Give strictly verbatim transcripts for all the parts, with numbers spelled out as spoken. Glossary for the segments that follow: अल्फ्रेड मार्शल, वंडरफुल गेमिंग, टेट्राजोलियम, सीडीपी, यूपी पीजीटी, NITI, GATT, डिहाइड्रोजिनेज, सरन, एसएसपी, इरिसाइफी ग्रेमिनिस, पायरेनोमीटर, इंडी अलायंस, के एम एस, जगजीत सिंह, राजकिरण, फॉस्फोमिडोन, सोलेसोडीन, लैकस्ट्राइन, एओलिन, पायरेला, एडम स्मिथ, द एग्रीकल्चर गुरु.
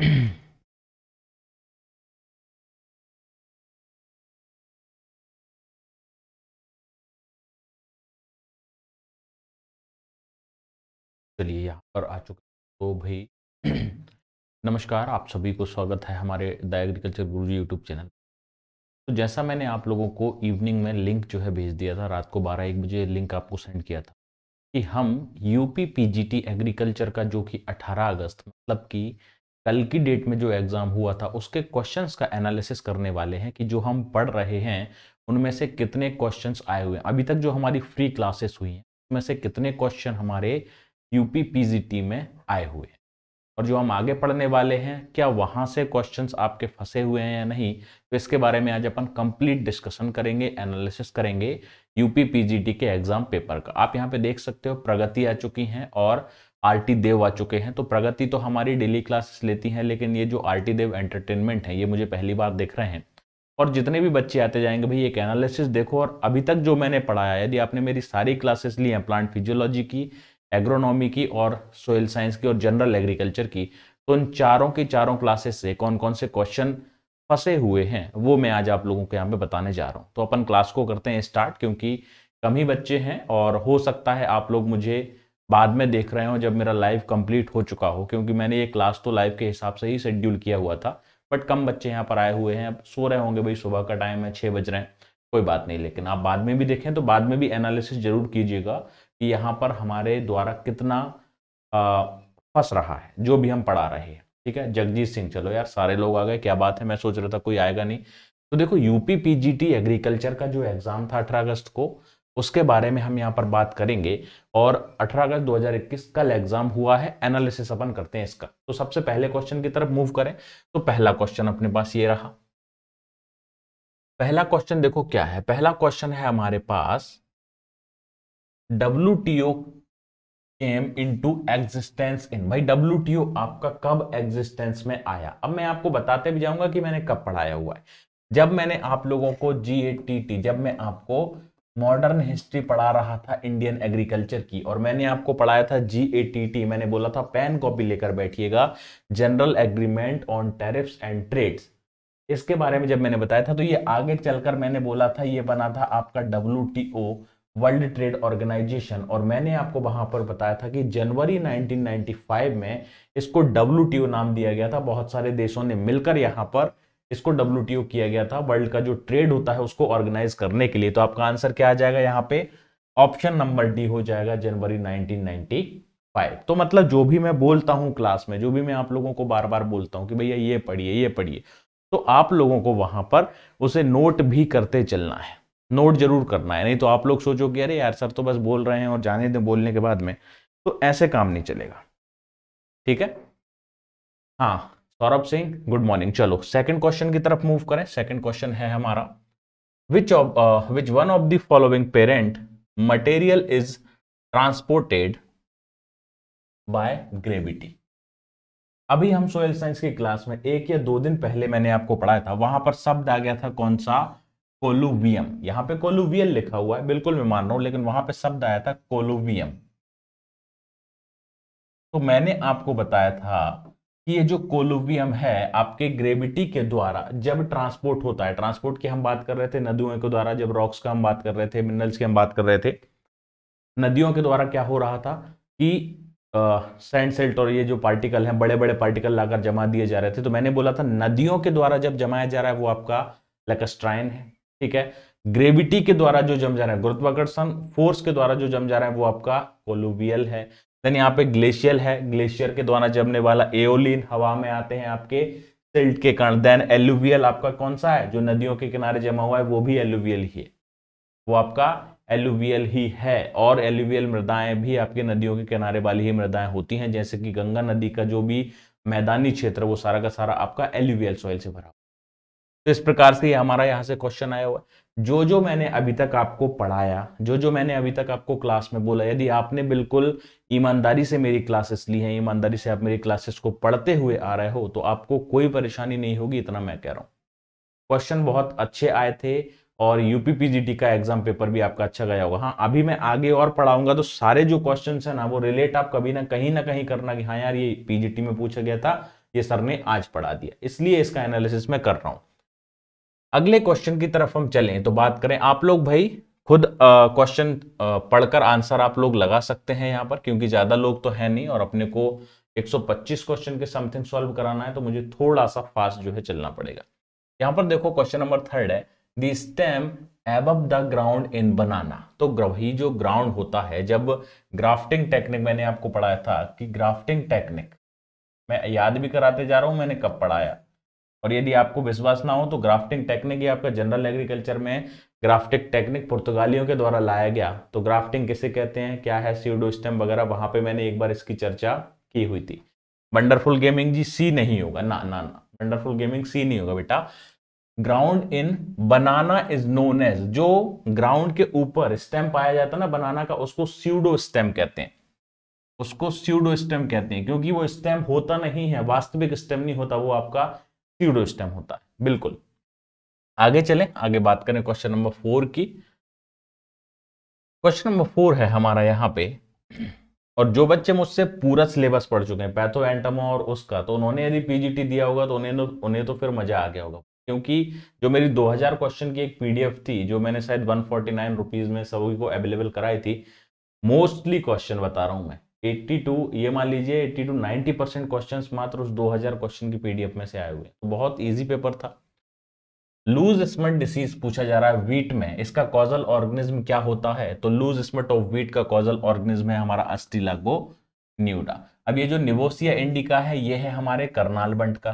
चलिए यहाँ पर आ चुके तो भाई नमस्कार, आप सभी को स्वागत है हमारे द एग्रीकल्चर गुरु YouTube channel. तो जैसा मैंने आप लोगों को इवनिंग में लिंक जो है भेज दिया था, रात को बारह एक बजे लिंक आपको सेंड किया था कि हम यूपी पीजीटी एग्रीकल्चर का जो कि अठारह अगस्त मतलब कि कल की डेट में जो एग्ज़ाम हुआ था उसके क्वेश्चंस का एनालिसिस करने वाले हैं कि जो हम पढ़ रहे हैं उनमें से कितने क्वेश्चंस आए हुए हैं, अभी तक जो हमारी फ्री क्लासेस हुई हैं उसमें से कितने क्वेश्चन हमारे यूपी पीजीटी में आए हुए हैं, और जो हम आगे पढ़ने वाले हैं क्या वहाँ से क्वेश्चंस आपके फंसे हुए हैं या नहीं, तो इसके बारे में आज अपन कंप्लीट डिस्कशन करेंगे, एनालिसिस करेंगे यूपी पीजीटी के एग्जाम पेपर का। आप यहाँ पे देख सकते हो प्रगति आ चुकी हैं और आर टी देव आ चुके हैं। तो प्रगति तो हमारी डेली क्लासेस लेती हैं, लेकिन ये जो आर टी देव एंटरटेनमेंट है ये मुझे पहली बार देख रहे हैं। और जितने भी बच्चे आते जाएंगे भाई एक एनालिसिस देखो, और अभी तक जो मैंने पढ़ाया, यदि आपने मेरी सारी क्लासेस ली हैं प्लांट फिजियोलॉजी की, एग्रोनॉमी की और सोयल साइंस की और जनरल एग्रीकल्चर की, तो उन चारों की चारों क्लासेस से कौन कौन से क्वेश्चन फंसे हुए हैं वो मैं आज आप लोगों के यहाँ पे बताने जा रहा हूँ। तो अपन क्लास को करते हैं स्टार्ट, क्योंकि कम ही बच्चे हैं और हो सकता है आप लोग मुझे बाद में देख रहे हो जब मेरा लाइव कंप्लीट हो चुका हो, क्योंकि मैंने ये क्लास तो लाइव के हिसाब से ही शेड्यूल किया हुआ था, बट कम बच्चे यहाँ पर आए हुए हैं। अब सो रहे होंगे भाई, सुबह का टाइम है, छः बज रहे हैं, कोई बात नहीं, लेकिन आप बाद में भी देखें तो बाद में भी एनालिसिस जरूर कीजिएगा कि यहाँ पर हमारे द्वारा कितना फंस रहा है जो भी हम पढ़ा रहे हैं। ठीक है, जगजीत सिंह, चलो यार सारे लोग आ गए, क्या बात है, मैं सोच रहा था कोई आएगा नहीं। तो देखो यूपी पीजीटी एग्रीकल्चर का जो एग्जाम था अठारह अगस्त को, उसके बारे में हम यहाँ पर बात करेंगे। और अठारह अगस्त दो हज़ार इक्कीस कल एग्जाम हुआ है, एनालिसिस अपन करते हैं इसका। तो सबसे पहले क्वेश्चन की तरफ मूव करें तो पहला क्वेश्चन अपने पास ये रहा। पहला क्वेश्चन देखो क्या है, पहला क्वेश्चन है हमारे पास W T O came into existence in. भाई डब्ल्यू टी ओ आपका कब एग्जिस्टेंस में आया, अब मैं आपको बताते भी जाऊंगा कि मैंने कब पढ़ाया हुआ है। जब मैंने आप लोगों को जी ए टी टी, जब मैं आपको मॉडर्न हिस्ट्री पढ़ा रहा था इंडियन एग्रीकल्चर की, और मैंने आपको पढ़ाया था जी ए टी टी, मैंने बोला था पेन कॉपी लेकर बैठिएगा, general agreement on tariffs and trades, इसके बारे में जब मैंने बताया था, तो ये आगे चलकर मैंने बोला था ये बना था आपका W T O world trade organisation, और मैंने आपको वहां पर बताया था कि जनवरी नाइनटीन नाइंटी फाइव में इसको डब्ल्यू टी ओ नाम दिया गया था। बहुत सारे देशों ने मिलकर यहाँ पर इसको डब्ल्यू टी ओ किया गया था, वर्ल्ड का जो ट्रेड होता है उसको ऑर्गेनाइज करने के लिए। तो आपका आंसर क्या आ जाएगा यहाँ पे, ऑप्शन नंबर डी हो जाएगा, जनवरी नाइनटीन नाइंटी फाइव। तो मतलब जो भी मैं बोलता हूँ क्लास में, जो भी मैं आप लोगों को बार बार बोलता हूँ कि भैया ये पढ़िए ये पढ़िए, तो आप लोगों को वहां पर उसे नोट भी करते चलना है, नोट जरूर करना है, नहीं तो आप लोग सोचो कि अरे यार सर तो बस बोल रहे हैं और जाने दो बोलने के बाद में, तो ऐसे काम नहीं चलेगा। ठीक है, हाँ सौरभ सिंह गुड मॉर्निंग। चलो सेकंड क्वेश्चन की तरफ मूव करें। सेकंड क्वेश्चन है हमारा, which of which one of the following parent material is transported by gravity. अभी हम सोयल साइंस की क्लास में एक या दो दिन पहले मैंने आपको पढ़ाया था, वहां पर शब्द आ गया था कौन सा, कोलुवियम। यहाँ पे कोलुवियल लिखा हुआ है, बिल्कुल मैं मान रहा हूं, लेकिन वहां पे शब्द आया था कोलुवियम। तो मैंने आपको बताया था कि ये जो कोलुवियम है आपके ग्रेविटी के द्वारा जब ट्रांसपोर्ट होता है, ट्रांसपोर्ट की हम बात कर रहे थे नदियों के द्वारा, जब रॉक्स का हम बात कर रहे थे, मिनरल्स की हम बात कर रहे थे, नदियों के द्वारा क्या हो रहा था कि सैंड सेल्ट और ये जो पार्टिकल हैं, बड़े बड़े पार्टिकल लाकर जमा दिए जा रहे थे। तो मैंने बोला था नदियों के द्वारा जब जमाया जा रहा है वो आपका लैकस्ट्राइन है। ठीक है, ग्रेविटी के द्वारा जो जम जा रहा है, गुरुत्वाकर्षण फोर्स के द्वारा जो जम जा रहा है वो आपका कोलुवियल है। देन यहाँ पे ग्लेशियल है, ग्लेशियर के द्वारा जमने वाला एओलिन, हवा में आते हैं आपके सिल्ट के कारण। देन एलुवियल आपका कौन सा है, जो नदियों के किनारे जमा हुआ है वो भी एलुवियल ही है, वो आपका एलुवियल ही है। और एलुवियल मृदाएं भी आपके नदियों के किनारे वाली ही मृदाएं होती हैं, जैसे कि गंगा नदी का जो भी मैदानी क्षेत्र वो सारा का सारा आपका एलुवियल सॉइल से भरा हुआ। तो इस प्रकार से हमारा यहाँ से क्वेश्चन आया हुआ, जो जो मैंने अभी तक आपको पढ़ाया, जो जो मैंने अभी तक आपको क्लास में बोला, यदि आपने बिल्कुल ईमानदारी से मेरी क्लासेस ली हैं, ईमानदारी से आप मेरी क्लासेस को पढ़ते हुए आ रहे हो, तो आपको कोई परेशानी नहीं होगी, इतना मैं कह रहा हूँ। क्वेश्चन बहुत अच्छे आए थे और यूपी पीजीटी का एग्जाम पेपर भी आपका अच्छा गया होगा। हाँ अभी मैं आगे और पढ़ाऊंगा तो सारे जो क्वेश्चंस हैं ना वो रिलेट आप कभी ना कहीं ना कहीं करना कि हाँ यार ये पीजीटी में पूछा गया था, ये सर ने आज पढ़ा दिया, इसलिए इसका एनालिसिस मैं कर रहा हूं। अगले क्वेश्चन की तरफ हम चलें तो बात करें, आप लोग भाई खुद क्वेश्चन पढ़कर आंसर आप लोग लगा सकते हैं यहाँ पर, क्योंकि ज्यादा लोग तो है नहीं और अपने को एक सौ पच्चीस क्वेश्चन के समथिंग सॉल्व कराना है, तो मुझे थोड़ा सा फास्ट जो है चलना पड़ेगा। यहाँ पर देखो क्वेश्चन नंबर थर्ड है, the stem above the ground in banana. तो वही जो ग्राउंड होता है, जब ग्राफ्टिंग टेक्निक मैंने आपको पढ़ाया था कि ग्राफ्टिंग टेक्निक मैं याद भी कराते जा रहा हूँ मैंने कब पढ़ाया, और यदि आपको विश्वास ना हो तो ग्राफ्टिंग टेक्निक ये आपका जनरल एग्रीकल्चर में ग्राफ्टिंग टेक्निक पुर्तगालियों के द्वारा लाया गया। तो ग्राफ्टिंग किसे कहते हैं, क्या है, सीडो स्टेम वगैरह, वहां पे मैंने एक बार इसकी चर्चा की हुई थी। वंडरफुल गेमिंग जी सी नहीं होगा, ना ना ना, वंडरफुल गेमिंग सी नहीं होगा बेटा। Ground in banana is known as, जो ग्राउंड के ऊपर स्टेम पाया जाता है ना बनाना का, उसको सीडो स्टेम कहते हैं, उसको सीडो स्टेम कहते हैं, क्योंकि वो स्टेम होता नहीं है, वास्तविक स्टेम नहीं होता, वो आपका सीडो स्टेम होता है। बिल्कुल, आगे चलें, आगे बात करें क्वेश्चन नंबर फोर की। क्वेश्चन नंबर फोर है हमारा यहाँ पे, और जो बच्चे मुझसे पूरा सिलेबस पढ़ चुके हैं पैथो एंटमो और उसका, तो उन्होंने यदि पीजीटी दिया होगा तो उन्हें उन्हें तो फिर मजा आ गया होगा, क्योंकि जो मेरी दो हज़ार क्वेश्चन की एक पीडीएफ थी जो मैंने शायद वन फोर्टी नाइन रुपीज में सभी को अवेलेबल कराई थी, मोस्टली क्वेश्चन बता रहा हूँ मैं एट्टी टू, ये मान लीजिए eighty two ninety percent questions मात्र उस दो हज़ार क्वेश्चन की पीडीएफ में से आए हुए, तो बहुत इजी पेपर था। लूज स्मट डिसीज पूछा जा रहा है व्हीट में, इसका कॉजल ऑर्गेनिज्म क्या होता है, तो लूज स्मट ऑफ व्हीट का कॉजल ऑर्गेनिज्म है हमारा अस्टिलागो न्यूडा। अब ये जो निवोसिया इंडिका है ये है हमारे करनाल बंट का,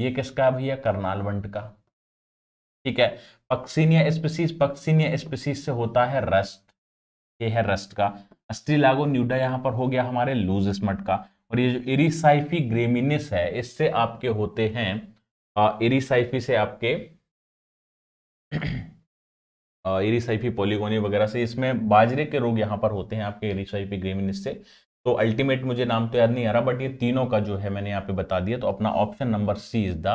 ये किसका भैया, करनाल बंट का, ठीक है। पक्सीनिया स्पीसीज, पक्सीनिया स्पीसीज से होता है रस्ट, ये है रस्ट का। अस्ट्रीलागो न्यूडा यहाँ पर हो गया हमारे लूज स्मट का, और ये जो इरिसाइफी ग्रेमिनिस है इससे आपके होते हैं, इरिसाइफी से आपके इरिसाइफी पॉलीगोनी वगैरह से, इसमें बाजरे के रोग यहाँ पर होते हैं आपके इरिसाइफी ग्रेमिनिस से। तो अल्टीमेट मुझे नाम तो याद नहीं आ रहा, बट ये तीनों का जो है मैंने यहाँ पे बता दिया, तो अपना option number C is the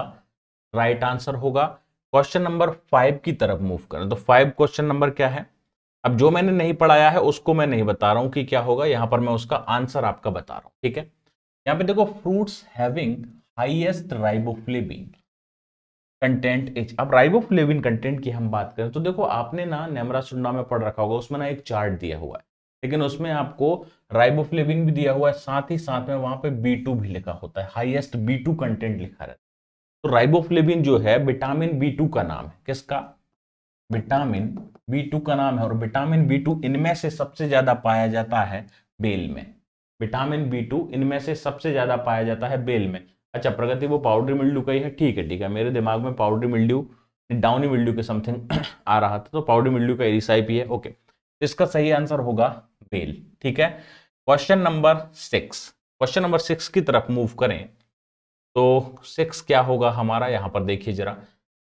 right answer होगा। क्वेश्चन नंबर फाइव की तरफ मूव करें तो फाइव क्वेश्चन नंबर क्या है, अब जो मैंने नहीं पढ़ाया है उसको मैं नहीं बता रहा हूं कि क्या होगा, यहाँ पर मैं उसका आंसर आपका बता रहा हूं, ठीक है। यहाँ पे देखो, fruits having highest riboflavin content is. अब राइबोफ्लेविन कंटेंट की हम बात करें तो देखो, आपने ना नेमरा सुन्ना में पढ़ रखा होगा, उसमें ना एक चार्ट दिया हुआ है, लेकिन उसमें आपको राइबोफ्लेविन भी दिया हुआ है, साथ ही साथ में वहां पर बी टू भी लिखा होता है, हाईएस्ट बी टू कंटेंट लिखा रहता है। तो राइबोफ्लेविन जो है विटामिन बी टू का नाम है, किसका, विटामिन बी टू का नाम है, और विटामिन बी टू इनमें से सबसे ज्यादा पाया जाता है बेल में, विटामिन बी टू इनमें से सबसे ज्यादा पाया जाता है बेल में। अच्छा प्रगति, वो पाउडरी मिल्ड्यू का ही है, ठीक है ठीक है, मेरे दिमाग में पाउडरी मिल्ड्यू डाउनी मिल्ड्यू के समथिंग आ रहा था, तो पाउडरी मिल्ड्यू का एरिसाइपी है, ओके, इसका सही आंसर होगा बेल, ठीक है। Question number six, question number six की तरफ मूव करें तो सिक्स क्या होगा हमारा, यहाँ पर देखिए जरा,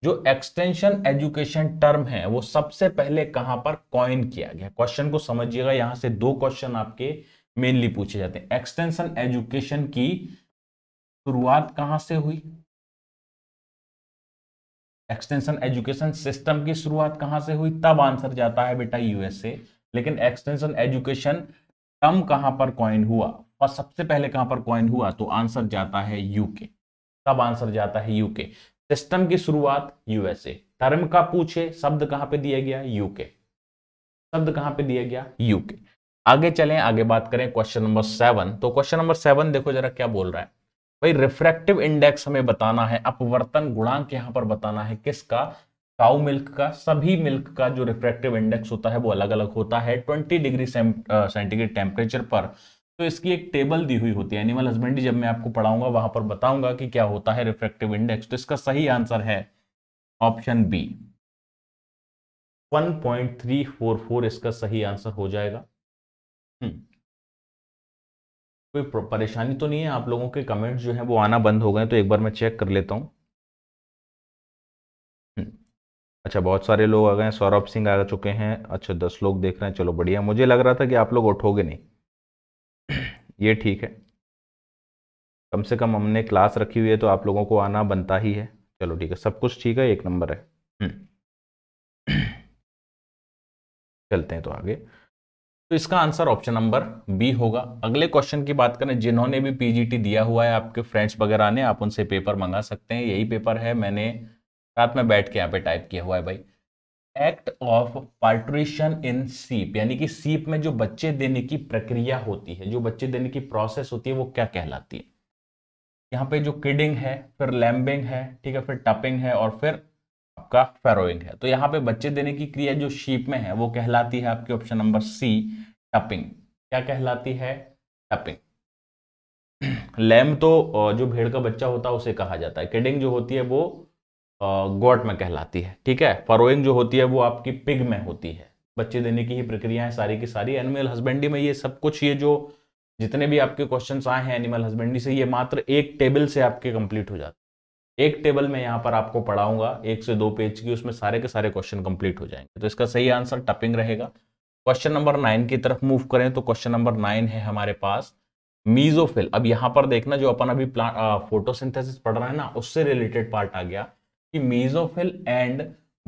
जो एक्सटेंशन एजुकेशन टर्म है वो सबसे पहले कहां पर कॉइन किया गया। क्वेश्चन को समझिएगा, यहां से दो क्वेश्चन आपके मेनली पूछे जाते हैं। एक्सटेंशन एजुकेशन की शुरुआत कहां से हुई, एक्सटेंशन एजुकेशन सिस्टम की शुरुआत कहां से हुई, तब आंसर जाता है बेटा यूएसए। लेकिन एक्सटेंशन एजुकेशन टर्म कहां पर कॉइन हुआ और सबसे पहले कहां पर कॉइन हुआ, तो आंसर जाता है यूके, तब आंसर जाता है यूके। सिस्टम की शुरुआत यूएसए, टर्म का पूछे शब्द कहां पे दिया गया, यूके, शब्द कहां पे दिया गया, यूके। आगे चलें, आगे बात करें क्वेश्चन नंबर सेवन, तो क्वेश्चन नंबर सेवन देखो जरा क्या बोल रहा है भाई, रिफ्रैक्टिव इंडेक्स हमें बताना है, अपवर्तन गुणांक यहाँ पर बताना है, किसका, काउ मिल्क का। सभी मिल्क का जो रिफ्रैक्टिव इंडेक्स होता है वो अलग अलग होता है ट्वेंटी डिग्री सेंटीग्रेड टेम्परेचर पर, तो इसकी एक टेबल दी हुई होती है। एनिमल हस्बेंड्री जब मैं आपको पढ़ाऊंगा वहां पर बताऊंगा कि क्या होता है रिफ्रैक्टिव इंडेक्स। तो इसका सही आंसर है option B, one point three four four इसका सही आंसर हो जाएगा। कोई परेशानी तो नहीं है, आप लोगों के कमेंट्स जो है वो आना बंद हो गए, तो एक बार मैं चेक कर लेता हूँ। अच्छा बहुत सारे लोग आ गए, सौरभ सिंह आ चुके हैं, अच्छा दस लोग देख रहे हैं, चलो बढ़िया। मुझे लग रहा था कि आप लोग उठोगे नहीं, ये ठीक है, कम से कम हमने क्लास रखी हुई है तो आप लोगों को आना बनता ही है, चलो ठीक है, सब कुछ ठीक है, एक नंबर है। चलते हैं तो आगे, तो इसका आंसर ऑप्शन नंबर बी होगा। अगले क्वेश्चन की बात करें, जिन्होंने भी पीजीटी दिया हुआ है आपके फ्रेंड्स वगैरह ने, आप उनसे पेपर मंगा सकते हैं। यही पेपर है, मैंने रात में बैठ के यहाँ पे टाइप किया हुआ है भाई। एक्ट ऑफ पार्ट्रिशन इन सीप, यानी कि सीप में जो बच्चे देने की प्रक्रिया होती है, जो बच्चे देने की प्रोसेस होती है, वो क्या कहलाती है? यहाँ पे जो किडिंग है, फिर लैम्बिंग है, ठीक है, फिर टपिंग है और फिर आपका फेरोइंग है। तो यहाँ पे बच्चे देने की क्रिया जो शीप में है वो कहलाती है आपके ऑप्शन नंबर सी टपिंग। क्या कहलाती है? टपिंग। लैम तो जो भेड़ का बच्चा होता है उसे कहा जाता है। किडिंग जो होती है वो गोट में कहलाती है, ठीक है। फेरोइंग जो होती है वो आपकी पिग में होती है। बच्चे देने की ही प्रक्रिया है सारी की सारी एनिमल हस्बेंड्री में। ये सब कुछ, ये जो जितने भी आपके क्वेश्चन आए हैं एनिमल हस्बेंड्री से, ये मात्र एक टेबल से आपके कंप्लीट हो जाते हैं। एक टेबल में यहाँ पर आपको पढ़ाऊंगा एक से दो पेज की, उसमें सारे के सारे क्वेश्चन कंप्लीट हो जाएंगे। तो इसका सही आंसर टपिंग रहेगा। क्वेश्चन नंबर नाइन की तरफ मूव करें तो क्वेश्चन नंबर नाइन है हमारे पास मीजोफिल। अब यहाँ पर देखना, जो अपन अभी प्लांट फोटोसिंथेसिस पढ़ रहे हैं ना, उससे रिलेटेड पार्ट आ गया कि mesophyll and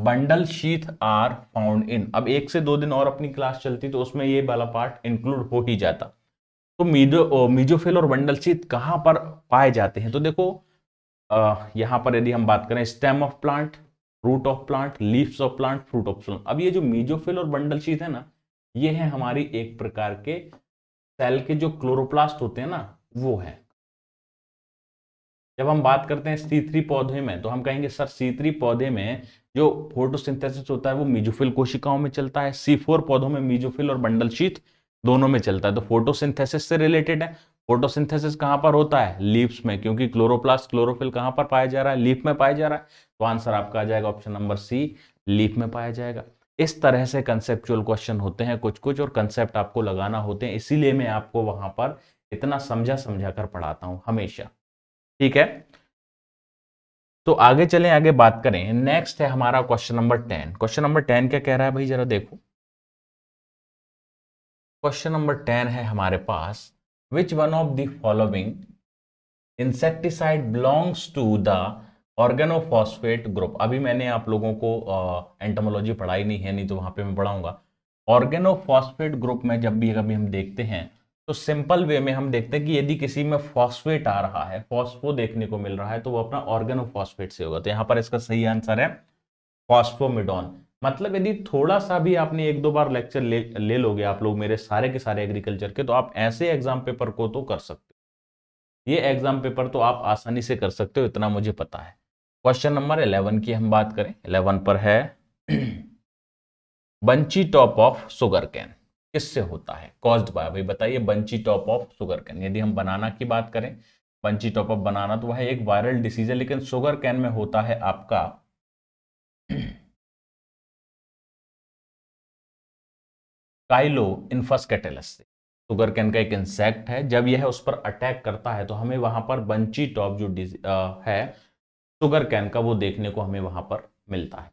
bundle sheath are found in. अब एक से दो दिन और अपनी क्लास चलती तो उसमें ये वाला पार्ट इंक्लूड हो ही जाता। तो मीजो मीजोफिल और बंडल शीथ कहाँ पर पाए जाते हैं? तो देखो Uh, यहाँ पर यदि हम बात करें stem of plant, root of plant, leaves of plant, fruit of plant. अब ये जो मीजोफिल और बंडल शीथ है ना, ये है हमारी एक प्रकार के सेल के जो क्लोरोप्लास्ट होते हैं ना, वो है। जब हम बात करते हैं सी थ्री पौधे में तो हम कहेंगे सर सी थ्री पौधे में जो फोटोसिंथेसिस होता है वो मीजोफिल कोशिकाओं में चलता है, सी फोर पौधों में मीजोफिल और बंडल शीथ दोनों में चलता है। तो फोटोसिंथेसिस से रिलेटेड है। फोटोसिंथेसिस कहां पर होता है? लीव्स में, क्योंकि क्लोरोप्लास्ट क्लोरोफिल कहां पर पाया जा रहा है? लीफ में पाया जा रहा है। तो आंसर आपका आ जाएगा ऑप्शन नंबर सी, लीफ में पाया जाएगा। इस तरह से कंसेप्चुअल क्वेश्चन होते हैं कुछ कुछ, और कंसेप्ट आपको लगाना होते हैं, इसीलिए मैं आपको वहां पर इतना समझा समझा कर पढ़ाता हूं हमेशा, ठीक है। तो आगे चलें, आगे बात करें। नेक्स्ट है हमारा question number ten. Question number ten क्या कह रहा है भाई, जरा देखो। क्वेश्चन नंबर टेन है हमारे पास, which one of the following insecticide belongs to the organophosphate group. अभी मैंने आप लोगों को एंटोमोलॉजी uh, पढ़ाई नहीं है, नहीं तो वहां पे मैं पढ़ाऊंगा। ऑर्गेनोफॉस्फेट ग्रुप में जब भी कभी हम देखते हैं तो सिंपल वे में हम देखते हैं कि यदि किसी में फॉस्फेट आ रहा है, फॉस्फो देखने को मिल रहा है, तो वो अपना ऑर्गेनोफॉस्फेट से होगा। तो यहाँ पर इसका सही आंसर है फॉस्फोमिडोन। मतलब यदि थोड़ा सा भी आपने एक दो बार लेक्चर ले ले लोगे आप लोग मेरे सारे के सारे एग्रीकल्चर के, तो आप ऐसे एग्जाम पेपर को तो कर सकते हो, ये एग्जाम पेपर तो आप आसानी से कर सकते हो, इतना मुझे पता है। क्वेश्चन नंबर इलेवन की हम बात करें। इलेवन पर है bunchy top of sugar cane किससे होता है, कॉज्ड बाय। भाई बताइए, bunchy top of sugar cane. यदि हम बनाना की बात करें, बंची टॉप ऑफ बनाना तो वह एक वायरल डिसीज है, लेकिन सुगर कैन में होता है आपका काइलो इन्फस कैटेलस से। सुगर कैन का एक इंसेक्ट है, जब यह उस पर अटैक करता है तो हमें वहां पर बंची टॉप जो आ, है सुगर कैन का, वो देखने को हमें वहां पर मिलता है।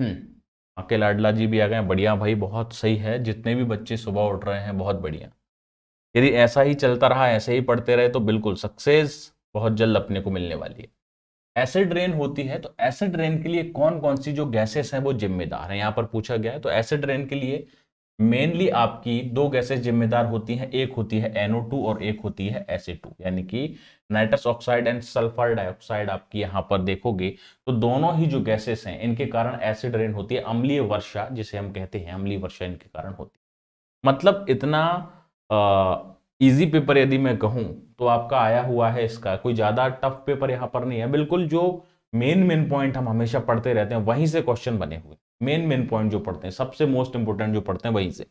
हम्म आके लाडला जी भी आ गए, बढ़िया भाई, बहुत सही है। जितने भी बच्चे सुबह उठ रहे हैं, बहुत बढ़िया। यदि ऐसा ही चलता रहा, ऐसे ही पढ़ते रहे, तो बिल्कुल सक्सेस बहुत जल्द अपने को मिलने वाली है। एसिड रेन होती है, तो एसिड रेन के लिए कौन कौन सी जो गैसेस हैं वो जिम्मेदार है, यहाँ पर पूछा गया है। तो एसिड रेन के लिए मेनली आपकी दो गैसेस जिम्मेदार होती हैं, एक होती है एन ओ टू और एक होती है एस ए टू, यानी कि nitrous oxide and sulphur dioxide. आपकी यहाँ पर देखोगे तो दोनों ही जो गैसेस हैं इनके कारण एसिड रेन होती है, अम्लीय वर्षा जिसे हम कहते हैं, अम्लीय वर्षा इनके कारण होती है। मतलब इतना ईजी पेपर यदि मैं कहूँ तो आपका आया हुआ है, इसका कोई ज़्यादा टफ पेपर यहाँ पर नहीं है। बिल्कुल जो मेन मेन पॉइंट हम हमेशा पढ़ते रहते हैं वहीं से क्वेश्चन बने हुए, मेन मेन पॉइंट जो पढ़ते हैं, सबसे मोस्ट इंपोर्टेंट जो पढ़ते हैं वहीं से।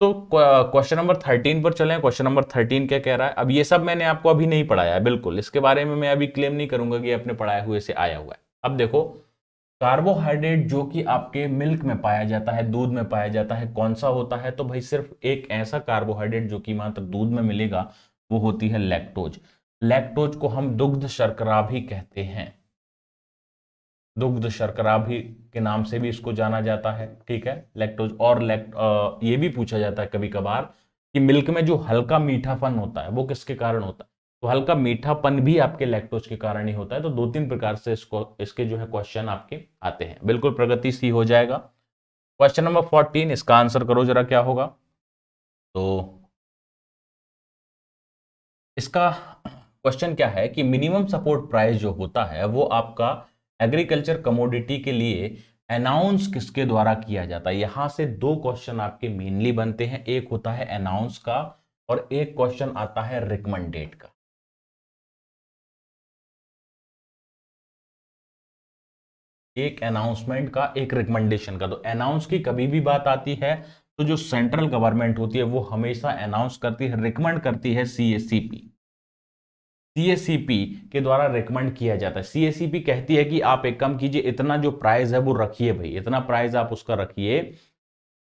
तो क्वेश्चन नंबर थर्टीन पर चलें। क्वेश्चन नंबर थर्टीन क्या कह रहा है? अब ये सब मैंने आपको अभी नहीं पढ़ाया है, बिल्कुल इसके बारे में मैं अभी क्लेम नहीं करूंगा कि अपने पढ़ाए हुए से आया हुआ है। अब देखो, कार्बोहाइड्रेट जो कि आपके मिल्क में पाया जाता है, दूध में पाया जाता है, कौन सा होता है? तो भाई सिर्फ एक ऐसा कार्बोहाइड्रेट जो कि मात्र दूध में मिलेगा, वो होती है लैक्टोज। लैक्टोज को हम दुग्ध शर्करा भी कहते हैं, दुग्ध शर्करा भी के नाम से भी इसको जाना जाता है, ठीक है, लैक्टोज। और लैक्ट आ, ये भी पूछा जाता है कभी कभार कि मिल्क में जो हल्का मीठापन होता है वो किसके कारण होता है? तो हल्का मीठापन भी आपके लैक्टोज के कारण ही होता है। तो दो तीन प्रकार से इसको इसके जो है क्वेश्चन आपके आते हैं। बिल्कुल प्रगति सी हो जाएगा। क्वेश्चन नंबर फोर्टीन, इसका आंसर करो जरा क्या होगा। तो इसका क्वेश्चन क्या है कि मिनिमम सपोर्ट प्राइस जो होता है वो आपका एग्रीकल्चर कमोडिटी के लिए अनाउंस किसके द्वारा किया जाता है। यहाँ से दो क्वेश्चन आपके मेनली बनते हैं, एक होता है अनाउंस का और एक क्वेश्चन आता है रिकमेंडेड का। एक अनाउंसमेंट का, एक रिकमेंडेशन का। तो अनाउंस की कभी भी बात आती है तो जो सेंट्रल गवर्नमेंट होती है वो हमेशा अनाउंस करती है, रिकमेंड करती है। सीएसीपी सीएसीपी के द्वारा रिकमेंड किया जाता है। सीएसीपी कहती है कि आप एक काम कीजिए, इतना जो प्राइस है वो रखिए भाई, इतना प्राइस आप उसका रखिए,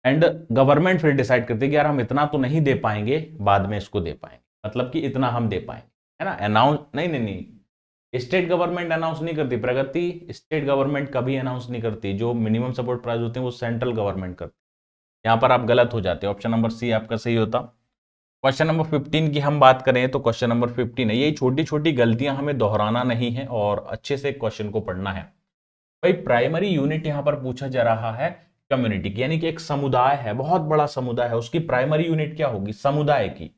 एंड गवर्नमेंट फिर डिसाइड करती है कि यार हम इतना तो नहीं दे पाएंगे, बाद में इसको दे पाएंगे, मतलब कि इतना हम दे पाएंगे, है ना। अनाउंस नहीं नहीं नहीं स्टेट गवर्नमेंट अनाउंस नहीं करती, प्रगति स्टेट गवर्नमेंट कभी अनाउंस नहीं करती। जो मिनिमम सपोर्ट प्राइस होते हैं वो सेंट्रल गवर्नमेंट करती है। यहाँ पर आप गलत हो जाते हो, ऑप्शन नंबर सी आपका सही होता। क्वेश्चन नंबर फिफ्टीन की हम बात करें तो क्वेश्चन नंबर फिफ्टीन है, यही छोटी छोटी गलतियां हमें दोहराना नहीं है और अच्छे से क्वेश्चन को पढ़ना है भाई। प्राइमरी यूनिट यहाँ पर पूछा जा रहा है कम्युनिटी, यानी कि एक समुदाय है, बहुत बड़ा समुदाय है, उसकी प्राइमरी यूनिट क्या होगी समुदाय की,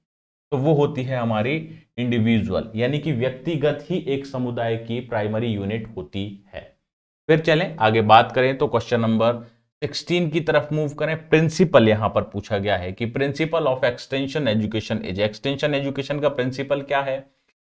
तो वो होती है हमारी इंडिविजुअल, यानी कि व्यक्तिगत ही एक समुदाय की प्राइमरी यूनिट होती है। फिर चलें आगे बात करें तो क्वेश्चन नंबर सिक्सटीन की तरफ मूव करें। प्रिंसिपल यहाँ पर पूछा गया है कि principle of extension education is, extension education का प्रिंसिपल क्या है,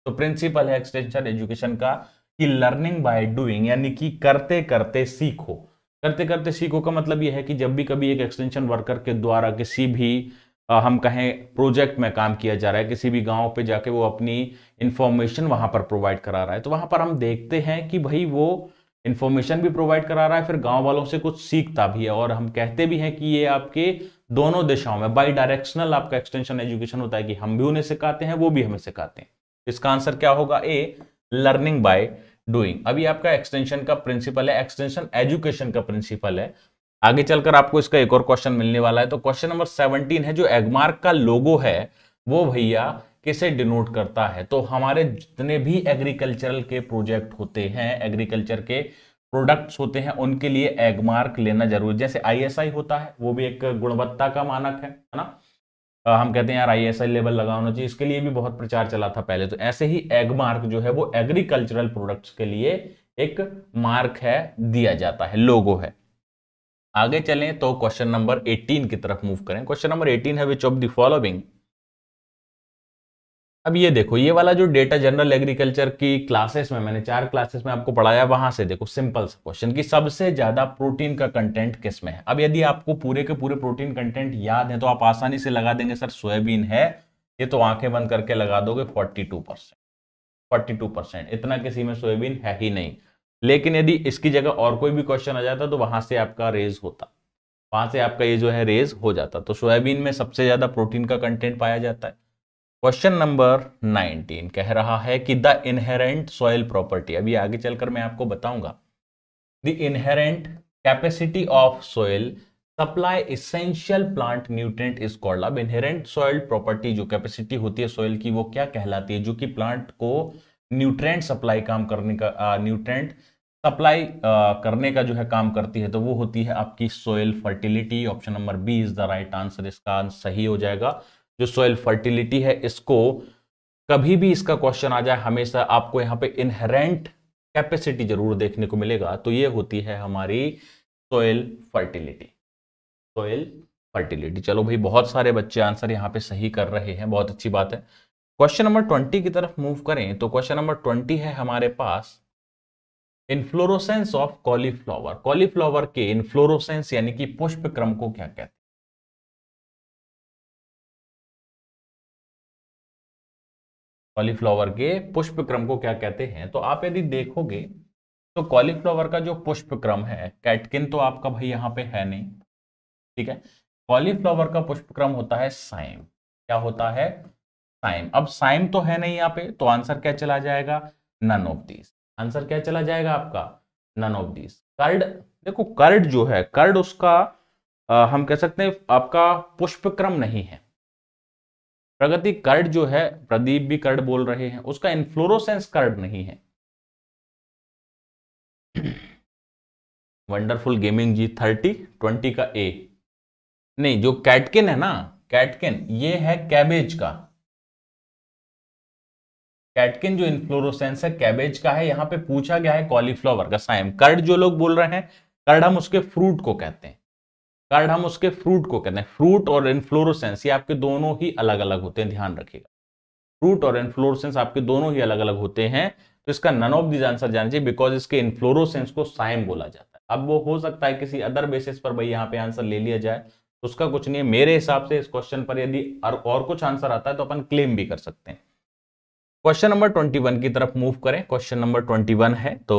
तो प्रिंसिपल है एक्सटेंशन एजुकेशन का कि लर्निंग बाय डूइंग, यानी कि करते करते सीखो। करते करते सीखो का मतलब यह है कि जब भी कभी एक एक्सटेंशन वर्कर के द्वारा किसी भी हम कहें प्रोजेक्ट में काम किया जा रहा है, किसी भी गांव पे जाके वो अपनी इंफॉर्मेशन वहां पर प्रोवाइड करा रहा है, तो वहां पर हम देखते हैं कि भाई वो इन्फॉर्मेशन भी प्रोवाइड करा रहा है, फिर गांव वालों से कुछ सीखता भी है, और हम कहते भी हैं कि ये आपके दोनों दिशाओं में बाई डायरेक्शनल आपका एक्सटेंशन एजुकेशन होता है, कि हम भी उन्हें सिखाते हैं वो भी हमें सिखाते हैं। इसका आंसर क्या होगा, ए लर्निंग बाय डूइंग। अभी आपका एक्सटेंशन का प्रिंसिपल है, एक्सटेंशन एजुकेशन का प्रिंसिपल है। आगे चलकर आपको इसका एक और क्वेश्चन मिलने वाला है। तो क्वेश्चन नंबर सेवनटीन है, जो एगमार्क का लोगो है वो भैया किसे डिनोट करता है, तो हमारे जितने भी एग्रीकल्चरल के प्रोजेक्ट होते हैं, एग्रीकल्चर के प्रोडक्ट्स होते हैं, उनके लिए एगमार्क लेना जरूरी। जैसे आईएसआई होता है वो भी एक गुणवत्ता का मानक है, है ना। आ, हम कहते हैं यार आईएसआई लेवल लगाना चाहिए, इसके लिए भी बहुत प्रचार चला था पहले। तो ऐसे ही एगमार्क जो है वो एग्रीकल्चरल प्रोडक्ट्स के लिए एक मार्क है, दिया जाता है, लोगो है। आगे चलें तो क्वेश्चन नंबर एटीन की तरफ मूव करें। क्वेश्चन नंबर एटीन है, विच ऑफ द फॉलोइंग। अब ये देखो, ये वाला जो डेटा जनरल एग्रीकल्चर की क्लासेस में मैंने चार क्लासेस में आपको पढ़ाया, वहां से देखो सिंपल सा क्वेश्चन कि सबसे ज्यादा प्रोटीन का कंटेंट किस में है। अब यदि आपको पूरे के पूरे प्रोटीन कंटेंट याद है तो आप आसानी से लगा देंगे सर सोयाबीन है, ये तो आंखें बंद करके लगा दोगे forty two percent forty two percent, इतना किसी में सोयाबीन है ही नहीं। लेकिन यदि इसकी जगह और कोई भी क्वेश्चन आ जाता तो वहां से आपका रेज होता, वहां से आपका ये जो है रेज हो जाता। तो सोयाबीन में सबसे ज्यादा प्रोटीन का कंटेंट पाया जाता है। क्वेश्चन नंबर नाइनटीन कह रहा है कि द इनहेरेंट सॉइल प्रॉपर्टी, अभी आगे चलकर मैं आपको बताऊंगा, the inherent capacity of soil supply essential plant nutrient is called. अब इनहेरेंट सॉइल प्रॉपर्टी जो कैपेसिटी होती है सॉइल की वो क्या कहलाती है, जो कि प्लांट को न्यूट्रिएंट सप्लाई काम करने का न्यूट्रिएंट सप्लाई करने का जो है काम करती है, तो वो होती है आपकी soil fertility. Option number B is the right answer, इसका आंसर सही हो जाएगा। जो सोयल फर्टिलिटी है इसको कभी भी इसका क्वेश्चन आ जाए हमेशा आपको यहाँ पे इनहेरेंट कैपेसिटी जरूर देखने को मिलेगा। तो ये होती है हमारी सोयल फर्टिलिटी, सोयल फर्टिलिटी। चलो भाई, बहुत सारे बच्चे आंसर यहाँ पे सही कर रहे हैं, बहुत अच्छी बात है। क्वेश्चन नंबर ट्वेंटी की तरफ मूव करें तो क्वेश्चन नंबर ट्वेंटी है हमारे पास, इन्फ्लोरोसेंस ऑफ कॉलीफ्लावर। कॉलीफ्लावर के इन्फ्लोरोसेंस यानी कि पुष्प क्रम को क्या कहते हैं। कॉलीफ्लावर के पुष्प क्रम को क्या कहते हैं, तो आप यदि देखोगे तो कॉलीफ्लावर का जो पुष्प क्रम है, कैटकिन तो आपका भाई यहाँ पे है नहीं, ठीक है। कॉलीफ्लावर का पुष्प क्रम होता है साइम, क्या होता है साइम। अब साइम तो है नहीं यहाँ पे, तो आंसर क्या चला जाएगा, नन ऑफ दीज। आंसर क्या चला जाएगा आपका, नन ऑफ दीज। कर्ड देखो, कर्ड जो है, कर्ड उसका आ, हम कह सकते हैं आपका पुष्प क्रम नहीं है। प्रगति कर्ड जो है, प्रदीप भी कर्ड बोल रहे हैं, उसका इन्फ्लोरोसेंस कर्ड नहीं है। वंडरफुल गेमिंग G thirty twenty का ए नहीं, जो कैटकिन है ना, कैटकिन ये है कैबेज का, कैटकिन जो इन्फ्लोरोसेंस है कैबेज का है। यहाँ पे पूछा गया है कॉलीफ्लावर का साइम। कर्ड जो लोग बोल रहे हैं, कर्ड हम उसके फ्रूट को कहते हैं, कर्ड हम उसके फ्रूट को कहते हैं। फ्रूट और इन्फ्लोरोसेंस ये आपके दोनों ही अलग अलग होते हैं, ध्यान रखिएगा। फ्रूट और इन्फ्लोरोसेंस आपके दोनों ही अलग अलग होते हैं, तो इसका नन ऑफ दिस आंसर जाना चाहिए, बिकॉज इसके इन्फ्लोरोसेंस को साइम बोला जाता है। अब वो हो सकता है किसी अदर बेसिस पर भाई यहाँ पे आंसर ले लिया जाए, उसका कुछ नहीं है। मेरे हिसाब से इस क्वेश्चन पर यदि और कुछ आंसर आता है तो अपन क्लेम भी कर सकते हैं। क्वेश्चन नंबर ट्वेंटी वन की तरफ मूव करें। क्वेश्चन नंबर ट्वेंटी वन है तो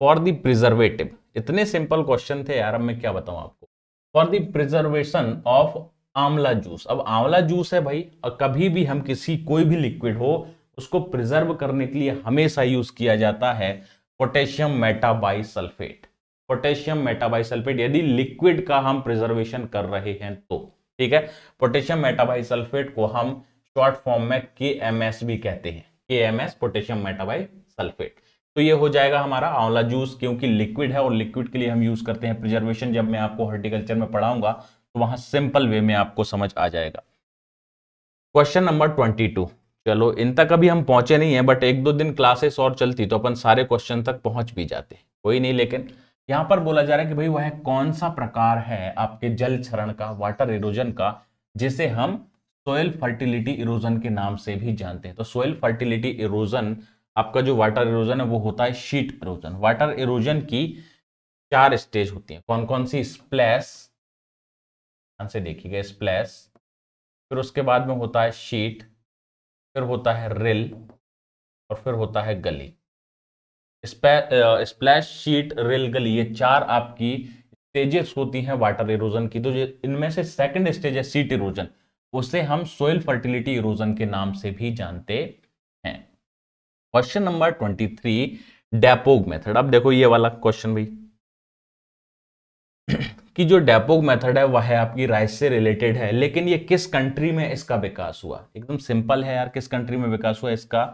फॉर द प्रिजर्वेटिव, इतने सिंपल क्वेश्चन थे यार, अब मैं क्या बताऊं आपको। For the preservation of amla juice. अब आंवला जूस है भाई, और कभी भी हम किसी कोई भी लिक्विड हो उसको प्रिजर्व करने के लिए हमेशा यूज किया जाता है potassium metabisulphite. Potassium metabisulphite यदि लिक्विड का हम प्रिजर्वेशन कर रहे हैं तो ठीक है। पोटेशियम मेटाबाई सल्फेट को हम शॉर्ट फॉर्म में के एम एस भी कहते हैं, के एम एस potassium metabisulphite. तो ये हो जाएगा हमारा आंवला जूस, क्योंकि लिक्विड है और लिक्विड के लिए हम यूज करते हैं प्रिजर्वेशन। जब मैं आपको हॉर्टिकल्चर में पढ़ाऊंगा तो वहां सिंपल वे में आपको समझ आ जाएगा। क्वेश्चन नंबर ट्वेंटी टू, चलो इन तक अभी हम पहुंचे नहीं है, बट एक दो दिन क्लासेस और चलती तो अपन सारे क्वेश्चन तक पहुंच भी जाते, कोई नहीं। लेकिन यहाँ पर बोला जा रहा है कि भाई वह कौन सा प्रकार है आपके जल क्षरण का, वाटर इरोजन का, जिसे हम सोयल फर्टिलिटी इरोजन के नाम से भी जानते हैं। तो सोयल फर्टिलिटी इरोजन आपका जो वाटर इरोजन है वो होता है शीट इरोजन। वाटर इरोजन की चार स्टेज होती हैं, कौन कौन सी? स्प्लैश, ध्यान से देखिएगा, स्प्लैश, फिर उसके बाद में होता है शीट, फिर होता है रिल, और फिर होता है गली। स्प्लैश, शीट, रिल, गली, ये चार आपकी स्टेजेस होती हैं वाटर इरोजन की। तो इनमें से सेकेंड स्टेज है शीट इरोजन, उसे हम सोइल फर्टिलिटी इरोजन के नाम से भी जानते हैं। Question number twenty three, dapog method. अब देखो ये वाला क्वेश्चन भी कि जो डेपोग मेथड है वह है आपकी राइस से रिलेटेड है, लेकिन ये किस कंट्री में इसका विकास हुआ? एकदम सिंपल है यार, किस कंट्री में विकास हुआ इसका?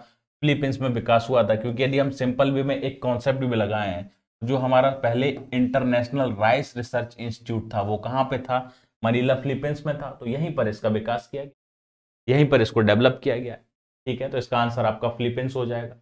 फिलीपींस में विकास हुआ था। क्योंकि यदि हम सिंपल वे में एक कॉन्सेप्ट भी लगाए हैं, जो हमारा पहले इंटरनेशनल राइस रिसर्च इंस्टीट्यूट था वो कहाँ पे था? मनीला फिलीपींस में था, तो यहीं पर इसका विकास किया गया, यहीं पर इसको डेवलप किया गया, ठीक है। तो इसका आंसर आपका फिलीपींस हो जाएगा।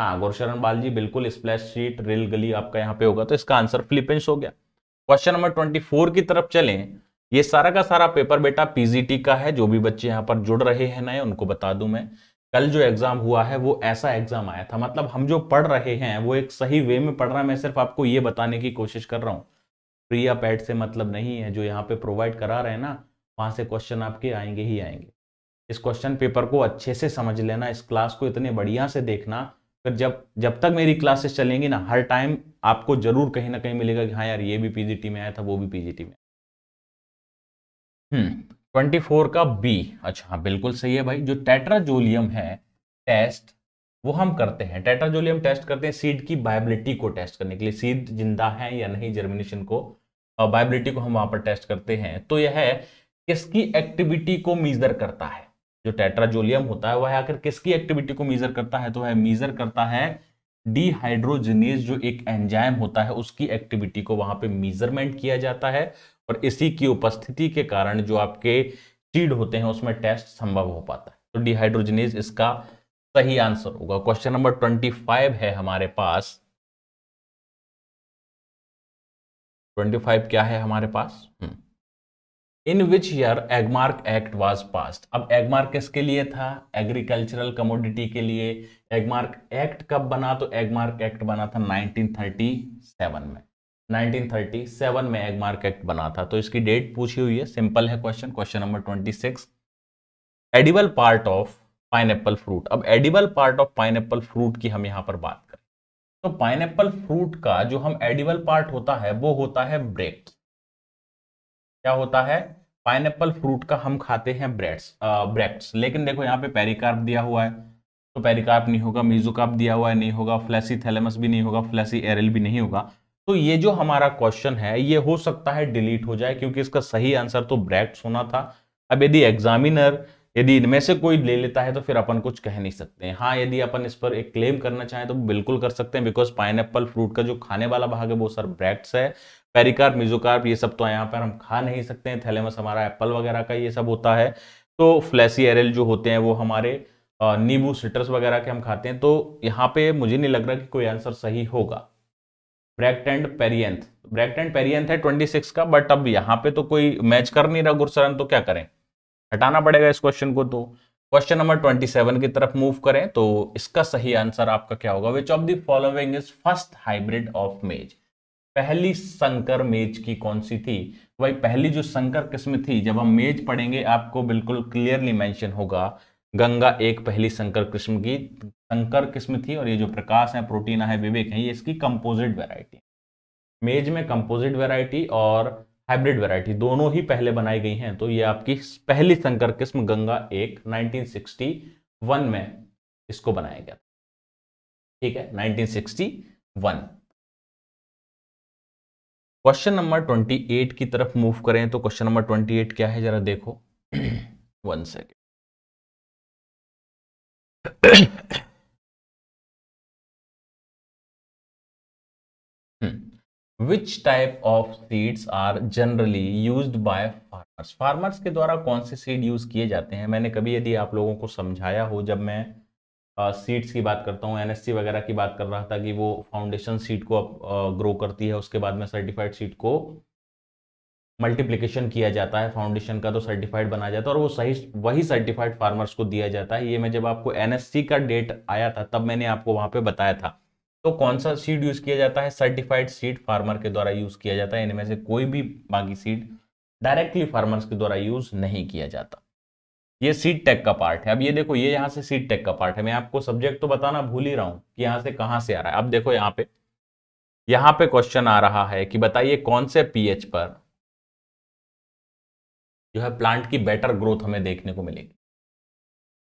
हाँ गौरशरण बाल जी बिल्कुल, स्प्लैश, शीट, रेल, गली आपका यहाँ पे होगा, तो इसका आंसर फिलीपींस हो गया। क्वेश्चन नंबर ट्वेंटी फोर की तरफ चलें। ये सारा का सारा पेपर बेटा पीजीटी का है, जो भी बच्चे यहाँ पर जुड़ रहे हैं नए, उनको बता दूं मैं, कल जो एग्जाम हुआ है वो ऐसा एग्जाम आया था, मतलब हम जो पढ़ रहे हैं वो एक सही वे में पढ़ रहे हैं। मैं सिर्फ आपको ये बताने की कोशिश कर रहा हूँ, फ्री या पेड से मतलब नहीं है, जो यहाँ पे प्रोवाइड करा रहे हैं ना वहाँ से क्वेश्चन आपके आएंगे ही आएंगे। इस क्वेश्चन पेपर को अच्छे से समझ लेना, इस क्लास को इतने बढ़िया से देखना, फिर जब जब तक मेरी क्लासेस चलेंगी ना, हर टाइम आपको जरूर कहीं ना कहीं मिलेगा कि हाँ यार ये भी पीजीटी में आया था, वो भी पीजीटी में। हम्म ट्वेंटी फोर का बी, अच्छा हाँ बिल्कुल सही है भाई। जो टेट्राजोलियम है टेस्ट वो हम करते हैं, टेट्राजोलियम टेस्ट करते हैं सीड की वायबिलिटी को टेस्ट करने के लिए, सीड जिंदा है या नहीं, जर्मिनेशन को, वायबिलिटी को हम वहां पर टेस्ट करते हैं। तो यह है किसकी एक्टिविटी को मेजर करता है? जो टेट्राजोलियम होता है वह आखिर किसकी एक्टिविटी को मेजर करता है? तो वह मेजर करता है डिहाइड्रोजिनेज, जो एक एंजाइम होता है उसकी एक्टिविटी को वहां पर मेजरमेंट किया जाता है, और इसी की उपस्थिति के कारण जो आपके सीड होते हैं उसमें टेस्ट संभव हो पाता है। तो डिहाइड्रोजिनेज इसका सही आंसर होगा। क्वेश्चन नंबर ट्वेंटी फाइव है हमारे पास, ट्वेंटी फाइव क्या है हमारे पास? In which year Agmark act was passed. अब एगमार्क किसके लिए था? एग्रीकल्चरल कमोडिटी के लिए। एगमार्क एक्ट कब बना? तो एगमार्क एक्ट बना था नाइनटीन थर्टी सेवन में, नाइनटीन थर्टी सेवन में एगमार्क एक्ट बना था। तो इसकी डेट पूछी हुई है, सिंपल है question. Question number twenty six, edible part of pineapple fruit. अब edible part of pineapple fruit की हम यहाँ पर बात करें तो पाइनएप्पल फ्रूट का जो हम एडिबल पार्ट होता है वो होता है ब्रेड्स। क्या होता है? पाइनएप्पल फ्रूट का हम खाते हैं ब्रेड्स, ब्रेड्स। लेकिन देखो यहाँ पे पेरिकार्प दिया हुआ है तो पेरिकार्प नहीं होगा, मेसोकार्प दिया हुआ है नहीं होगा, फ्लैसी थैलेमस भी नहीं होगा, फ्लैसी एरल भी नहीं होगा। तो ये जो हमारा क्वेश्चन है ये हो सकता है डिलीट हो जाए, क्योंकि इसका सही आंसर तो ब्रेड्स होना था। अब यदि एग्जामिनर यदि इनमें से कोई ले लेता है तो फिर अपन कुछ कह नहीं सकते हैं। हाँ, यदि अपन इस पर एक क्लेम करना चाहें तो बिल्कुल कर सकते हैं, बिकॉज पाइनएप्पल फ्रूट का जो खाने वाला भाग है वो सर ब्रैक्ट्स है, पेरिकार्प, मेसोकार्प ये सब तो यहाँ पर हम खा नहीं सकते हैं। थैलेमस हमारा एप्पल वगैरह का ये सब होता है। तो फ्लैसी एरल जो होते हैं वो हमारे नींबू, सिट्रस वगैरह के हम खाते हैं। तो यहाँ पे मुझे नहीं लग रहा कि कोई आंसर सही होगा। Bract and perianth, bract and perianth है छब्बीस का, बट अब यहाँ पे तो कोई मैच कर नहीं रहा गुरशरण, तो क्या करें, हटाना पड़ेगा इस क्वेश्चन को। तो क्वेश्चन नंबर सत्ताईस की तरफ मूव करें। तो इसका सही आंसर आपका क्या होगा, which of the following is first hybrid of maize. पहली संकर मेज की कौन सी थी भाई, पहली जो संकर किस्म थी, जब हम मेज पढ़ेंगे आपको बिल्कुल क्लियरली मेंशन होगा, गंगा एक पहली संकर किस्म की संकर किस्म थी, और ये जो प्रकाश है, प्रोटीना है, विवेक है, ये इसकी कंपोजिट वेराइटी। मेज में कंपोजिट वेराइटी और हाइब्रिड वैरायटी दोनों ही पहले बनाई गई हैं। तो ये आपकी पहली संकर किस्म गंगा एक उन्नीस सौ इकसठ में इसको बनाया गया, ठीक है, उन्नीस सौ इकसठ। क्वेश्चन नंबर अट्ठाईस की तरफ मूव करें। तो क्वेश्चन नंबर अट्ठाईस क्या है जरा देखो, one second. Which type of seeds are generally used by farmers? Farmers के द्वारा कौन से सीड यूज किए जाते हैं? मैंने कभी यदि आप लोगों को समझाया हो, जब मैं सीड्स uh, की बात करता हूँ, एनएससी वगैरह की बात कर रहा था कि वो फाउंडेशन सीड को ग्रो uh, करती है, उसके बाद में सर्टिफाइड सीड को मल्टीप्लिकेशन किया जाता है फाउंडेशन का, तो सर्टिफाइड बना जाता है और वो सही वही सर्टिफाइड फार्मर्स को दिया जाता है। ये मैं जब आपको एनएससी का डेट आया था तब मैंने आपको वहाँ पे बताया था। तो कौन सा सीड यूज किया जाता है, सर्टिफाइड सीड फार्मर के द्वारा यूज किया जाता है। इनमें से कोई भी बाकी सीड डायरेक्टली फार्मर्स के द्वारा यूज नहीं किया जाता। ये सीड टैग का पार्ट है। अब ये देखो, ये यहाँ से सीड टैग का पार्ट है। मैं आपको सब्जेक्ट तो बताना भूल ही रहा हूँ कि यहाँ से कहाँ से आ रहा है। अब देखो यहाँ पे, यहाँ पे क्वेश्चन आ रहा है कि बताइए कौन से पीएच पर जो है प्लांट की बेटर ग्रोथ हमें देखने को मिलेगी,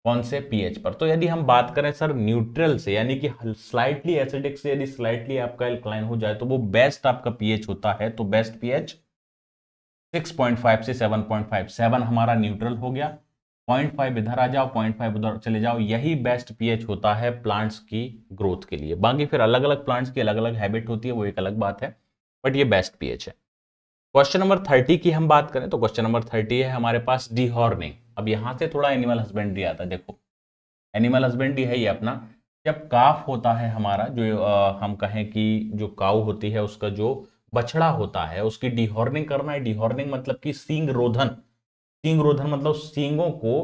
कौन से पीएच पर। तो यदि हम बात करें सर न्यूट्रल से, यानी कि स्लाइटली एसिडिक से यदि स्लाइटली आपका एल्कलाइन हो जाए तो वो बेस्ट आपका पीएच होता है। तो बेस्ट पीएच छह पॉइंट पाँच से सात पॉइंट पाँच, सात हमारा न्यूट्रल हो गया, पॉइंट पाँच इधर आ जाओ, पॉइंट पाँच उधर चले जाओ, यही बेस्ट पीएच होता है प्लांट्स की ग्रोथ के लिए। बाकी फिर अलग अलग प्लांट्स की अलग अलग हैबिट होती है, वो एक अलग बात है, बट ये बेस्ट पीएच है। क्वेश्चन नंबर तीस की हम बात करें तो क्वेश्चन नंबर तीस है हमारे पास डिहॉर्निंग। अब यहाँ से थोड़ा एनिमल हस्बेंड्री आता है। देखो एनिमल हस्बेंड्री है ये अपना, जब काफ होता है हमारा, जो आ, हम कहें कि जो काऊ होती है उसका जो बछड़ा होता है, उसकी डिहॉर्निंग करना है। डिहॉर्निंग मतलब कि सींग रोधन, सींग रोधन मतलब सींगों को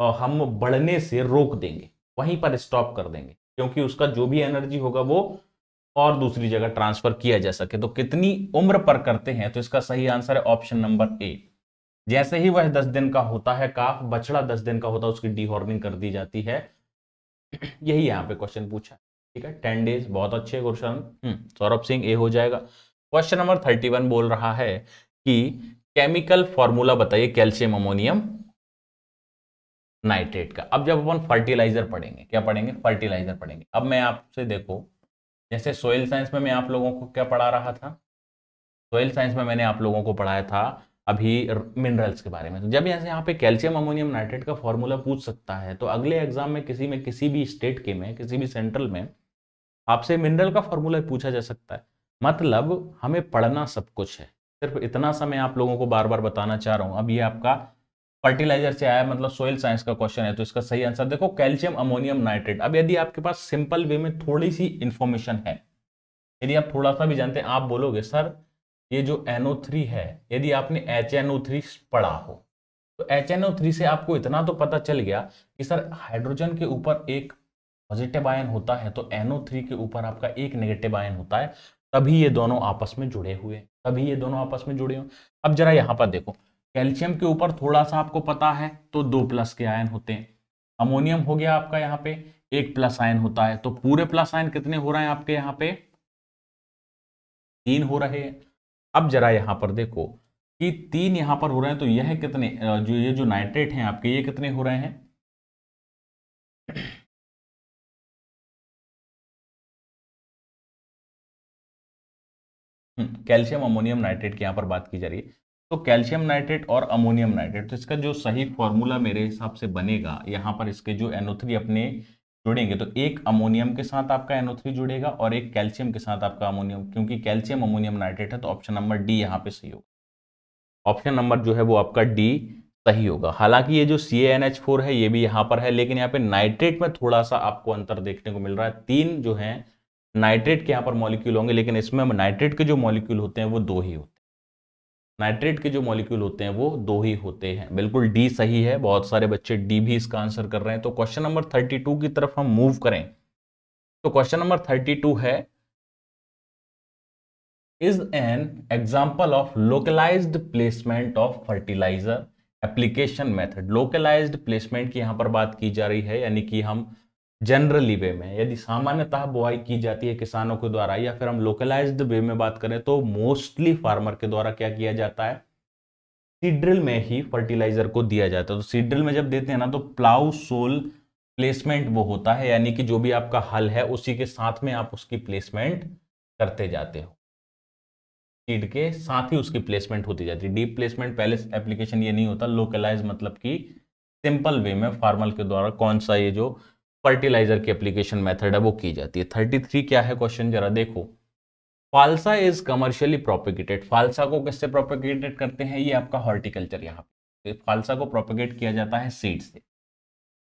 आ, हम बढ़ने से रोक देंगे, वहीं पर स्टॉप कर देंगे, क्योंकि उसका जो भी एनर्जी होगा वो और दूसरी जगह ट्रांसफर किया जा सके। तो कितनी उम्र पर करते हैं, तो इसका सही आंसर है ऑप्शन नंबर ए। जैसे ही वह दस दिन का होता है काफ, बछड़ा दस दिन का होता है, उसकी डिहॉर्निंग कर दी जाती है। यही यहाँ पे क्वेश्चन पूछा, ठीक है, टेन डेज। बहुत अच्छे गुरशरण, सौरभ सिंह ए हो जाएगा। क्वेश्चन नंबर थर्टी वन बोल रहा है कि केमिकल फॉर्मूला बताइए कैल्शियम अमोनियम नाइट्रेट का। अब जब अपन फर्टिलाइजर पढ़ेंगे, क्या पढ़ेंगे, फर्टिलाइजर पढ़ेंगे। अब मैं आपसे देखो, जैसे सोयल साइंस में मैं आप लोगों को क्या पढ़ा रहा था, सोयल साइंस में मैंने आप लोगों को पढ़ाया था अभी मिनरल्स के बारे में। तो जब यहाँ से यहाँ पे कैल्शियम अमोनियम नाइट्रेट का फॉर्मूला पूछ सकता है, तो अगले एग्जाम में किसी में किसी भी स्टेट के में किसी भी सेंट्रल में आपसे मिनरल का फॉर्मूला पूछा जा सकता है। मतलब हमें पढ़ना सब कुछ है, सिर्फ इतना सा मैं आप लोगों को बार बार बताना चाह रहा हूँ। अब ये आपका फर्टिलाइजर से आया, मतलब सोयल साइंस का क्वेश्चन है, तो इसका सही आंसर देखो कैल्शियम अमोनियम नाइट्रेट। अब यदि आपके पास सिंपल वे में थोड़ी सी इंफॉर्मेशन है, यदि आप थोड़ा सा भी जानते हैं, आप बोलोगे सर ये जो एन ओ थ्री है, यदि आपने एच एन ओ थ्री पढ़ा हो तो एच एन ओ थ्री से आपको इतना तो पता चल गया कि सर हाइड्रोजन के ऊपर एक पॉजिटिव आयन होता है तो एन ओ थ्री के ऊपर आपका एक नेगेटिव आयन होता है, तभी ये दोनों आपस में जुड़े हुए तभी ये दोनों आपस में जुड़े हुए। अब जरा यहाँ पर देखो, कैल्शियम के ऊपर थोड़ा सा आपको पता है तो दो प्लस के आयन होते हैं, अमोनियम हो गया आपका यहाँ पे एक प्लस आयन होता है, तो पूरे प्लस आयन कितने हो रहे हैं आपके यहाँ पे, तीन हो रहे हैं। अब जरा यहाँ पर देखो कि तीन यहाँ पर हो रहे हैं, तो यह कितने जो ये जो नाइट्रेट हैं आपके, ये कितने हो रहे हैं, कैल्शियम अमोनियम नाइट्रेट की यहाँ पर बात की जा रही है। तो कैल्शियम नाइट्रेट और अमोनियम नाइट्रेट। तो इसका जो सही फॉर्मूला मेरे हिसाब से बनेगा, यहाँ पर इसके जो एनओ थ्री अपने जुड़ेंगे तो एक अमोनियम के साथ आपका एनओ थ्री जुड़ेगा और एक कैल्शियम के साथ आपका अमोनियम, क्योंकि कैल्शियम अमोनियम नाइट्रेट है, तो ऑप्शन नंबर डी यहाँ पे सही होगा। ऑप्शन नंबर जो है वो आपका डी सही होगा। हालांकि ये जो C A N H four है ये भी यहाँ पर है, लेकिन यहाँ पे नाइट्रेट में थोड़ा सा आपको अंतर देखने को मिल रहा है। तीन जो है नाइट्रेट के यहाँ पर मॉलिक्यूल होंगे, लेकिन इसमें नाइट्रेट के जो मॉलिक्यूल होते हैं वो दो ही होते हैं, नाइट्रेट के जो मॉलिक्यूल होते हैं वो दो ही होते हैं। बिल्कुल डी सही है, बहुत सारे बच्चे डी भी इसका आंसर कर रहे हैं। तो क्वेश्चन नंबर थर्टी टू की तरफ हम मूव करें। तो क्वेश्चन नंबर थर्टी टू है, is an example of localised placement of fertiliser application method. Localised placement की यहाँ पर बात की जा रही है, यानी कि हम जनरली वे में यदि सामान्यतः बुआई की जाती है किसानों के द्वारा, या फिर हम लोकलाइज्ड वे में बात करें तो मोस्टली फार्मर के द्वारा क्या किया जाता है, सीड्रिल में ही फर्टिलाइजर को दिया जाता है। तो सीड्रिल में जब देते हैं ना तो प्लाउ सोल प्लेसमेंट वो होता है, यानी कि जो भी आपका हल है उसी के साथ में आप उसकी प्लेसमेंट करते जाते हो, सीड के साथ ही उसकी प्लेसमेंट होती जाती है। डीप प्लेसमेंट पहले एप्लीकेशन ये नहीं होता। लोकलाइज मतलब कि सिंपल वे में फार्मर के द्वारा कौन सा ये जो फर्टिलाइजर की एप्लीकेशन मेथड है वो की जाती है। थर्टी थ्री क्या है क्वेश्चन, जरा देखो। Phalsa is commercially propagated. Phalsa को किससे प्रोपेगेटेड करते हैं, ये आपका हॉर्टिकल्चर। यहाँ पे फालसा को प्रोपेगेट किया जाता है सीड से,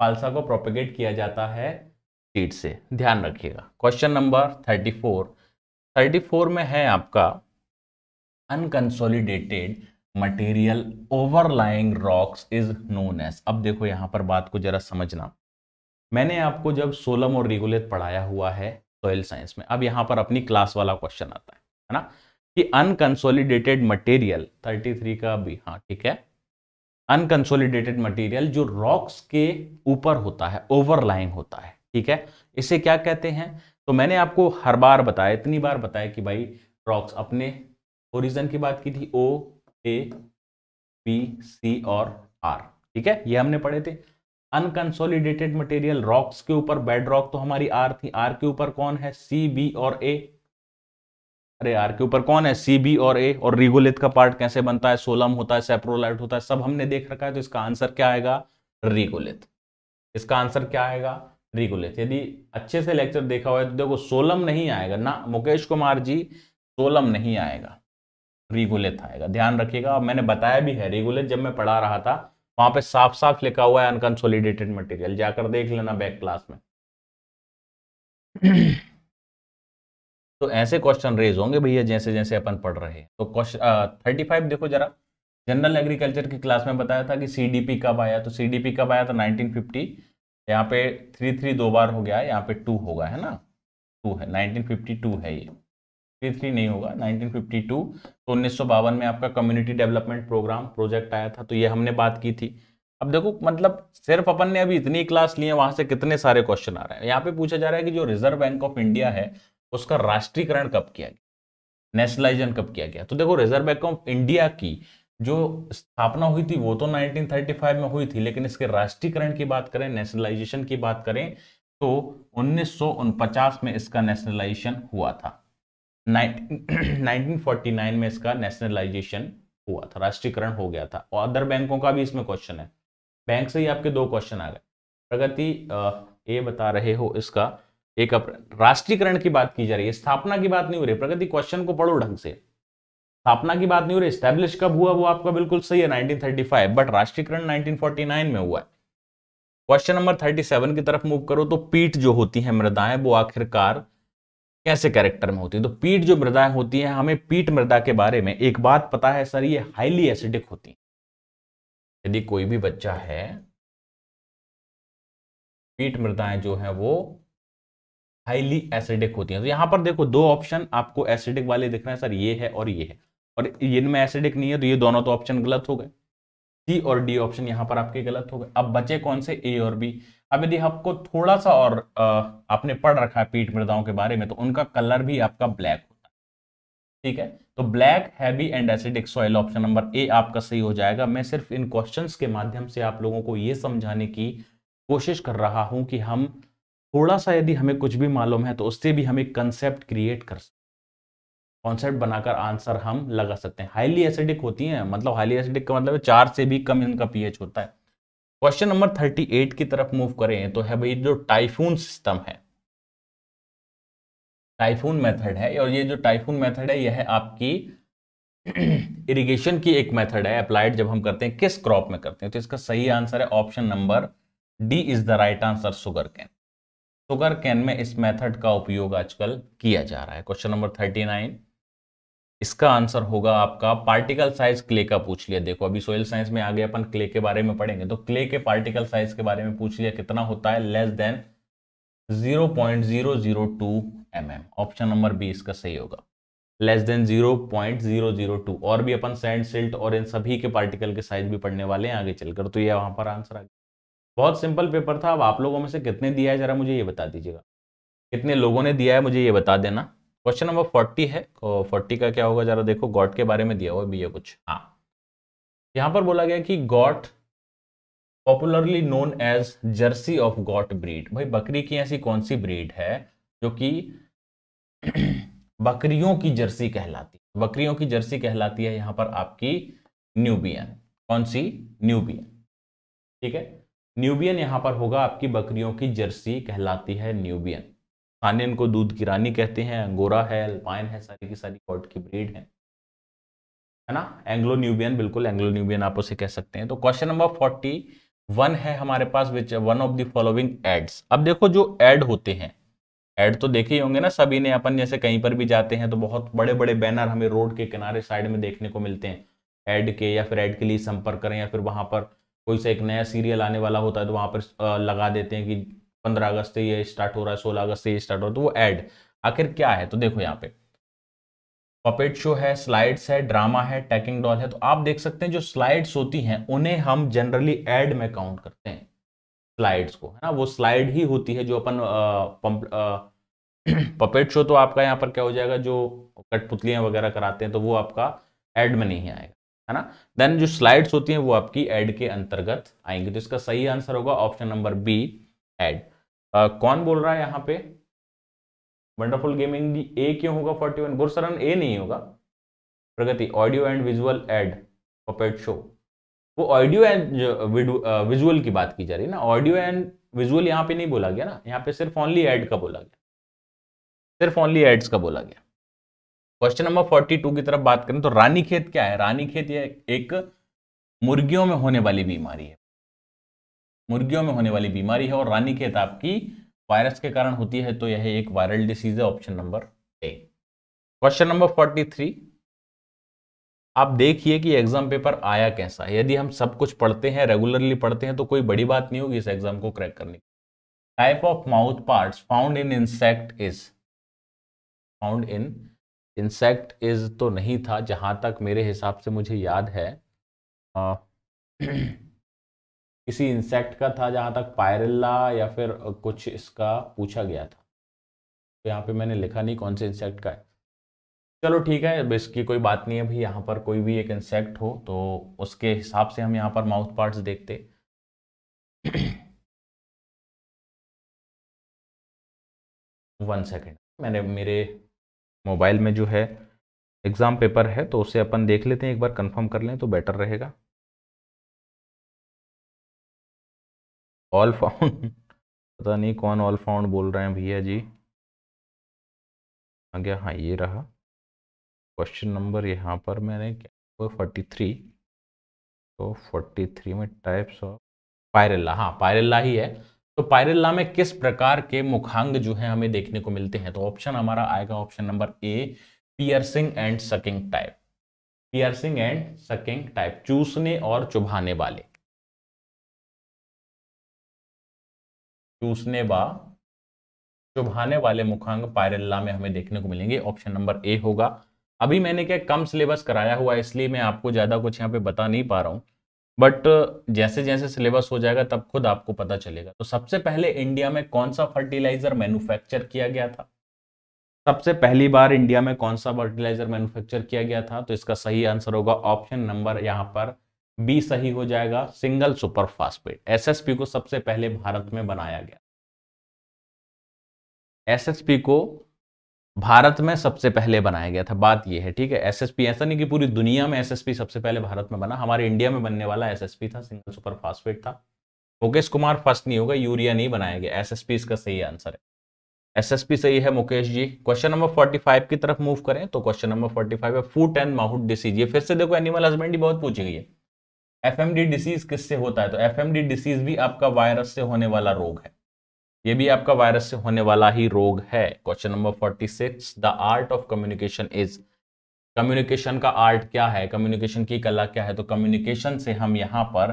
फालसा को प्रोपेगेट किया जाता है सीड से, ध्यान रखिएगा। Question number thirty four, thirty four में है आपका unconsolidated material overlying rocks is known as. अब देखो यहाँ पर बात को जरा समझना, मैंने आपको जब सोलम और रिगोलेट पढ़ाया हुआ है सॉइल साइंस में, अब यहाँ पर अपनी क्लास वाला क्वेश्चन आता है है ना, कि अनकंसोलिडेटेड मटेरियल, थर्टी थ्री का भी, हाँ ठीक है, अनकंसोलिडेटेड मटेरियल जो रॉक्स के ऊपर होता है, ओवरलाइंग होता है, ठीक है, इसे क्या कहते हैं। तो मैंने आपको हर बार बताया, इतनी बार बताया कि भाई रॉक्स, अपने ओरिजिन की बात की थी, ओ ए बी सी और आर, ठीक है, ये हमने पढ़े थे। अनकंसोलिडेटेड मटेरियल रॉक्स के ऊपर, बेड रॉक तो हमारी आर थी, आर के ऊपर कौन है, सी बी और ए, अरे आर के ऊपर कौन है, सी बी और ए, और रिगोलिथ का पार्ट कैसे बनता है, सोलम होता है, सेप्रोलाइट होता है, सब हमने देख रखा है। तो इसका आंसर क्या आएगा, रिगोलिथ। इसका आंसर क्या आएगा, रिगोलिथ। यदि अच्छे से लेक्चर देखा हुआ है तो देखो सोलम नहीं आएगा ना मुकेश कुमार जी, सोलम नहीं आएगा, रिगोलिथ आएगा, ध्यान रखिएगा। मैंने बताया भी है, रिगोलिथ जब मैं पढ़ा रहा था वहां पे साफ साफ लिखा हुआ है अनकंसोलिडेटेड मटेरियल, जाकर देख लेना बैक क्लास में। तो ऐसे क्वेश्चन रेज होंगे भैया जैसे जैसे अपन पढ़ रहे हैं। तो क्वेश्चन थर्टी फाइव देखो जरा, जनरल एग्रीकल्चर की क्लास में बताया था कि सीडीपी कब आया, तो सीडीपी कब आया था नाइनटीन फिफ्टी, यहाँ पे थ्री थ्री दो बार हो गया, यहाँ पे टू होगा है ना, टू है, नाइनटीन फिफ्टी टू है, ये थ्री थ्री नहीं होगा, नाइनटीन फिफ्टी टू। तो उन्नीस सौ बावन में आपका कम्युनिटी डेवलपमेंट प्रोग्राम प्रोजेक्ट आया था, तो ये हमने बात की थी। अब देखो मतलब सिर्फ अपन ने अभी इतनी क्लास ली है, वहां से कितने सारे क्वेश्चन आ रहे हैं। यहाँ पे पूछा जा रहा है कि जो रिजर्व बैंक ऑफ इंडिया है उसका राष्ट्रीयकरण कब किया गया, नेशनलाइजेशन कब किया गया। तो देखो रिजर्व बैंक ऑफ इंडिया की जो स्थापना हुई थी वो तो नाइनटीन थर्टी फाइव में हुई थी, लेकिन इसके राष्ट्रीयकरण की बात करें, नेशनलाइजेशन की बात करें, तो उन्नीस सौ उनपचास में इसका नेशनलाइजेशन हुआ था, नाइनटीन फोर्टी नाइन में इसका नेशनलाइजेशन हुआ था, राष्ट्रीयकरण हो गया था। और अदर बैंकों का भी इसमें क्वेश्चन है, बैंक से ही आपके दो क्वेश्चन आ गए। प्रगति ये बता रहे हो इसका एक राष्ट्रीयकरण की बात की जा रही है, स्थापना की बात नहीं हो रही। प्रगति क्वेश्चन को पढ़ो ढंग से, स्थापना की बात नहीं हो रही। एस्टेब्लिश कब हुआ वो आपका बिल्कुल सही है नाइनटीन थर्टी फाइव, बट राष्ट्रीयकरण नाइनटीन फोर्टी नाइन में हुआ है। क्वेश्चन नंबर थर्टी सेवन की तरफ मूव करो। तो पीट जो होती है मृदाएं वो आखिरकार कैसे कैरेक्टर में होती है, तो पीट जो मृदाएं होती हैं, हमें पीट मृदा के बारे में एक बात पता है सर, ये हाईली एसिडिक होती है। यदि कोई भी बच्चा है, पीट मृदाएं जो है वो हाईली एसिडिक होती हैं। तो यहां पर देखो दो ऑप्शन आपको एसिडिक वाले दिख रहे हैं सर, ये है और ये है, और इनमें एसिडिक नहीं है, तो ये दोनों तो ऑप्शन गलत हो गए, सी और डी ऑप्शन यहाँ पर आपके गलत हो गए। अब बचे कौन से, ए और बी। अब यदि आपको थोड़ा सा और आ, आपने पढ़ रखा है पीट मृदाओं के बारे में, तो उनका कलर भी आपका ब्लैक होता है, ठीक है, तो black heavy and acidic soil option number A आपका सही हो जाएगा। मैं सिर्फ इन क्वेश्चंस के माध्यम से आप लोगों को ये समझाने की कोशिश कर रहा हूँ कि हम थोड़ा सा, यदि हमें कुछ भी मालूम है तो उससे भी हम एक कंसेप्ट क्रिएट कर सकते, कॉन्सेप्ट बनाकर आंसर हम लगा सकते हैं। हाईली एसिडिक होती हैं, मतलब हाईली एसिडिक का मतलब चार से भी कम इनका पीएच होता है। क्वेश्चन नंबर अड़तीस की तरफ मूव करें तो है भाई जो टाइफून सिस्टम है, टाइफून मेथड है, और ये जो टाइफून मेथड है यह है आपकी इरिगेशन की एक मेथड है अप्लाइड जब हम करते हैं किस क्रॉप में करते हैं। तो इसका सही आंसर है option number D is the right answer, sugar cane. Sugar cane में इस मेथड का उपयोग आजकल किया जा रहा है। क्वेश्चन नंबर उनतालीस इसका आंसर होगा आपका। पार्टिकल साइज क्ले का पूछ लिया, देखो अभी सोयल साइंस में आगे अपन क्ले के बारे में पढ़ेंगे, तो क्ले के पार्टिकल साइज के बारे में पूछ लिया कितना होता है, less than zero point zero zero two M M. Option number B इसका सही होगा, less than zero point zero zero two. और भी अपन सैंड सिल्ट और इन सभी के पार्टिकल के साइज भी पढ़ने वाले हैं आगे चलकर, तो ये वहां पर आंसर आ गया। बहुत सिंपल पेपर था। अब आप लोगों में से कितने दिया है जरा मुझे ये बता दीजिएगा, कितने लोगों ने दिया है मुझे ये बता देना। क्वेश्चन नंबर चालीस है, और चालीस का क्या होगा जरा देखो, गॉट के बारे में दिया हुआ भी है कुछ। हाँ, यहाँ पर बोला गया कि goat popularly known as Jersey of goat breed. भाई बकरी की ऐसी कौन सी ब्रीड है जो कि बकरियों की जर्सी कहलाती है, बकरियों की जर्सी कहलाती है यहाँ पर आपकी न्यूबियन। कौन सी? न्यूबियन। ठीक है, न्यूबियन यहाँ पर होगा आपकी बकरियों की जर्सी कहलाती है न्यूबियन। सानियन को दूध की रानी कहते हैं, अंगोरा है, अल्पाइन है, सारी की सारी गॉट की ब्रीड है, है ना। एंग्लो न्यूबियन, बिल्कुल एंग्लो न्यूबियन आप उसे कह सकते हैं। तो क्वेश्चन नंबर फोर्टी वन है हमारे पास, which one of the following aids. अब देखो जो एड होते हैं, एड तो देखे ही होंगे ना सभी ने, अपन जैसे कहीं पर भी जाते हैं तो बहुत बड़े बड़े बैनर हमें रोड के किनारे साइड में देखने को मिलते हैं एड के, या फिर एड के लिए संपर्क करें, या फिर वहाँ पर कोई सा एक नया सीरियल आने वाला होता है तो वहाँ पर लगा देते हैं कि पंद्रह अगस्त से ये स्टार्ट हो रहा है, सोलह अगस्त से ये स्टार्ट हो रहा है। तो वो एड आखिर क्या है? तो देखो यहाँ पे पपेट शो है, स्लाइड्स है, ड्रामा है, टैकिंग डॉल है। तो आप देख सकते हैं जो स्लाइड्स होती हैं उन्हें हम जनरली एड में काउंट करते हैं, स्लाइड्स को, है ना। वो स्लाइड ही होती है जो अपन पपेट शो तो आपका यहाँ पर क्या हो जाएगा, जो कठपुतलियाँ वगैरह कराते हैं, तो वो आपका एड में नहीं आएगा, है ना। देन जो स्लाइड्स होती हैं वो आपकी एड के अंतर्गत आएंगी। तो इसका सही आंसर होगा option number B, aid. uh, कौन बोल रहा है यहाँ पे वंडरफुल गेमिंग ए क्यों होगा इकतालीस? गौरशरण ए नहीं होगा। प्रगति audio and visual aid, puppet show, वो ऑडियो एंड विजुअल की बात की जा रही है ना, ऑडियो एंड विजुअल यहाँ पे नहीं बोला गया ना, यहाँ पे सिर्फ ओनली एड का बोला गया, सिर्फ ओनली एड्स का बोला गया। क्वेश्चन नंबर बयालीस की तरफ बात करें तो रानीखेत क्या है? रानीखेत ये एक मुर्गियों में होने वाली बीमारी है, मुर्गियों में होने वाली बीमारी है, और रानीखेत आपकी वायरस के कारण होती है, तो यह एक वायरल डिसीज है। Option number A. Question number तैंतालीस, आप देखिए कि एग्जाम पेपर आया कैसा है। यदि हम सब कुछ पढ़ते हैं, रेगुलरली पढ़ते हैं, तो कोई बड़ी बात नहीं होगी इस एग्जाम को क्रैक करने की। Type of mouth parts found in insect is, found in insect is तो नहीं था जहां तक मेरे हिसाब से मुझे याद है, आ, किसी इंसेक्ट का था जहां तक पायरेला या फिर कुछ इसका पूछा गया था, तो यहाँ पे मैंने लिखा नहीं कौन से इंसेक्ट का है। चलो ठीक है, अब इसकी कोई बात नहीं है भाई, यहाँ पर कोई भी एक इंसेक्ट हो तो उसके हिसाब से हम यहाँ पर माउथ पार्ट्स देखते। वन सेकेंड, मैंने मेरे मोबाइल में जो है एग्जाम पेपर है तो उसे अपन देख लेते हैं, एक बार कंफर्म कर लें तो बेटर रहेगा। ऑल फाउंड, पता नहीं कौन ऑल फाउंड बोल रहे हैं भैया जी, आ गया। हाँ ये रहा क्वेश्चन नंबर, यहाँ पर मैंने क्या फोर्टी थ्री तो फोर्टी थ्री में टाइप्स ऑफ पायरेला, हाँ पायरेला ही है। तो पायरेला में किस प्रकार के मुखांग जो है हमें देखने को मिलते हैं? तो ऑप्शन हमारा आएगा option number A, piercing and sucking type, piercing and sucking type, चूसने और चुभाने वाले, चूसने व चुभाने वाले मुखांग पायरेला में हमें देखने को मिलेंगे। ऑप्शन नंबर ए होगा। अभी मैंने क्या कम सिलेबस कराया हुआ है इसलिए मैं आपको ज़्यादा कुछ यहाँ पे बता नहीं पा रहा हूँ, बट जैसे जैसे सिलेबस हो जाएगा तब खुद आपको पता चलेगा। तो सबसे पहले इंडिया में कौन सा फर्टिलाइजर मैन्युफैक्चर किया गया था? सबसे पहली बार इंडिया में कौन सा फर्टिलाइजर मैन्युफैक्चर किया गया था? तो इसका सही आंसर होगा ऑप्शन नंबर यहाँ पर बी सही हो जाएगा, सिंगल सुपर फास्फेट। एसएसपी को सबसे पहले भारत में बनाया गया, एसएसपी को भारत में सबसे पहले बनाया गया था, बात यह है। ठीक है, एसएसपी ऐसा नहीं कि पूरी दुनिया में एसएसपी सबसे पहले भारत में बना, हमारे इंडिया में बनने वाला एसएसपी था, सिंगल सुपर फास्फेट था। मुकेश कुमार फर्स्ट नहीं होगा, यूरिया नहीं बनाया गया, एसएसपी इसका सही आंसर है, एसएसपी सही है मुकेश जी। क्वेश्चन नंबर पैंतालीस की तरफ मूव करें तो क्वेश्चन नंबर पैंतालीस है फूट एंड माउथ डिसीज। ये फिर से देखो एनिमल हस्बेंड्री बहुत पूछी गई है। एफएमडी डिसीज किससे होता है, तो एफएमडी डिसीज भी आपका वायरस से होने वाला रोग है, ये भी आपका वायरस से होने वाला ही रोग है। क्वेश्चन नंबर छियालीस, the art of communication is, communication का आर्ट क्या है, कम्युनिकेशन की कला क्या है, तो कम्युनिकेशन से हम यहाँ पर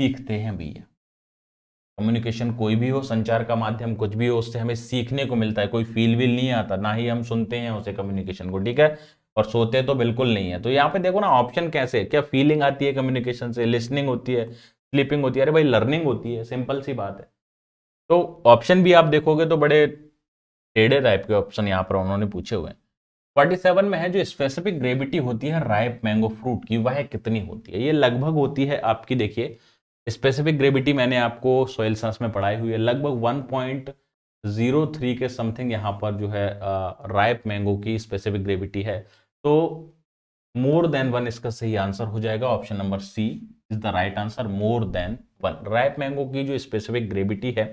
सीखते हैं भैया। कम्युनिकेशन कोई भी हो, संचार का माध्यम कुछ भी हो, उससे हमें सीखने को मिलता है, कोई फील भी नहीं आता, ना ही हम सुनते हैं उसे कम्युनिकेशन को। ठीक है, और सोते तो बिल्कुल नहीं है। तो यहाँ पे देखो ना ऑप्शन कैसे, क्या फीलिंग आती है कम्युनिकेशन से, लिसनिंग होती है, स्लीपिंग होती है, अरे भाई लर्निंग होती है, सिंपल सी बात है। तो ऑप्शन भी आप देखोगे तो बड़े टेढ़े टाइप के ऑप्शन यहाँ पर उन्होंने पूछे हुए हैं। सैंतालीस में है जो स्पेसिफिक ग्रेविटी होती है राइप मैंगो फ्रूट की, वह कितनी होती है, ये लगभग होती है आपकी, देखिए स्पेसिफिक ग्रेविटी मैंने आपको सोयल साइंस में पढ़ाई हुई है, लगभग वन पॉइंट ज़ीरो थ्री के समथिंग यहाँ पर जो है राइप मैंगो की स्पेसिफिक ग्रेविटी है। तो मोर देन वन इसका सही आंसर हो जाएगा, option number C is the right answer, more than one. Ripe mango की जो स्पेसिफिक ग्रेविटी है,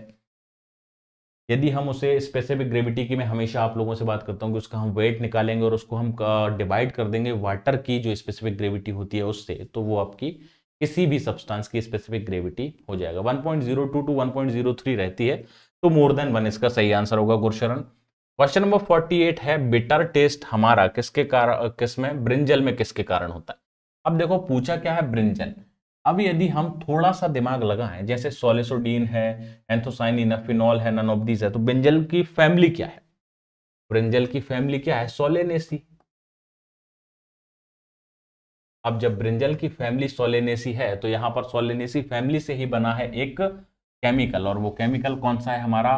यदि हम उसे स्पेसिफिक ग्रेविटी की, मैं हमेशा आप लोगों से बात करता हूँ कि उसका हम वेट निकालेंगे और उसको हम डिवाइड कर देंगे वाटर की जो स्पेसिफिक ग्रेविटी होती है उससे, तो वो आपकी किसी भी सब्सटेंस की स्पेसिफिक ग्रेविटी हो जाएगा। One point zero two to one point zero three रहती है, तो मोर देन वन इसका सही आंसर होगा गौरशरण। क्वेश्चन नंबर अड़तालीस है बिटर टेस्ट हमारा किसके कारण, किस में, ब्रिंजल में किसके कारण होता है। अब देखो पूछा क्या है, ब्रिंजल। अब यदि हम थोड़ा सा दिमाग लगाएं, जैसे सोलेसोडीन है, एंथोसाइनिन है, फिनॉल है, नन ऑफ दीज है, तो ब्रिंजल की फैमिली क्या है, ब्रिंजल की फैमिली क्या है, सोलेनेसी। अब जब ब्रिंजल की फैमिली सोलेनेसी है तो यहाँ पर सोलेनेसी फैमिली से ही बना है एक केमिकल, और वो केमिकल कौन सा है हमारा,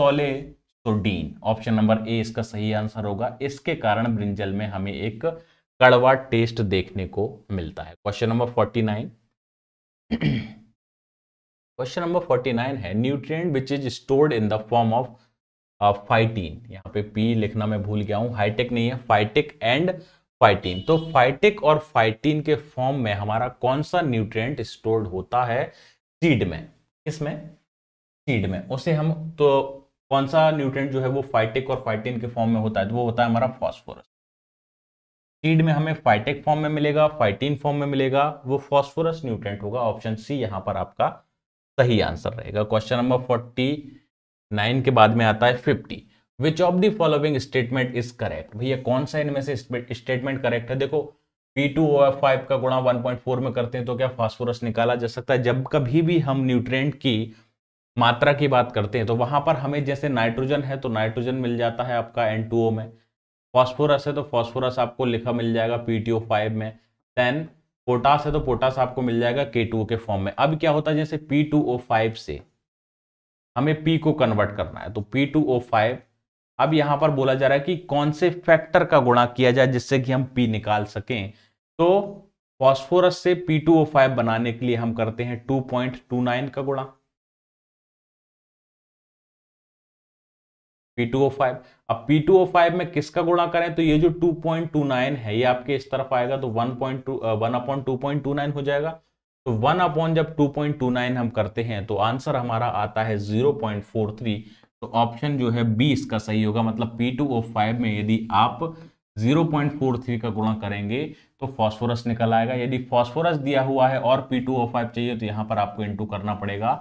सोलेसोडीन। ऑप्शन नंबर ए इसका सही आंसर होगा, इसके कारण ब्रिंजल में हमें एक कड़वा टेस्ट देखने को मिलता है। क्वेश्चन नंबर उनचास क्वेश्चन नंबर उनचास है nutrient which is stored in the form of phytin, यहाँ पे पी लिखना मैं भूल गया हूँ, हाइटेक नहीं है, फाइटिक एंड फाइटिन। तो फाइटिक और फाइटिन के फॉर्म में हमारा कौन सा न्यूट्रिएंट स्टोर्ड होता है सीड में, इसमें सीड में, उसे हम, तो कौन सा न्यूट्रिएंट जो है वो फाइटिक और फाइटिन के फॉर्म में होता है, तो वो होता है हमारा फॉस्फोरस। सीड में हमें फाइटेक फॉर्म में मिलेगा, फाइटिन फॉर्म में मिलेगा, वो फॉस्फोरस न्यूट्रिएंट होगा। ऑप्शन सी यहाँ पर आपका सही आंसर रहेगा। क्वेश्चन नंबर उनचास के बाद में आता है पचास, which of the following statement is correct, भैया कौन सा इनमें से स्टेटमेंट करेक्ट है। देखो P two O F five का गुणा वन पॉइंट फोर में करते हैं तो क्या फॉस्फोरस निकाला जा सकता है। जब कभी भी हम न्यूट्रिएंट की मात्रा की बात करते हैं तो वहां पर हमें जैसे नाइट्रोजन है तो नाइट्रोजन मिल जाता है आपका एन टू ओ में, फॉस्फोरस है तो फॉस्फोरस आपको लिखा मिल जाएगा पी टू ओ फाइव में, देन पोटास है तो पोटास आपको मिल जाएगा के टू ओ के फॉर्म में। अब क्या होता है, जैसे पी टू ओ फाइव से हमें P को कन्वर्ट करना है तो पी टू ओ फाइव, अब यहाँ पर बोला जा रहा है कि कौन से फैक्टर का गुणा किया जाए जिससे कि हम P निकाल सकें। तो फॉस्फोरस से पी टू ओ फाइव बनाने के लिए हम करते हैं टू पॉइंट टू नाइन का गुणा पी टू ओ फाइव। अब पी टू ओ फाइव में किसका गुणा करें तो ये जो टू पॉइंट टू नाइन है ये आपके इस तरफ आएगा तो one upon two point two nine हो जाएगा। तो वन अपॉन जब टू पॉइंट टू नाइन हम करते हैं तो आंसर हमारा आता है ज़ीरो पॉइंट फोर थ्री। तो ऑप्शन जो है बी इसका सही होगा, मतलब पी टू ओ फाइव में यदि आप ज़ीरो पॉइंट फोर थ्री का गुणा करेंगे तो फॉस्फोरस निकल आएगा। यदि फॉस्फोरस दिया हुआ है और पी टू ओ फाइव चाहिए तो यहाँ पर आपको इंटू करना पड़ेगा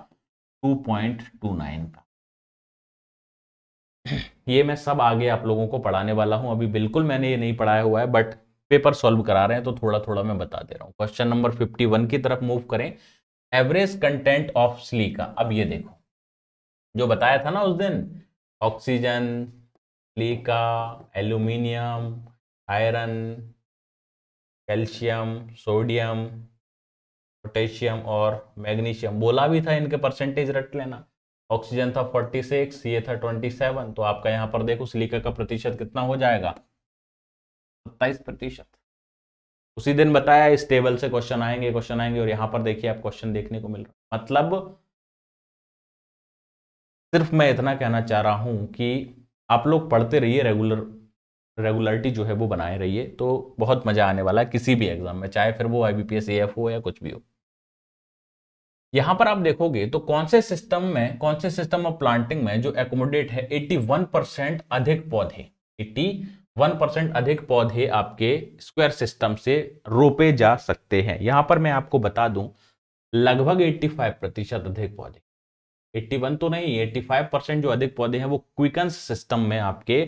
टू पॉइंट टू नाइन का। ये मैं सब आगे आप लोगों को पढ़ाने वाला हूं, अभी बिल्कुल मैंने ये नहीं पढ़ाया हुआ है बट पेपर सॉल्व करा रहे हैं तो थोड़ा थोड़ा मैं बता दे रहा हूँ। क्वेश्चन नंबर इक्यावन की तरफ मूव करें, एवरेज कंटेंट ऑफ सिलिका। अब ये देखो जो बताया था ना उस दिन, oxygen, silica, aluminium, iron, calcium, sodium, potassium और मैग्नीशियम, बोला भी था इनके परसेंटेज रट लेना। ऑक्सीजन था छियालीस, ये था सत्ताईस, तो आपका यहाँ पर देखो सिलिका का प्रतिशत कितना हो जाएगा, सत्ताईस प्रतिशत। उसी दिन बताया इस टेबल से क्वेश्चन आएंगे क्वेश्चन आएंगे और यहाँ पर देखिए आप क्वेश्चन देखने को मिल रहा है। मतलब सिर्फ मैं इतना कहना चाह रहा हूं कि आप लोग पढ़ते रहिए, रेगुलर रेगुलरिटी जो है वो बनाए रहिए, तो बहुत मजा आने वाला है किसी भी एग्जाम में, चाहे फिर वो I B P S, A F हो या कुछ भी हो। यहाँ पर आप देखोगे तो कौन से सिस्टम में, कौन से सिस्टम ऑफ प्लांटिंग में जो एकोमोडेट है इक्यासी परसेंट अधिक पौधे, इक्यासी परसेंट अधिक पौधे आपके स्क्वायर सिस्टम से रोपे जा सकते हैं। यहाँ पर मैं आपको बता दूं लगभग पचासी प्रतिशत अधिक पौधे, इक्यासी तो नहीं, पचासी परसेंट जो अधिक पौधे हैं वो क्विकन्स सिस्टम में आपके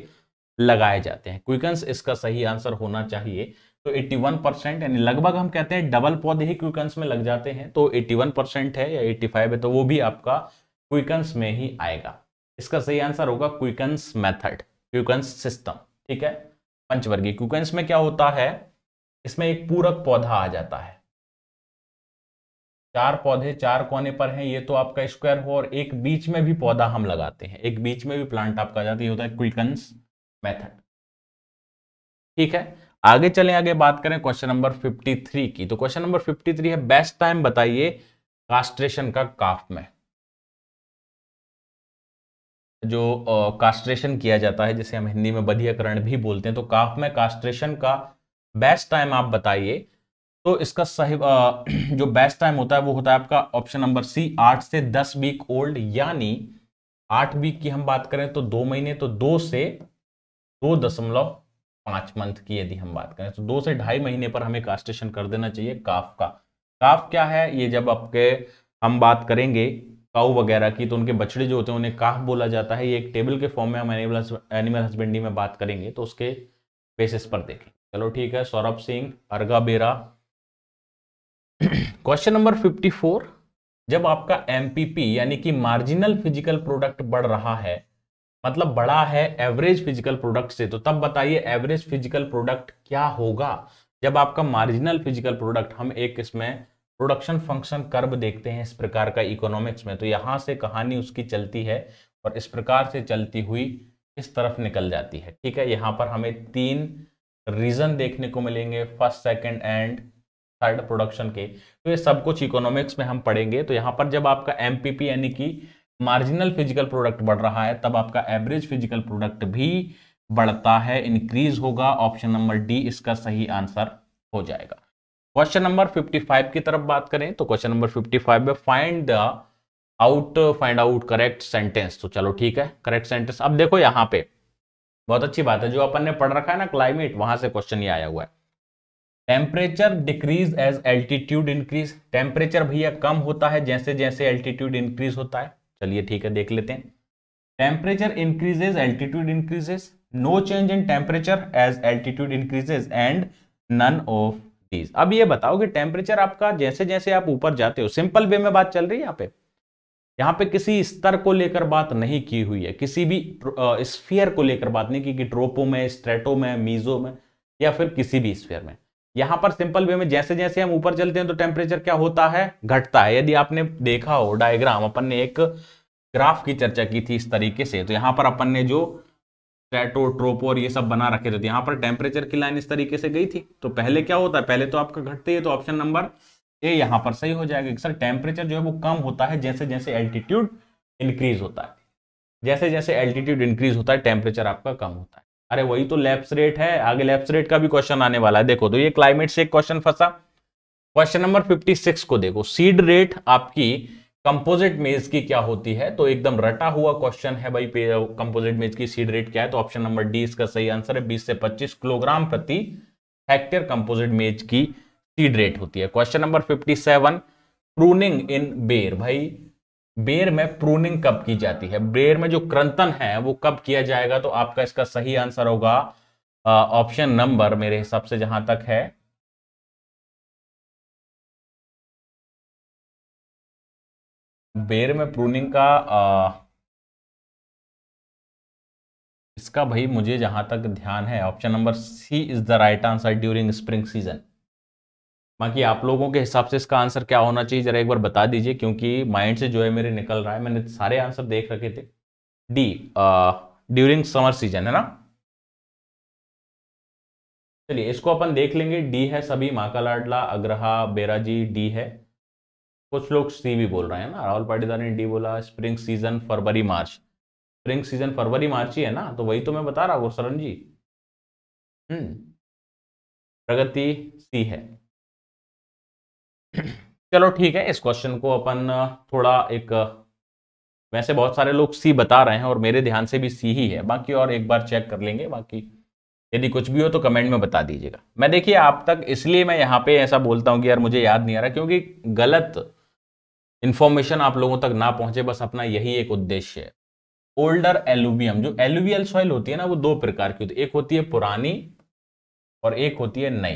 लगाए जाते हैं। क्विकन्स इसका सही आंसर होना चाहिए। तो इक्यासी परसेंट यानी लगभग हम कहते हैं डबल पौधे ही क्विकन्स में लग जाते हैं, तो इक्यासी परसेंट है या पचासी है तो वो भी आपका क्विकन्स में ही आएगा। इसका सही आंसर होगा क्विकन्स मेथड, क्विकन्स सिस्टम। ठीक है, पंचवर्गीय क्विकन्स में क्या होता है, इसमें एक पूरक पौधा आ जाता है, चार पौधे चार कोने पर हैं, ये तो आपका स्क्वायर हो, और एक बीच में भी पौधा हम लगाते हैं, एक बीच में भी प्लांट आपका जाता है, ये होता है क्विकन्स मेथड। ठीक है, आगे चलें, आगे बात करें क्वेश्चन नंबर तिरेपन की। तो क्वेश्चन नंबर तिरेपन है बेस्ट टाइम बताइए कास्ट्रेशन का काफ में, जो कास्ट्रेशन किया जाता है जिसे हम हिंदी में बधियाकरण भी बोलते हैं, तो काफ में कास्ट्रेशन का बेस्ट टाइम आप बताइए। तो इसका सही जो बेस्ट टाइम होता है वो होता है आपका ऑप्शन नंबर सी, आठ से दस वीक ओल्ड, यानी आठ वीक की हम बात करें तो दो महीने, तो दो से दो दशमलव पांच मंथ की यदि हम बात करें तो दो से ढाई महीने पर हमें कास्ट्रेशन कर देना चाहिए काफ का। काफ क्या है, ये जब आपके हम बात करेंगे काऊ वगैरह की तो उनके बछड़े जो होते हैं उन्हें काफ बोला जाता है। ये एक टेबल के फॉर्म में हम एनिमल एनिमल हस्बेंड्री में बात करेंगे तो उसके बेसिस पर देखें। चलो ठीक है, सौरभ सिंह अर्गा बेरा। क्वेश्चन नंबर चौवन, जब आपका एम पी पी यानी कि मार्जिनल फिजिकल प्रोडक्ट बढ़ रहा है, मतलब बड़ा है एवरेज फिजिकल प्रोडक्ट से, तो तब बताइए एवरेज फिजिकल प्रोडक्ट क्या होगा। जब आपका मार्जिनल फिजिकल प्रोडक्ट, हम एक इसमें प्रोडक्शन फंक्शन कर्व देखते हैं इस प्रकार का इकोनॉमिक्स में, तो यहाँ से कहानी उसकी चलती है और इस प्रकार से चलती हुई इस तरफ निकल जाती है। ठीक है, यहाँ पर हमें तीन रीजन देखने को मिलेंगे, first second and third production के, तो ये सब कुछ इकोनॉमिक्स में हम पढ़ेंगे। तो यहाँ पर जब आपका एम पी पी यानी कि मार्जिनल फिजिकल प्रोडक्ट बढ़ रहा है तब आपका एवरेज फिजिकल प्रोडक्ट भी बढ़ता है, इंक्रीज होगा। ऑप्शन नंबर डी इसका सही आंसर हो जाएगा। क्वेश्चन नंबर पचपन की तरफ बात करें तो क्वेश्चन नंबर पचपन में find the out find out correct sentence. तो चलो ठीक है, करेक्ट सेंटेंस। अब देखो यहाँ पे बहुत अच्छी बात है, जो अपन ने पढ़ रखा है ना क्लाइमेट, वहां से क्वेश्चन ये आया हुआ है। Temperature decrease as altitude increase, temperature भैया कम होता है जैसे जैसे एल्टीट्यूड इंक्रीज होता है। चलिए ठीक है, देख लेते हैं। Temperature increases altitude increases, no change in temperature as altitude increases and none of these. अब ये बताओ कि टेम्परेचर आपका जैसे जैसे आप ऊपर जाते हो, सिंपल वे में बात चल रही है यहाँ पे, यहाँ पे किसी स्तर को लेकर बात नहीं की हुई है, किसी भी स्फीयर को लेकर बात नहीं की कि ड्रोपो में, स्ट्रेटो में, मीजो में या फिर किसी भी स्फीयर में। यहाँ पर सिंपल वे में जैसे जैसे हम ऊपर चलते हैं तो टेम्परेचर क्या होता है, घटता है। यदि आपने देखा हो डायग्राम, अपन ने एक ग्राफ की चर्चा की थी इस तरीके से, तो यहाँ पर अपन ने जो स्ट्रेटो, ट्रोपो और ये सब बना रखे थे, यहाँ पर टेम्परेचर की लाइन इस तरीके से गई थी। तो पहले क्या होता है, पहले तो आपका घटते ही, तो ऑप्शन नंबर ए यहाँ पर सही हो जाएगा। सर टेम्परेचर जो है वो कम होता है जैसे जैसे एल्टीट्यूड इंक्रीज होता है, जैसे जैसे एल्टीट्यूड इंक्रीज होता है टेम्परेचर आपका कम होता है। अरे वही तो लैप्स रेट है, आगे लैप्स रेट का भी क्वेश्चन आने वाला है। देखो तो ये क्लाइमेट से एक क्वेश्चन फंसा। क्वेश्चन नंबर छप्पन को देखो, सीड रेट आपकी कंपोजिट मेज की क्या होती है, तो एकदम रटा हुआ क्वेश्चन है भाई, कंपोजिट मेज की सीड रेट क्या है, तो ऑप्शन नंबर डी इसका सही आंसर है। बीस से पच्चीस किलोग्राम प्रति हेक्टेयर कंपोजिट मेज की सीड रेट होती है। क्वेश्चन नंबर सत्तावन, प्रूनिंग इन बेर, भाई बेर में प्रूनिंग कब की जाती है, बेर में जो क्रंतन है वो कब किया जाएगा, तो आपका इसका सही आंसर होगा ऑप्शन नंबर, मेरे हिसाब से जहां तक है बेर में प्रूनिंग का आ, इसका भाई मुझे जहां तक ध्यान है option number C is the right answer, during spring season. बाकी आप लोगों के हिसाब से इसका आंसर क्या होना चाहिए जरा एक बार बता दीजिए, क्योंकि माइंड से जो है मेरे निकल रहा है, मैंने सारे आंसर देख रखे थे। डी ड्यूरिंग समर सीजन है ना, चलिए इसको अपन देख लेंगे। डी है सभी, माका लाडला, अग्रहा, बेराजी डी है, कुछ लोग सी भी बोल रहे हैं ना, राहुल पाटीदार ने डी बोला, स्प्रिंग सीजन फरवरी मार्च। स्प्रिंग सीजन फरवरी मार्च ही है ना, तो वही तो मैं बता रहा हूँ सरन जी। हम्म प्रगति सी है। चलो ठीक है, इस क्वेश्चन को अपन थोड़ा एक, वैसे बहुत सारे लोग सी बता रहे हैं और मेरे ध्यान से भी सी ही है, बाकी और एक बार चेक कर लेंगे, बाकी यदि कुछ भी हो तो कमेंट में बता दीजिएगा। मैं देखिए आप तक इसलिए मैं यहाँ पे ऐसा बोलता हूँ कि यार मुझे याद नहीं आ रहा, क्योंकि गलत इन्फॉर्मेशन आप लोगों तक ना पहुंचे, बस अपना यही एक उद्देश्य है। ओल्डर एलुवियम, जो एलुवियल सॉइल होती है ना, वो दो प्रकार की होती है, एक होती है पुरानी और एक होती है नई।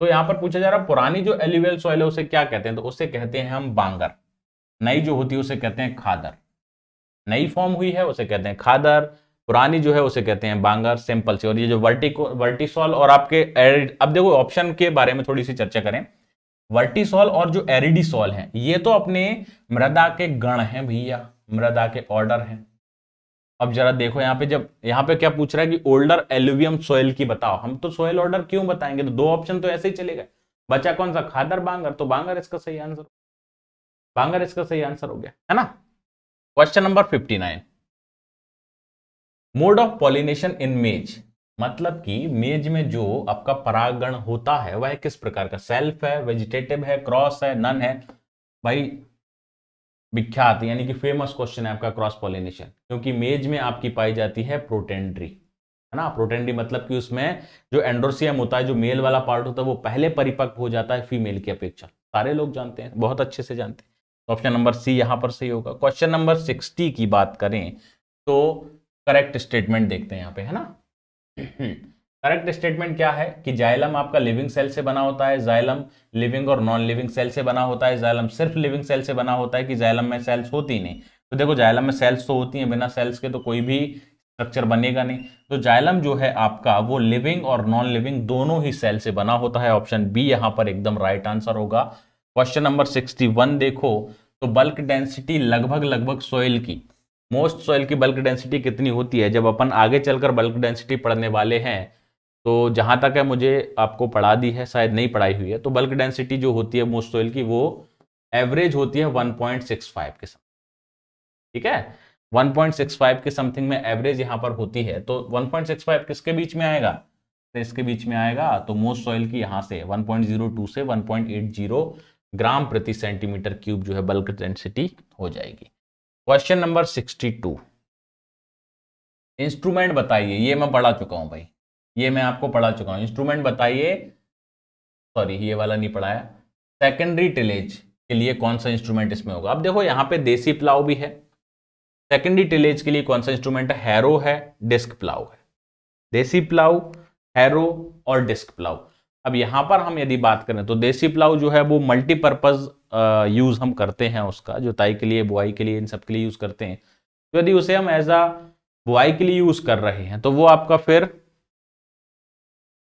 तो यहां पर पूछा जा रहा है पुरानी जो एलुवियल सॉइल है उसे क्या कहते हैं, तो उसे कहते हैं हम बांगर। नई जो होती है उसे कहते हैं खादर। नई फॉर्म हुई है उसे कहते हैं खादर, पुरानी जो है उसे कहते हैं बांगर, सिंपल से। और ये जो वर्टिको वर्टिसॉल और आपके, अब देखो ऑप्शन के बारे में थोड़ी सी चर्चा करें, वर्टिसॉल और जो एरिडिसॉल है ये तो अपने मृदा के गण हैं भैया, मृदा के ऑर्डर हैं। अब जरा देखो यहाँ पे, जब यहाँ पे क्या पूछ रहा है कि ओल्डर एलुवियम सोयल की बताओ, हम तो सोयल ऑर्डर क्यों बताएंगे, तो दो ऑप्शन तो ऐसे ही चलेगा, बचा कौन सा, खादर बांगर, तो बांगर इसका सही आंसर, बांगर इसका सही आंसर हो गया, है ना। Question number fifty nine, mode of pollination in maize, मतलब कि मेज में जो आपका परागण होता है वह किस प्रकार का, सेल्फ है, वेजिटेटिव है, क्रॉस है, नन है। भाई विख्यात यानी कि फेमस क्वेश्चन है आपका क्रॉस पॉलिनेशन, क्योंकि मेज में आपकी पाई जाती है प्रोटेंड्री, है ना। प्रोटेंड्री मतलब कि उसमें जो एंड्रोसियम होता है, जो मेल वाला पार्ट होता है, वो पहले परिपक्व हो जाता है फीमेल की अपेक्षा, सारे लोग जानते हैं, बहुत अच्छे से जानते हैं। ऑप्शन नंबर सी यहाँ पर सही होगा। क्वेश्चन नंबर सिक्सटी की बात करें तो करेक्ट स्टेटमेंट देखते हैं यहाँ पे, है ना। करेक्ट स्टेटमेंट क्या है कि जाइलम आपका लिविंग सेल से बना होता है, जाइलम लिविंग और नॉन लिविंग सेल से बना होता है, जाइलम सिर्फ लिविंग सेल से बना होता है कि जाइलम में सेल्स होती नहीं। तो देखो जाइलम में सेल्स तो होती हैं, बिना सेल्स के तो कोई भी स्ट्रक्चर बनेगा नहीं, तो जाइलम जो है आपका वो लिविंग और नॉन लिविंग दोनों ही सेल से बना होता है। ऑप्शन बी यहाँ पर एकदम राइट आंसर होगा। क्वेश्चन नंबर सिक्सटी वन देखो तो बल्क डेंसिटी लगभग लगभग सोयल की, मोस्ट सोयल की बल्क डेंसिटी कितनी होती है, जब अपन आगे चलकर बल्क डेंसिटी पढ़ने वाले हैं, तो जहाँ तक है मुझे आपको पढ़ा दी है, शायद नहीं पढ़ाई हुई है, तो बल्क डेंसिटी जो होती है मोस्ट सोयल की वो एवरेज होती है वन पॉइंट सिक्स फाइव के समथिंग, ठीक है, वन पॉइंट सिक्स फाइव के समथिंग में एवरेज यहाँ पर होती है। तो वन पॉइंट सिक्स फाइव किसके बीच में आएगा, इसके बीच में आएगा, तो मोस्ट सोयल की यहाँ से वन पॉइंट ज़ीरो टू से one point eight zero gram प्रति सेंटीमीटर क्यूब जो है बल्क डेंसिटी हो जाएगी। Question number sixty two, instrument बताइए, ये मैं पढ़ा चुका हूं भाई, ये मैं आपको पढ़ा चुका हूं, इंस्ट्रूमेंट बताइए, सॉरी ये वाला नहीं पढ़ाया। सेकेंडरी टिलेज के लिए कौन सा इंस्ट्रूमेंट इसमें होगा, अब देखो यहाँ पे देसी प्लाव भी है, सेकेंडरी टिलेज के लिए कौन सा इंस्ट्रूमेंट है, हैरो है, डिस्क प्लाव है, देसी प्लाव, हैरो और डिस्क प्लाव। अब यहाँ पर हम यदि बात करें तो देसी प्लाव जो है वो मल्टीपर्पज यूज हम करते हैं उसका, जोताई के लिए, बुआई के लिए, इन सब के लिए यूज करते हैं, तो यदि उसे हम एज आ बुआई के लिए यूज कर रहे हैं तो वो आपका फिर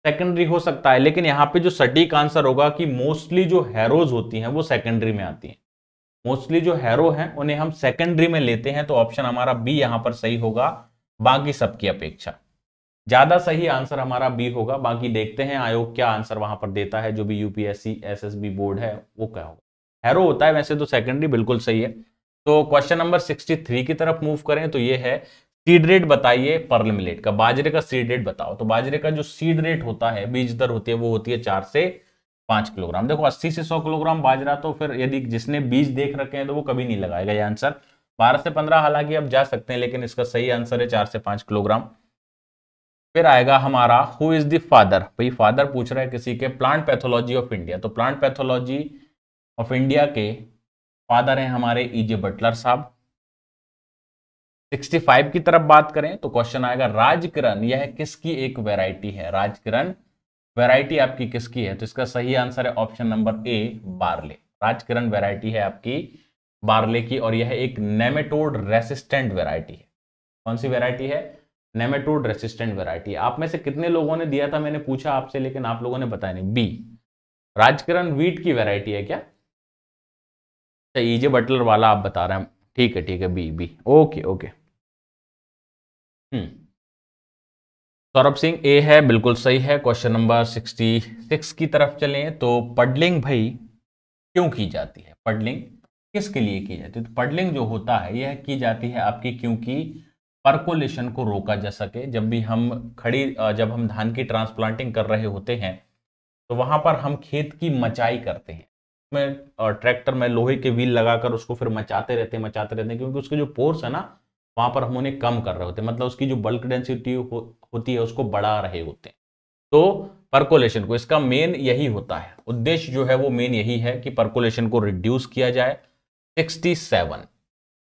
सेकेंडरी हो सकता है, लेकिन यहाँ पे जो सटीक आंसर होगा कि मोस्टली जो हैरोज होती हैं वो सेकेंडरी में आती हैं, मोस्टली जो हैरो हैं उन्हें हम सेकेंडरी में लेते हैं, तो ऑप्शन हमारा बी यहाँ पर सही होगा बाकी सबकी अपेक्षा, ज्यादा सही आंसर हमारा बी होगा। बाकी देखते हैं आयोग क्या आंसर वहां पर देता है, जो भी यूपीएससी एसएसबी बोर्ड है वो क्या होगा, हैरो होता है वैसे तो सेकेंडरी, बिल्कुल सही है। तो क्वेश्चन नंबर सिक्सटी थ्री की तरफ मूव करें तो ये है सीड रेट बताइए पर्ल मिलेट का, बाजरे का सीड रेट बताओ, तो बाजरे का जो सीड रेट होता है, बीज दर होती है, वो होती है चार से पांच किलोग्राम। देखो अस्सी से सौ किलोग्राम बाजरा, तो फिर यदि जिसने बीज देख रखे हैं तो वो कभी नहीं लगाएगा ये आंसर, बारह से पंद्रह हालांकि आप जा सकते हैं, लेकिन इसका सही आंसर है चार से पांच किलोग्राम। फिर आएगा हमारा हु इज द फादर, भाई फादर पूछ रहा है किसी के, प्लांट पैथोलॉजी ऑफ इंडिया, तो प्लांट पैथोलॉजी ऑफ इंडिया के फादर हैं हमारे ईजे बटलर साहब। सिक्सटी फाइव की तरफ बात करें तो क्वेश्चन आएगा राजकिरण, यह किसकी एक वैरायटी है, राजकिरण वैरायटी आपकी किसकी है, तो इसका सही आंसर है option number A barley, राजकिरण variety है आपकी बार्ले की, और यह एक नेमेटोड रेसिस्टेंट वैरायटी है। कौन सी वैरायटी है, नेमेटोड रेसिस्टेंट वैरायटी। आप में से कितने लोगों ने दिया था, मैंने पूछा आपसे लेकिन आप लोगों ने बताया नहीं। बी राजकिरण वीट की वैरायटी है क्या, अच्छा ईजे बटलर वाला आप बता रहे हैं, ठीक है ठीक है, B B okay okay. Hmm Saurabh Singh A है, बिल्कुल सही है। क्वेश्चन नंबर सिक्सटी सिक्स की तरफ चलें तो पडलिंग भाई क्यों की जाती है, पडलिंग किसके लिए की जाती है? तो पडलिंग जो होता है यह की जाती है आपकी क्योंकि परकोलेशन को रोका जा सके। जब भी हम खड़ी जब हम धान की ट्रांसप्लांटिंग कर रहे होते हैं तो वहां पर हम खेत की मचाई करते हैं में, और ट्रैक्टर में लोहे के व्हील लगाकर उसको फिर मचाते रहते हैं मचाते रहते हैं क्योंकि उसके जो पोर्स है ना वहां पर हम उन्हें कम कर रहे होते हैं, मतलब उसकी जो बल्क डेंसिटी हो, होती है उसको बढ़ा रहे होते हैं। तो परकोलेशन को, इसका मेन यही होता है उद्देश्य जो है वो मेन यही है कि परकोलेशन को रिड्यूस किया जाए। सिक्सटी सेवन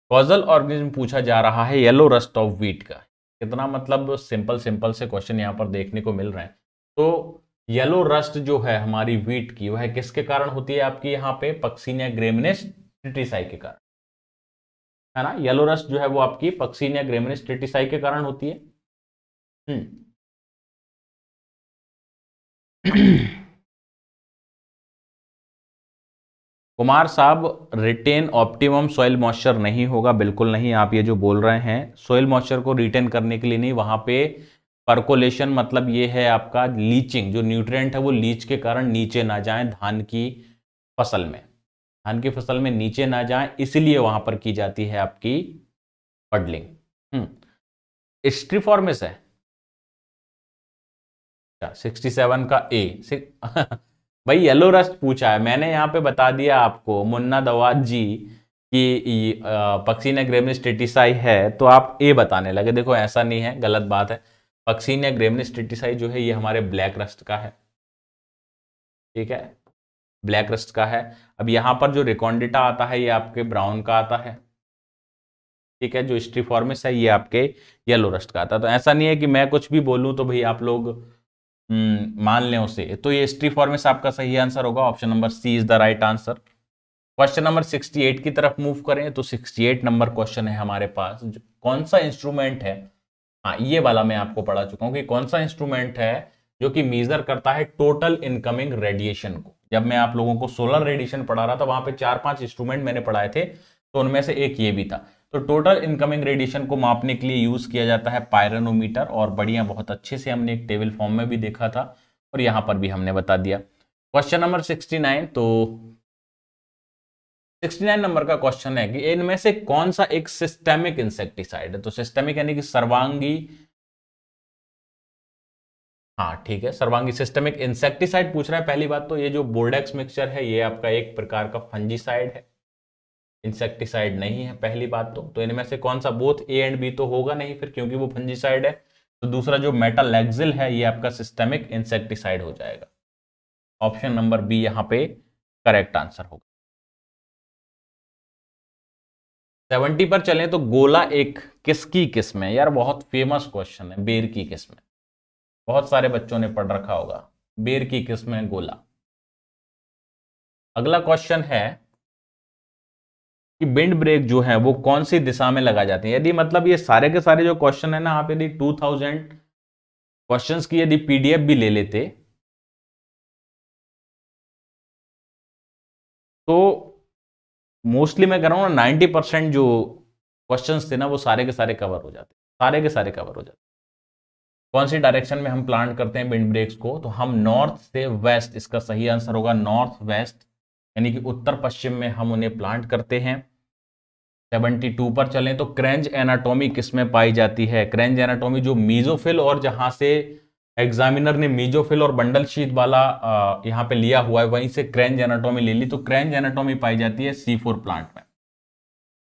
कॉजल ऑर्गेनिज्म पूछा जा रहा है येलो रस्ट ऑफ व्हीट का। कितना मतलब सिंपल सिंपल से क्वेश्चन यहाँ पर देखने को मिल रहे हैं। तो येलो रस्ट जो है हमारी व्हीट की वह किसके कारण होती है? आपकी यहाँ पे पक्सीनिया ग्रेमिनेस ट्रिटिसाई के कारण, है ना। येलो रस्ट जो है वो आपकी पक्सीनिया ग्रेमिनेस ट्रिटिसाई के कारण होती है। कुमार साहब रिटेन ऑप्टिमम सोयल मॉइस्चर नहीं होगा। बिल्कुल नहीं, आप ये जो बोल रहे हैं सोयल मॉइस्चर को रिटेन करने के लिए नहीं, वहां पे परकोलेशन मतलब ये है आपका लीचिंग, जो न्यूट्रिएंट है वो लीच के कारण नीचे ना जाए धान की फसल में, धान की फसल में नीचे ना जाए, इसलिए वहां पर की जाती है आपकी पडलिंग। हम्म स्ट्रीफॉर्मिस है सिक्सटी सेवन का ए भाई येलो रस्ट पूछा है, मैंने यहाँ पे बता दिया आपको मुन्ना दवाद जी कि पक्सीनिया ग्रेमिनेस ट्रिटिसाई है तो आप ए बताने लगे। देखो ऐसा नहीं है, गलत बात है। पक्सीनिया ग्रेमिनेस ट्रिटिसाई जो है ये हमारे ब्लैक रस्ट का है, ठीक है, ब्लैक रस्ट का है। अब यहाँ पर जो रिकॉन्डिटा आता है ये आपके ब्राउन का आता है, ठीक है, जो स्ट्रीफॉर्मिस है ये आपके येलो रस्ट का आता है। तो ऐसा नहीं है कि मैं कुछ भी बोलूँ तो भाई आप लोग मान लें उसे। तो ये स्ट्रीफॉर्मिस आपका सही आंसर होगा, option number C is the right answer. Question number अड़सठ की तरफ मूव करें तो अड़सठ नंबर क्वेश्चन है हमारे पास, कौन सा इंस्ट्रूमेंट है? हाँ, ये वाला मैं आपको पढ़ा चुका हूँ कि कौन सा इंस्ट्रूमेंट है जो कि मेजर करता है टोटल इनकमिंग रेडिएशन को। जब मैं आप लोगों को सोलर रेडिएशन पढ़ा रहा था वहां पे चार पांच इंस्ट्रूमेंट मैंने पढ़ाए थे, तो उनमें से एक ये भी था। तो टोटल इनकमिंग रेडिएशन को मापने के लिए यूज किया जाता है पायरेनोमीटर, और बढ़िया बहुत अच्छे से हमने एक टेबल फॉर्म में भी देखा था और यहाँ पर भी हमने बता दिया। क्वेश्चन नंबर सिक्सटी नाइन तो उनहत्तर नंबर का क्वेश्चन है कि इनमें से कौन सा एक सिस्टेमिक इंसेक्टिसाइड है? तो सिस्टेमिक यानी कि सर्वांगी, हाँ ठीक है, सर्वांगी सिस्टेमिक इंसेक्टिसाइड पूछ रहा है। पहली बात तो ये जो बोर्डेक्स मिक्सचर है ये आपका एक प्रकार का फंजीसाइड है, इंसेक्टिसाइड नहीं है। पहली बात तो, तो इनमें से कौन सा, बोथ ए एंड बी तो होगा नहीं फिर क्योंकि वो फंजीसाइड है। तो दूसरा जो मेटालैक्सिल है ये आपका सिस्टेमिक इंसेक्टिसाइड हो जाएगा, ऑप्शन नंबर बी यहाँ पे करेक्ट आंसर होगा। सेवेंटी पर चलें तो गोला एक किसकी किस्म है? यार बहुत फेमस क्वेश्चन है, बेर की किस्म है, बहुत सारे बच्चों ने पढ़ रखा होगा, बेर की किस्म है गोला। अगला क्वेश्चन है कि विंड ब्रेक जो है वो कौन सी दिशा में लगा जाते हैं? यदि मतलब ये सारे के सारे जो क्वेश्चन है ना, आप यदि टू थाउजेंड क्वेश्चन की यदि पीडीएफ भी ले लेते तो मोस्टली मैं कह रहा हूँ ना नाइन्टी परसेंट जो क्वेश्चंस थे ना वो सारे के सारे कवर हो जाते, सारे के सारे कवर हो जाते। कौन सी डायरेक्शन में हम प्लांट करते हैं विंड ब्रेक्स को? तो हम नॉर्थ से वेस्ट, इसका सही आंसर होगा नॉर्थ वेस्ट, यानी कि उत्तर पश्चिम में हम उन्हें प्लांट करते हैं। सेवेंटी टू पर चलें तो क्रेंज एनाटोमी किस में पाई जाती है? क्रेंज एनाटोमी जो मीजोफिल, और जहाँ से एग्जामिनर ने मीजोफिल और बंडल शीट वाला यहाँ पे लिया हुआ है वहीं से क्रेंज एनाटोमी ले ली, तो क्रेंज एनाटोमी पाई जाती है सी फोर प्लांट में,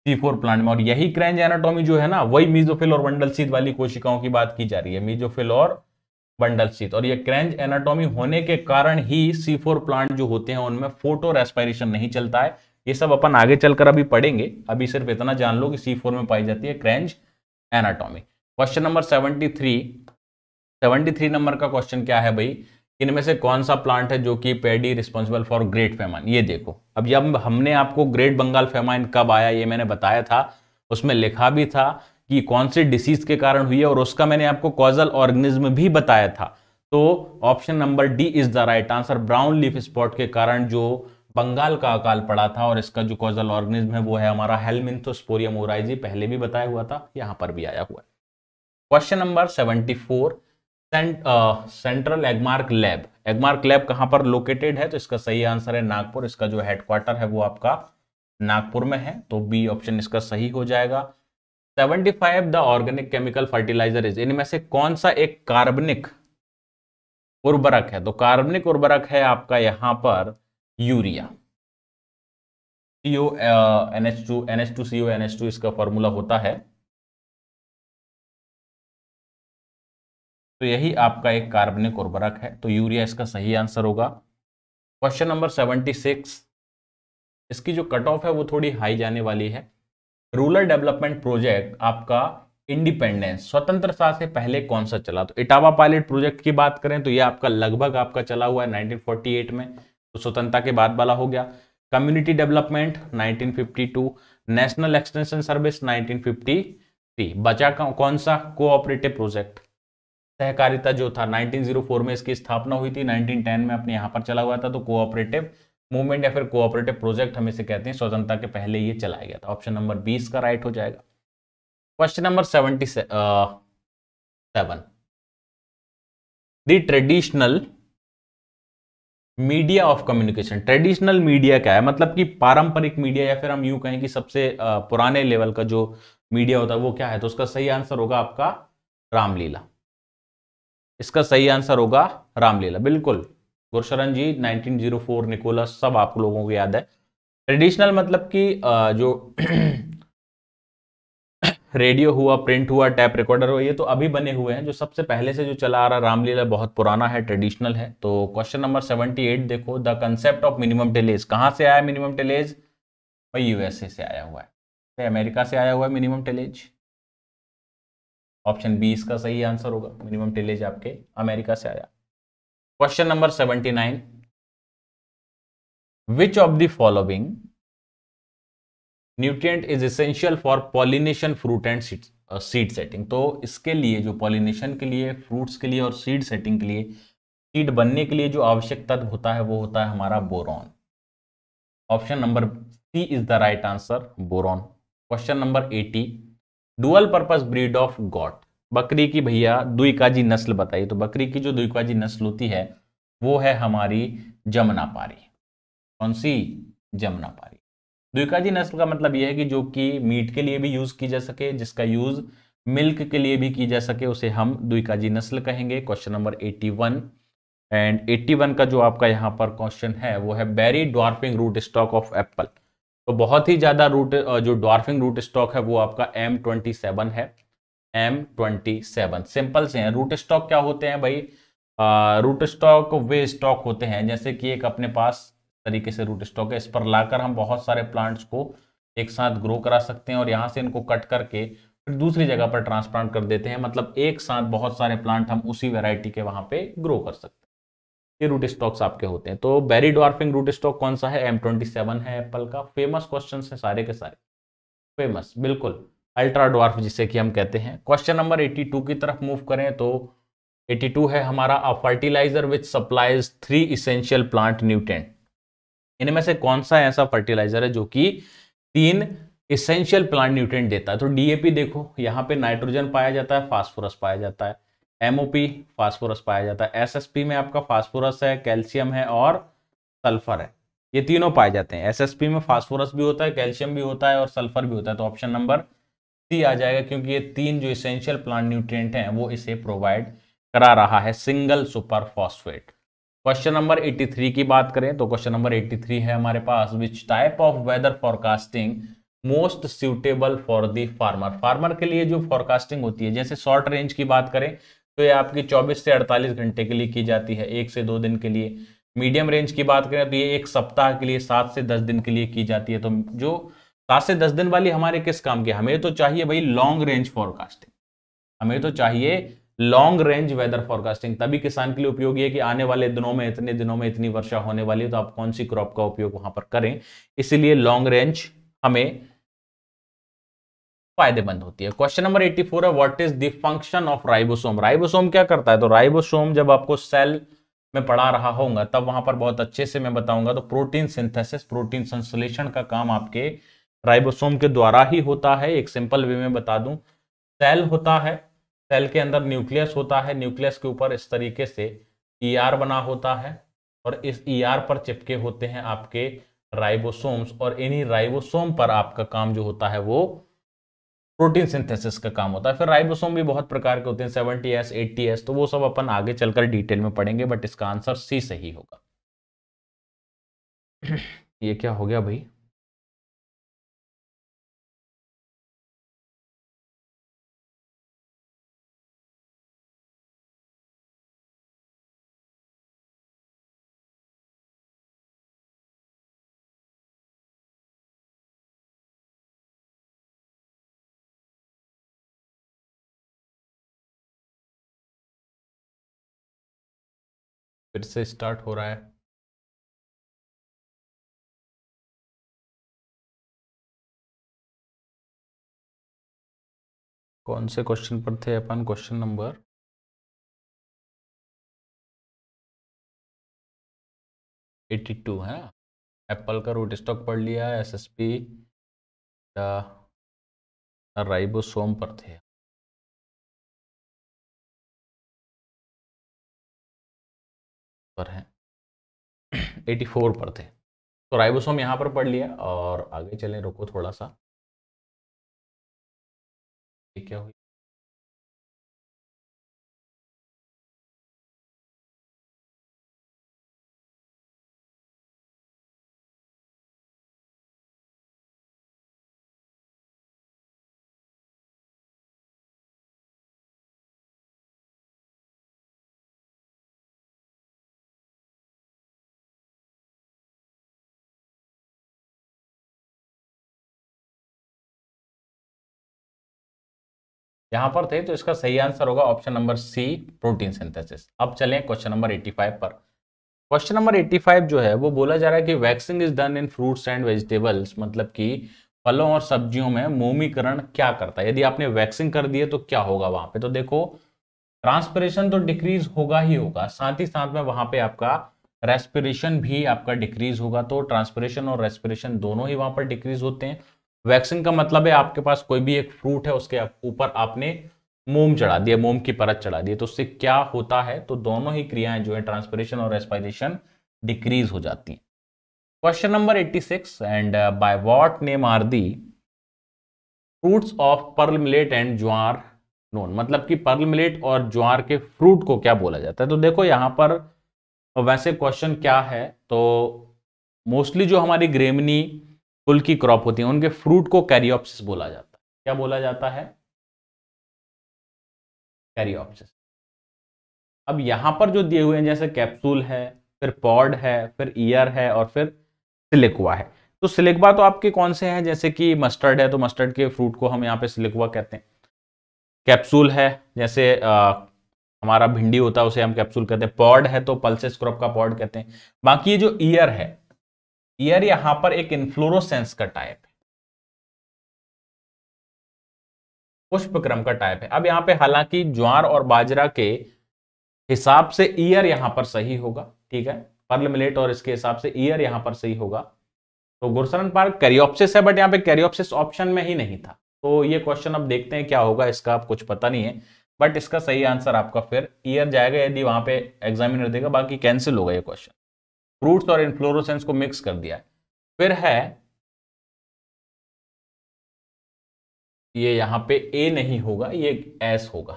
सी फोर प्लांट में। और यही क्रेंज एनाटोमी जो है ना वही मीजोफिल और बंडल शीट वाली कोशिकाओं की बात की जा रही है, मीजोफिल और बंडल शीट। और ये क्रेंज एनाटोमी होने के कारण ही सी फोर प्लांट जो होते हैं उनमें फोटो रेस्पायरेशन नहीं चलता है। ये सब अपन आगे चलकर अभी पढ़ेंगे, अभी सिर्फ इतना जान लो कि सी फोर में पाई जाती है Kranz anatomy. Question number seventy three तिहत्तर नंबर का क्वेश्चन क्या है भाई? इनमें से कौन सा प्लांट है जो कि paddy responsible for great famine? ये देखो, अब जब हमने आपको ग्रेट बंगाल फेमाइन कब आया ये मैंने बताया था, उसमें लिखा भी था कि कौन सी डिसीज के कारण हुई है और उसका मैंने आपको कॉजल ऑर्गेनिज्म भी बताया था। तो option number D is the right answer, brown leaf spot के कारण जो बंगाल का अकाल पड़ा था, और इसका जो कॉजल ऑर्गेनिज्म है वो है हमारा हेलमिंथोस्पोरियम ओराइजी, पहले भी बताया हुआ था, यहाँ पर भी आया हुआ है। Question number seventy four central Agmark lab, Agmark lab कहां पर लोकेटेड है? तो इसका सही आंसर है नागपुर, इसका जो हेडक्वार्टर है वो आपका नागपुर में है, तो बी ऑप्शन इसका सही हो जाएगा। Seventy five, the organic chemical fertiliser is, इनमें से कौन सा एक कार्बनिक उर्वरक है? तो कार्बनिक उर्वरक है आपका यहां पर urea. N H two N H two C O N H two इसका फॉर्मूला होता है, तो यही आपका एक कार्बनिक उर्वरक है, तो यूरिया इसका सही आंसर होगा। क्वेश्चन नंबर सेवेंटी सिक्स, इसकी जो कट ऑफ है वो थोड़ी हाई जाने वाली है। रूरल डेवलपमेंट प्रोजेक्ट आपका इंडिपेंडेंस, स्वतंत्रता से पहले कौन सा चला? तो इटावा पायलट प्रोजेक्ट की बात करें तो ये आपका लगभग आपका चला हुआ है नाइनटीन फोर्टी एट में, तो स्वतंत्रता के बाद वाला हो गया। Community development nineteen fifty two, national extension service nineteen fifty three, बचा कौन सा? कोऑपरेटिव प्रोजेक्ट, सहकारिता जो था नाइनटीन ओ फोर में इसकी स्थापना हुई थी, नाइनटीन टेन में अपने यहाँ पर चला हुआ था, तो कोऑपरेटिव मूवमेंट या फिर कोऑपरेटिव प्रोजेक्ट हम इसे कहते हैं, स्वतंत्रता के पहले ये चलाया गया था। ऑप्शन नंबर बीस का राइट हो जाएगा। Question number seventy seven, the traditional media of communication, traditional media क्या है? मतलब कि पारंपरिक मीडिया या फिर हम यूं कहें कि सबसे पुराने लेवल का जो मीडिया होता है वो क्या है? तो उसका सही आंसर होगा आपका रामलीला, इसका सही आंसर होगा रामलीला, बिल्कुल Gaursharan ji. Nineteen O four, Nicholas, सब आप लोगों को याद है। ट्रेडिशनल मतलब कि जो रेडियो हुआ, प्रिंट हुआ, टैप रिकॉर्डर हुआ, ये तो अभी बने हुए हैं, जो सबसे पहले से जो चला आ रहा रामलीला बहुत पुराना है, ट्रेडिशनल है। तो क्वेश्चन नंबर सेवेंटी एट देखो, the concept of minimum delays कहाँ से आया? मिनिमम डिलेज भाई यूएसए से आया हुआ है, तो अमेरिका से आया हुआ है मिनिमम डिलेज। ऑप्शन बी इसका सही आंसर होगा, मिनिमम डिलेज आपके अमेरिका से आया। Question number seventy nine, which of the following nutrient is essential for pollination, fruit and seed setting? तो इसके लिए जो पॉलिनेशन के लिए, फ्रूट्स के लिए और सीड सेटिंग के लिए, सीड बनने के लिए जो आवश्यक तत्व होता है वो होता है हमारा boron. Option number C is the right answer, boron. Question number eighty, dual purpose breed of goat, बकरी की भैया दुईकाजी नस्ल बताइए। तो बकरी की जो दुईकाजी नस्ल होती है वो है हमारी जमुनापारी। कौन सी? जमुनापारी। दुईकाजी नस्ल का मतलब यह है कि जो कि मीट के लिए भी यूज की जा सके, जिसका यूज मिल्क के लिए भी की जा सके, उसे हम दुईकाजी नस्ल कहेंगे। Question number eighty one, and eighty one का जो आपका यहाँ पर क्वेश्चन है वो है very dwarfing root stock of apple. तो बहुत ही ज्यादा रूट जो ड्वार्फिंग रूट स्टॉक है वो आपका एम ट्वेंटी सेवन है, एम ट्वेंटी सेवन। सिंपल से हैं, रूट स्टॉक क्या होते हैं भाई? आ, रूट स्टॉक वे स्टॉक होते हैं, जैसे कि एक अपने पास तरीके से रूट स्टॉक है, इस पर लाकर हम बहुत सारे प्लांट्स को एक साथ ग्रो करा सकते हैं और यहाँ से इनको कट करके फिर दूसरी जगह पर ट्रांसप्लांट कर देते हैं, मतलब एक साथ बहुत सारे प्लांट हम उसी वेराइटी के वहाँ पे ग्रो कर सकते हैं, ये रूट स्टॉक्स आपके होते हैं। तो बेरी ड्वार्फिंग रूट स्टॉक कौन सा है? एम ट्वेंटी सेवन है एप्पल का। फेमस क्वेश्चन है सारे के सारे, फेमस बिल्कुल, अल्ट्रा ड्वार्फ जिसे कि हम कहते हैं। क्वेश्चन नंबर एटी टू की तरफ मूव करें तो एटी टू है हमारा a fertiliser which supplies three essential plant nutrient. इनमें से कौन सा ऐसा फर्टिलाइजर है जो कि तीन इसेंशियल प्लांट न्यूट्रिएंट देता है? तो डीएपी देखो, यहाँ पे नाइट्रोजन पाया जाता है, फास्फोरस पाया जाता है, एमओपी फास्फोरस पाया जाता है, एसएसपी में आपका फास्फोरस है, कैल्शियम है और सल्फर है, ये तीनों पाए जाते हैं। एसएसपी में फास्फोरस भी होता है, कैल्शियम भी होता है और सल्फर भी होता है, तो ऑप्शन नंबर सी आ जाएगा, क्योंकि ये तीन जो इसेंशियल प्लांट न्यूट्रिएंट हैं वो इसे प्रोवाइड करा रहा है single super phosphate. Question number eighty three की बात करें तो क्वेश्चन नंबर एटी थ्री है हमारे पास, which type of weather forecasting most suitable for the farmer? Farmer के लिए जो फॉरकास्टिंग होती है, जैसे शॉर्ट रेंज की बात करें तो ये आपकी चौबीस से अड़तालीस घंटे के लिए की जाती है, एक से दो दिन के लिए। मीडियम रेंज की बात करें तो ये एक सप्ताह के लिए, सात से दस दिन के लिए की जाती है। तो जो सात से दस दिन वाली हमारे किस काम की? हमें तो चाहिए भाई लॉन्ग रेंज फॉरकास्टिंग, हमें तो चाहिए लॉन्ग रेंज वेदर फॉरकास्टिंग, तभी किसान के लिए उपयोगी है कि आने वाले दिनों में, इतने दिनों में इतनी वर्षा होने वाली है, तो आप कौन सी क्रॉप का उपयोग वहां पर करें, इसीलिए लॉन्ग रेंज हमें फायदेमंद होती है। क्वेश्चन नंबर एटी फोर है, what is the function of ribosome? Ribosome क्या करता है? तो राइबोसोम जब आपको सेल मैं पढ़ा रहा होगा तब वहां पर बहुत अच्छे से मैं बताऊंगा। तो प्रोटीन सिंथेसिस, प्रोटीन संश्लेषण का काम आपके राइबोसोम के द्वारा ही होता है। एक सिंपल वे में बता दूं, सेल होता है, सेल के अंदर न्यूक्लियस होता है, न्यूक्लियस के ऊपर इस तरीके से ईआर बना होता है और इस ईआर पर चिपके होते हैं आपके राइबोसोम्स, और इन्हीं राइबोसोम पर आपका काम जो होता है वो प्रोटीन सिंथेसिस का काम होता है। फिर राइबोसोम भी बहुत प्रकार के होते हैं, सेवेंटी एस, एटी एस, तो वो सब अपन आगे चलकर डिटेल में पढ़ेंगे, बट इसका आंसर सी सही होगा। ये क्या हो गया भाई, फिर से स्टार्ट हो रहा है। कौन से क्वेश्चन पर थे अपन? क्वेश्चन नंबर एटी टू है। एप्पल का रूट स्टॉक पढ़ लिया, एसएसपी या राइबोसोम पर थे। पर हैं एटी फोर पर थे, तो राइबोसोम यहाँ पर पढ़ लिया और आगे चलें। रुको थोड़ा सा, ये क्या हुई? यहाँ पर थे, तो इसका सही आंसर होगा option number C, protein synthesis. अब चलें क्वेश्चन नंबर एटी फाइव पर। क्वेश्चन नंबर एटी फाइव जो है वो बोला जा रहा है कि waxing is done in fruits and vegetables, मतलब कि फलों और सब्जियों में मोमीकरण क्या करता है? यदि आपने वैक्सिंग कर दिए तो क्या होगा वहां पे? तो देखो, ट्रांसपिरेशन तो डिक्रीज होगा ही होगा, साथ ही साथ में वहां पे आपका रेस्पिरेशन भी आपका डिक्रीज होगा। तो ट्रांसपिरेशन और रेस्पिरेशन दोनों ही वहां पर डिक्रीज होते हैं। वैक्सीन का मतलब है आपके पास कोई भी एक फ्रूट है, उसके ऊपर आपने मोम चढ़ा दिया, मोम की परत चढ़ा दी, तो उससे क्या होता है? तो दोनों ही क्रियाएं जो है ट्रांसपिरेशन और रेस्पिरेशन डिक्रीज हो जाती हैं। Question number eighty six, and by what name are the fruits of pearl millet and jowar known, मतलब कि पर्ल मिलेट और ज्वार के फ्रूट को क्या बोला जाता है? तो देखो यहाँ पर वैसे क्वेश्चन क्या है, तो मोस्टली जो हमारी ग्रेमनी फूल की क्रॉप होती है उनके फ्रूट को कैरियोप्सिस बोला जाता है। क्या बोला जाता है? कैरियोप्सिस। अब यहां पर जो दिए हुए हैं, जैसे कैप्सूल है, फिर पॉड है, फिर ईयर है, और फिर सिलिकवा है। तो सिलिकवा तो आपके कौन से हैं? जैसे कि मस्टर्ड है, तो मस्टर्ड के फ्रूट को हम यहाँ पे सिलिकवा कहते हैं। कैप्सूल है, जैसे आ, हमारा भिंडी होता है उसे हम कैप्सूल कहते हैं। पॉड है तो पल्सेस क्रॉप का पॉड कहते हैं। बाकी ये जो ईयर है, ईयर यहां पर एक इन्फ्लोरोसेंस का टाइप है, पुष्पक्रम का टाइप है। अब यहां पे हालांकि ज्वार और बाजरा के हिसाब से ईयर यहां पर सही होगा, ठीक है, पर्ल मिलेट और इसके हिसाब से ईयर यहां पर सही होगा। तो गौरशरण पार्क कैरियोप्सिस है, बट यहाँ पे कैरियोप्सिस ऑप्शन में ही नहीं था। तो ये क्वेश्चन अब देखते हैं क्या होगा, इसका आप कुछ पता नहीं है, बट इसका सही आंसर आपका फिर ईयर जाएगा यदि वहां पे एग्जामिनर देगा, बाकी कैंसिल होगा ये क्वेश्चन। फ्रूट्स और इन्फ्लोरोसेंस को मिक्स कर दिया है। फिर है ये, यहां पे ए नहीं होगा, ये एस होगा।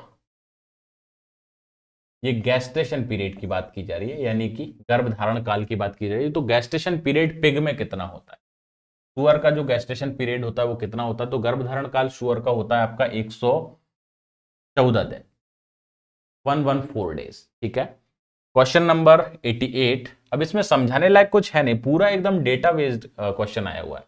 ये गैस्ट्रेशन पीरियड की बात की जा रही है, यानी कि गर्भधारण काल की बात की जा रही है। तो गैस्ट्रेशन पीरियड पिग में कितना होता है? सुअर का जो गैस्ट्रेशन पीरियड होता है वो कितना होता है? तो गर्भधारण काल सुअर का होता है आपका एक सौ चौदह दिन, वन वन फोर डेज, ठीक है। क्वेश्चन नंबर एटी एट, अब इसमें समझाने लायक कुछ है नहीं, पूरा एकदम डेटा बेस्ड क्वेश्चन आया हुआ है।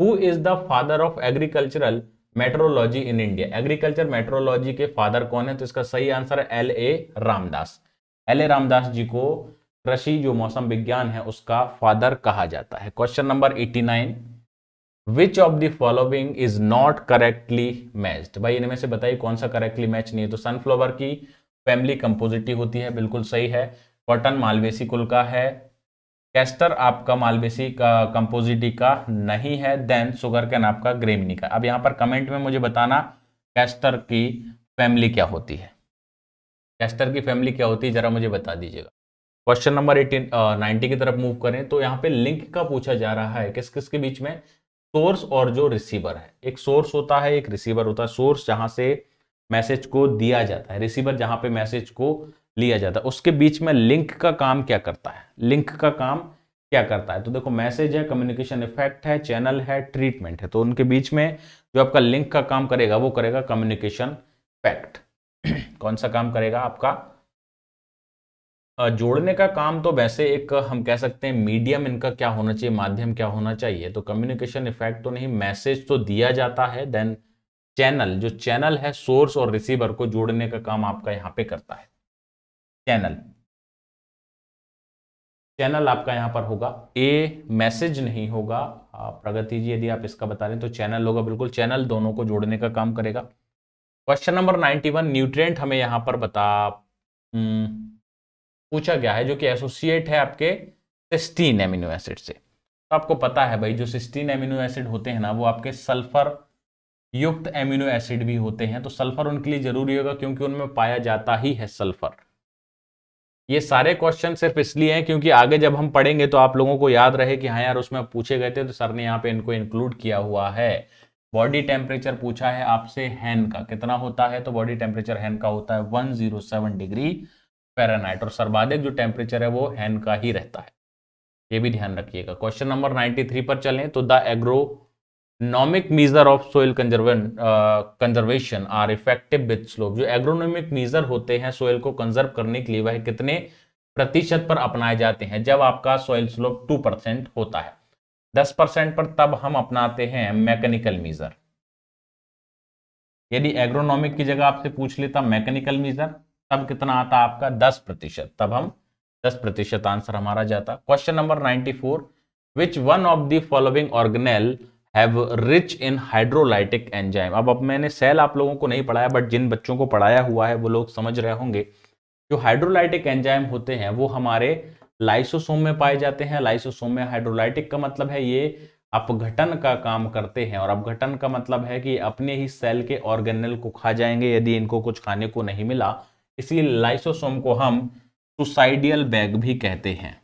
Who is the father of agricultural meteorology in India, agriculture meteorology के फादर कौन है? तो इसका सही आंसर है L A Ramdas. L A Ramdas ji को कृषि जो मौसम विज्ञान है उसका फादर कहा जाता है। Question number eighty nine, which of the following is not correctly matched, भाई इनमें से बताइए कौन सा करेक्टली मैच नहीं है। तो सनफ्लावर की फैमिली कंपोजिटी होती है, बिल्कुल सही है। कॉटन मालवेसी कुल का है, कैस्टर आपका मालवेसी का कंपोजिटी का नहीं है, देन सुगर कैन आपका ग्रेमिनी का। अब यहाँ पर कमेंट में मुझे बताना कैस्टर की फैमिली क्या होती है, कैस्टर की फैमिली क्या होती है, जरा मुझे बता दीजिएगा। क्वेश्चन नंबर एटीन नाइनटी की तरफ मूव करें तो यहाँ पे लिंक का पूछा जा रहा है किस किस के बीच में, सोर्स और जो रिसीवर है। एक सोर्स होता है, एक रिसीवर होता है। सोर्स जहाँ से मैसेज को दिया जाता है, रिसीवर जहाँ पे मैसेज को लिया जाता है, उसके बीच में लिंक का काम क्या करता है, लिंक का काम क्या करता है। तो देखो मैसेज है, कम्युनिकेशन इफेक्ट है, चैनल है, ट्रीटमेंट है, तो उनके बीच में जो आपका लिंक का काम करेगा वो करेगा कम्युनिकेशन इफेक्ट। कौन सा काम करेगा आपका जोड़ने का काम। तो वैसे एक हम कह सकते हैं मीडियम इनका क्या होना चाहिए, माध्यम क्या होना चाहिए। तो कम्युनिकेशन इफेक्ट तो नहीं, मैसेज तो दिया जाता है, देन चैनल, जो चैनल है सोर्स और रिसीवर को जोड़ने का काम आपका यहाँ पे करता है चैनल। चैनल आपका यहाँ पर होगा, ए मैसेज नहीं होगा प्रगति जी, यदि आप इसका बता रहे हैं तो चैनल होगा, बिल्कुल चैनल दोनों को जोड़ने का काम करेगा। क्वेश्चन नंबर इक्यानवे न्यूट्रिएंट हमें यहाँ पर बता पूछा गया है जो कि एसोसिएट है आपके सिस्टीन एमिनो एसिड से। तो आपको पता है भाई जो सिस्टीन एमिनो एसिड होते हैं ना वो आपके सल्फर युक्त एमिनो एसिड भी होते हैं, तो सल्फर उनके लिए जरूरी होगा क्योंकि उनमें पाया जाता ही है सल्फर। ये सारे क्वेश्चन सिर्फ इसलिए हैं क्योंकि आगे जब हम पढ़ेंगे तो आप लोगों को याद रहे कि हाँ यार उसमें पूछे गए थे तो सर ने यहाँ पे इनको इंक्लूड किया हुआ है। बॉडी टेम्परेचर पूछा है आपसे हैन का, कितना होता है, तो बॉडी टेम्परेचर हैन का होता है एक सौ सात डिग्री फ़ारेनहाइट और सर्वाधिक जो टेम्परेचर है वो हैन का ही रहता है, ये भी ध्यान रखिएगा। क्वेश्चन नंबर नाइन्टी थ्री पर चलें तो the agronomic measure of soil conservation are effective with slope. जो एग्रोनॉमिक मीजर होते हैं सोइल को कंजर्व करने के लिए वह कितने प्रतिशत पर अपनाए जाते हैं जब आपका सोइल स्लोप टू परसेंट होता है। दस परसेंट पर तब हम अपनाते हैं मैकेनिकल मीजर। यदि एग्रोनॉमिक की जगह आपसे पूछ लेता मैकेनिकल मीजर तब कितना आता आपका दस प्रतिशत, तब हम दस प्रतिशत आंसर हमारा जाता। क्वेश्चन नंबर चौरानवे which one of the following organelle have rich in hydrolytic enzyme. अब अब मैंने सेल आप लोगों को नहीं पढ़ाया बट जिन बच्चों को पढ़ाया हुआ है वो लोग समझ रहे होंगे। जो हाइड्रोलाइटिक एंजाइम होते हैं वो हमारे लाइसोसोम में पाए जाते हैं। लाइसोसोम में हाइड्रोलाइटिक का मतलब है ये अपघटन का काम करते हैं और अपघटन का मतलब है कि अपने ही सेल के ऑर्गेनेल को खा जाएंगे यदि इनको कुछ खाने को नहीं मिला, इसलिए लाइसोसोम को हम सुसाइडियल बैग भी कहते हैं,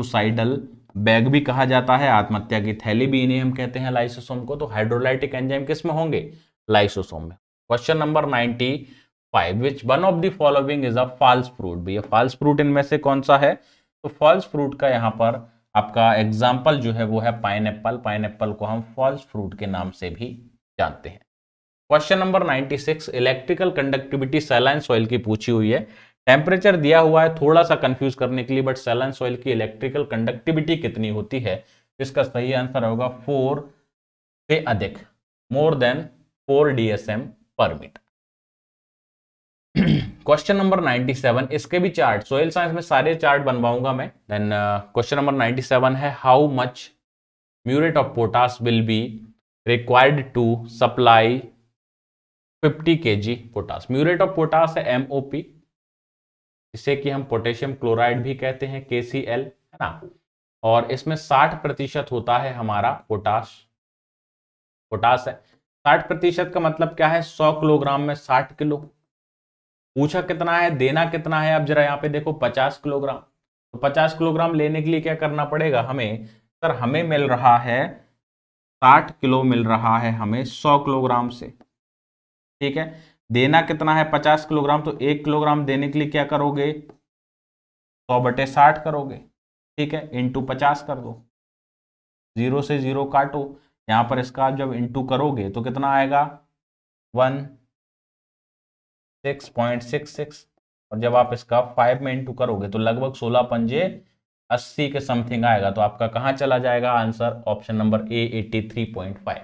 सुसाइडल बैग भी कहा जाता है, आत्महत्या की थैली भी इन्हें हम कहते हैं लाइसोसोम को। तो हाइड्रोलाइटिक एंजाइम किस में होंगे, लाइसोसोम में। Question number ninety Which one of the following is a false fruit? भी ये false fruit इनमें से कौन सा है, तो false fruit का यहाँ पर आपका example जो है वो है pineapple। pineapple को हम false fruit के नाम से भी जानते हैं। Question number छियानवे electrical conductivity saline soil की पूछी हुई है। Temperature दिया हुआ है थोड़ा सा confuse करने के लिए but saline soil की electrical conductivity कितनी होती है, इसका सही आंसर होगा फोर से अधिक, more than four dsm per meter। क्वेश्चन नंबर सत्तानवे इसके भी चार्ट, सोयल साइंस में सारे चार्ट बनवाऊंगा मैं। देन क्वेश्चन नंबर सत्तानवे है how much muriate of potash will be required to supply पचास K G potash. Muriate of potash है एमओपी, जिसे कि हम पोटेशियम क्लोराइड भी कहते हैं, केसीएल है ना, और इसमें साठ प्रतिशत होता है हमारा पोटास। पोटास है साठ प्रतिशत का मतलब क्या है, सौ किलोग्राम में साठ किलो। पूछा कितना है, देना कितना है, आप जरा यहाँ पे देखो पचास किलोग्राम। तो पचास किलोग्राम लेने के लिए क्या करना पड़ेगा हमें, सर हमें मिल रहा है साठ किलो, मिल रहा है हमें सौ किलोग्राम से, ठीक है। देना कितना है पचास किलोग्राम, तो एक किलोग्राम देने के लिए क्या करोगे, सौ बटे साठ करोगे, ठीक है, इंटू पचास कर दो, जीरो से जीरो काटो, यहाँ पर इसका जब इंटू करोगे तो कितना आएगा one six point six six, और जब आप इसका फाइव में इंटू करोगे तो लगभग सोलह पंजे अस्सी के समथिंग आएगा। तो आपका कहाँ चला जाएगा आंसर, ऑप्शन नंबर ए तिरासी पॉइंट पाँच,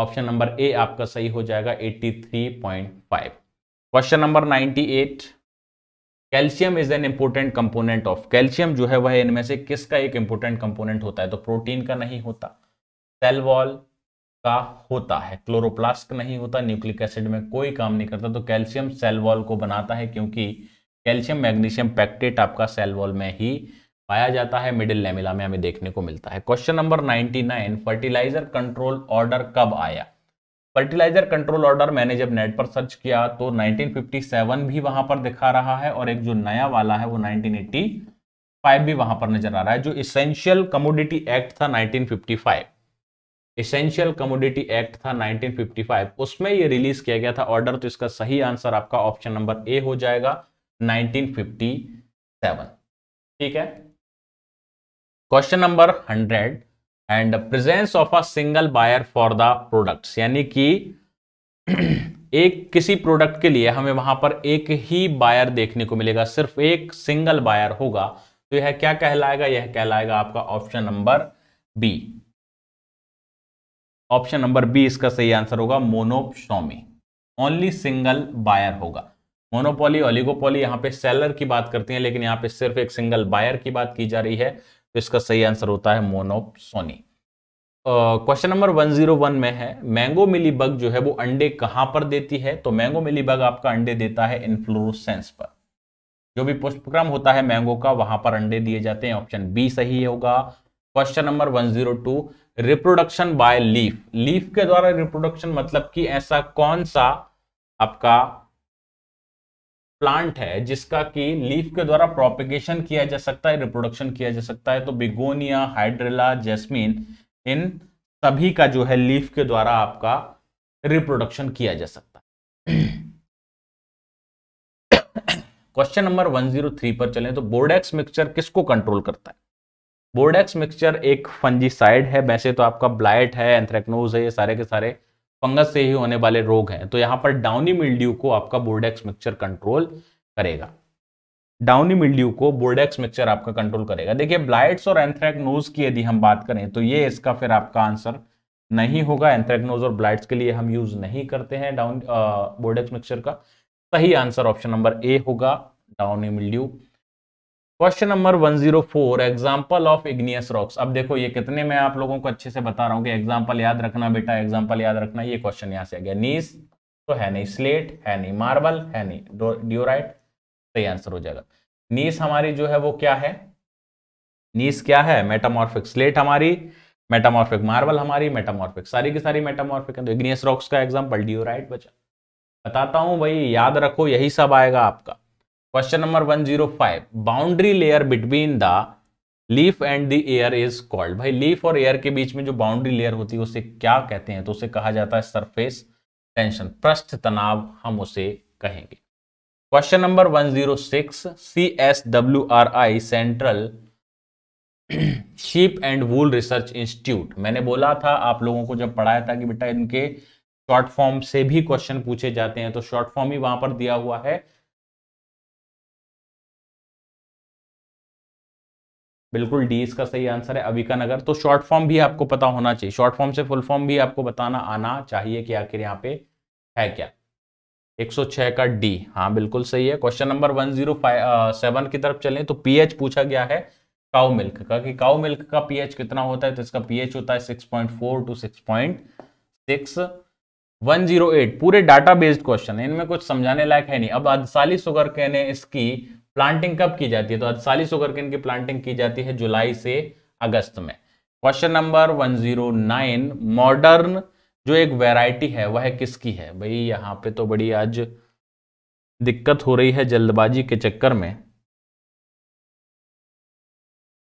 ऑप्शन नंबर ए आपका सही हो जाएगा तिरासी पॉइंट पाँच। क्वेश्चन नंबर अट्ठानवे calcium is an important component of. Calcium जो है वह इनमें से किसका एक इंपॉर्टेंट कंपोनेंट होता है, तो प्रोटीन का नहीं होता, सेल वॉल का होता है, क्लोरोप्लास्ट नहीं होता, न्यूक्लिक एसिड में कोई काम नहीं करता। तो कैल्शियम सेल वॉल को बनाता है क्योंकि कैल्शियम मैग्नीशियम पैक्टेट आपका सेल वॉल में ही पाया जाता है, मिडिल लैमिला में हमें देखने को मिलता है। क्वेश्चन नंबर निन्यानवे फर्टिलाइजर कंट्रोल ऑर्डर कब आया, फर्टिलाइजर कंट्रोल ऑर्डर मैंने जब नेट पर सर्च किया तो नाइनटीन फिफ्टी सेवन भी वहां पर दिखा रहा है और एक जो नया वाला है वो नाइनटीन एटी फाइव भी वहां पर नजर आ रहा है, जो एसेंशियल कमोडिटी एक्ट था nineteen fifty five, essential commodity act था नाइनटीन फिफ्टी फाइव, उसमें ये रिलीज किया गया था ऑर्डर। तो इसका सही आंसर आपका ऑप्शन नंबर ए हो जाएगा नाइनटीन फिफ्टी सेवन। ठीक है, question number hundred and presence of a single buyer for the products, यानी कि एक किसी प्रोडक्ट के लिए हमें वहां पर एक ही बायर देखने को मिलेगा, सिर्फ एक सिंगल बायर होगा, तो यह क्या कहलाएगा? यह कहलाएगा आपका option number B, option number B इसका सही आंसर होगा मोनोपॉली, ओनली सिंगल बायर होगा। मोनोपॉली, ओलिगोपॉली यहाँ पे सेलर की बात करते हैं, लेकिन यहाँ पे सिर्फ एक सिंगल बायर की बात की जा रही है, तो इसका सही आंसर होता है monopoly. Question number one zero one में है मैंगो मिलीबग जो है वो अंडे कहां पर देती है? तो मैंगो मिलीबग आपका अंडे देता है इन्फ्लोरेसेंस पर, जो भी पुष्पक्रम होता है मैंगो का वहां पर अंडे दिए जाते हैं, ऑप्शन बी सही होगा। Question number one zero two reproduction by leaf, leaf के द्वारा रिप्रोडक्शन मतलब कि ऐसा कौन सा आपका प्लांट है जिसका कि लीफ के द्वारा प्रोपेगेशन किया जा सकता है, रिप्रोडक्शन किया जा सकता है? तो बिगोनिया, हाइड्रेला, जैस्मीन, इन सभी का जो है लीफ के द्वारा आपका रिप्रोडक्शन किया जा सकता है। Question number one zero three पर चलें तो बोर्डेक्स मिक्सचर किसको कंट्रोल करता है? बोर्डेक्स मिक्सचर एक फंजीसाइड है, वैसे तो आपका ब्लाइट है, एंथ्रेक्नोज है, ये सारे के सारे फंगस से ही होने वाले रोग हैं, तो यहाँ पर डाउनी मिल्ड्यू को आपका बोर्डेक्स मिक्सचर कंट्रोल करेगा, डाउनी मिल्ड्यू को बोर्डेक्स मिक्सचर आपका कंट्रोल करेगा। देखिए ब्लाइट्स और एंथ्रेक्नोज की यदि हम बात करें तो ये इसका फिर आपका आंसर नहीं होगा, एंथ्रेक्नोज और ब्लाइट्स के लिए हम यूज नहीं करते हैं डाउन बोर्डेक्स मिक्सचर का, सही आंसर ऑप्शन नंबर ए होगा downy mildew. Question number one zero four example of igneous rocks, अब देखो ये कितने मैं आप लोगों को अच्छे से बता रहा हूँ कि एग्जाम्पल याद रखना बेटा, एग्जाम्पल याद रखना, ये क्वेश्चन यहाँ से आ गया। नीस तो है नहीं, स्लेट है नहीं, मार्बल है नहीं, ड्यूराइट, सही आंसर हो जाएगा। नीस हमारी जो है वो क्या है, नीस क्या है? मेटामॉर्फिक। स्लेट हमारी मेटामॉर्फिक, मार्बल हमारी मेटामॉर्फिक, सारी की सारी मेटामॉर्फिक है, तो इग्नियस रॉक्स का एग्जाम्पल ड्यूराइट बचा। बताता हूँ भाई, याद रखो यही सब आएगा आपका। Question number one zero five boundary layer between the leaf and the air is called, भाई लीफ और एयर के बीच में जो बाउंड्री लेयर होती है उसे क्या कहते हैं? तो उसे कहा जाता है सरफेस टेंशन, पृष्ठ तनाव हम उसे कहेंगे। Question number one zero six C S W R I central sheep and wool research institute, मैंने बोला था आप लोगों को जब पढ़ाया था कि बेटा इनके शॉर्ट फॉर्म से भी क्वेश्चन पूछे जाते हैं, तो शॉर्ट फॉर्म ही वहां पर दिया हुआ है, बिल्कुल डी इसका सही आंसर है, अविका नगर। तो शॉर्ट फॉर्म भी आपको पता होना चाहिए, शॉर्ट फॉर्म से फुल फॉर्म भी आपको बताना आना चाहिए कि आखिर यहाँ पे है क्या। एक सौ छह का डी, हाँ बिल्कुल सही है। Question number one zero seven की तरफ चलें तो पीएच पूछा गया है काउ मिल्क का, कि काउ मिल्क का पीएच कितना होता है? तो इसका पीएच होता है six point four two six point six. One zero eight पूरे डाटा बेस्ड क्वेश्चन है, इनमें कुछ समझाने लायक है नहीं। अब अदसाली सुगर कहने इसकी प्लांटिंग कब की जाती है? तो अदसाली सुगरकेन की प्लांटिंग की जाती है जुलाई से अगस्त में। Question number one zero nine modern जो एक वैरायटी है वह किसकी है? भाई यहाँ पे तो बड़ी आज दिक्कत हो रही है जल्दबाजी के चक्कर में,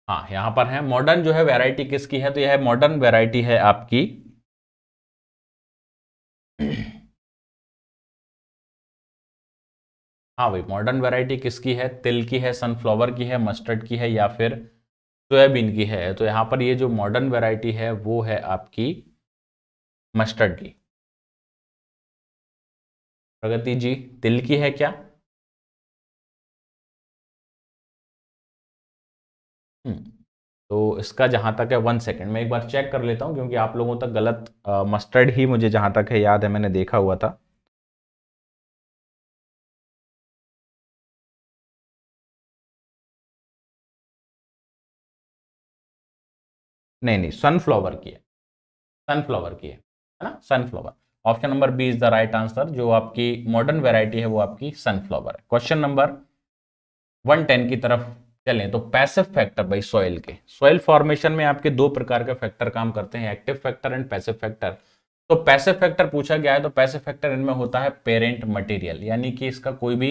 हाँ यहाँ पर है मॉडर्न जो है वैरायटी किसकी है? तो यह मॉडर्न वैरायटी है आपकी हाँ भाई, मॉडर्न वैरायटी किसकी है? तिल की है, सनफ्लावर की है, मस्टर्ड की है, या फिर सोयाबीन की है? तो यहाँ पर ये जो मॉडर्न वैरायटी है वो है आपकी मस्टर्ड की। प्रगति जी तिल की है क्या? तो इसका जहाँ तक है, वन सेकेंड मैं एक बार चेक कर लेता हूँ क्योंकि आप लोगों तक गलत आ, मस्टर्ड ही मुझे जहाँ तक है याद है मैंने देखा हुआ था। नहीं नहीं सनफ्लावर की है, सनफ्लावर की है है ना, sunflower. Option number B is the right answer, जो आपकी मॉडर्न वैरायटी है वो आपकी सनफ्लावर है। क्वेश्चन नंबर वन टेन की तरफ चलें तो पैसिव फैक्टर, भाई सॉइल के, सॉइल फॉर्मेशन में आपके दो प्रकार के फैक्टर काम करते हैं, active factor and passive factor. तो पैसिव फैक्टर पूछा गया है, तो पैसिव फैक्टर इनमें होता है पेरेंट मटेरियल, यानी कि इसका कोई भी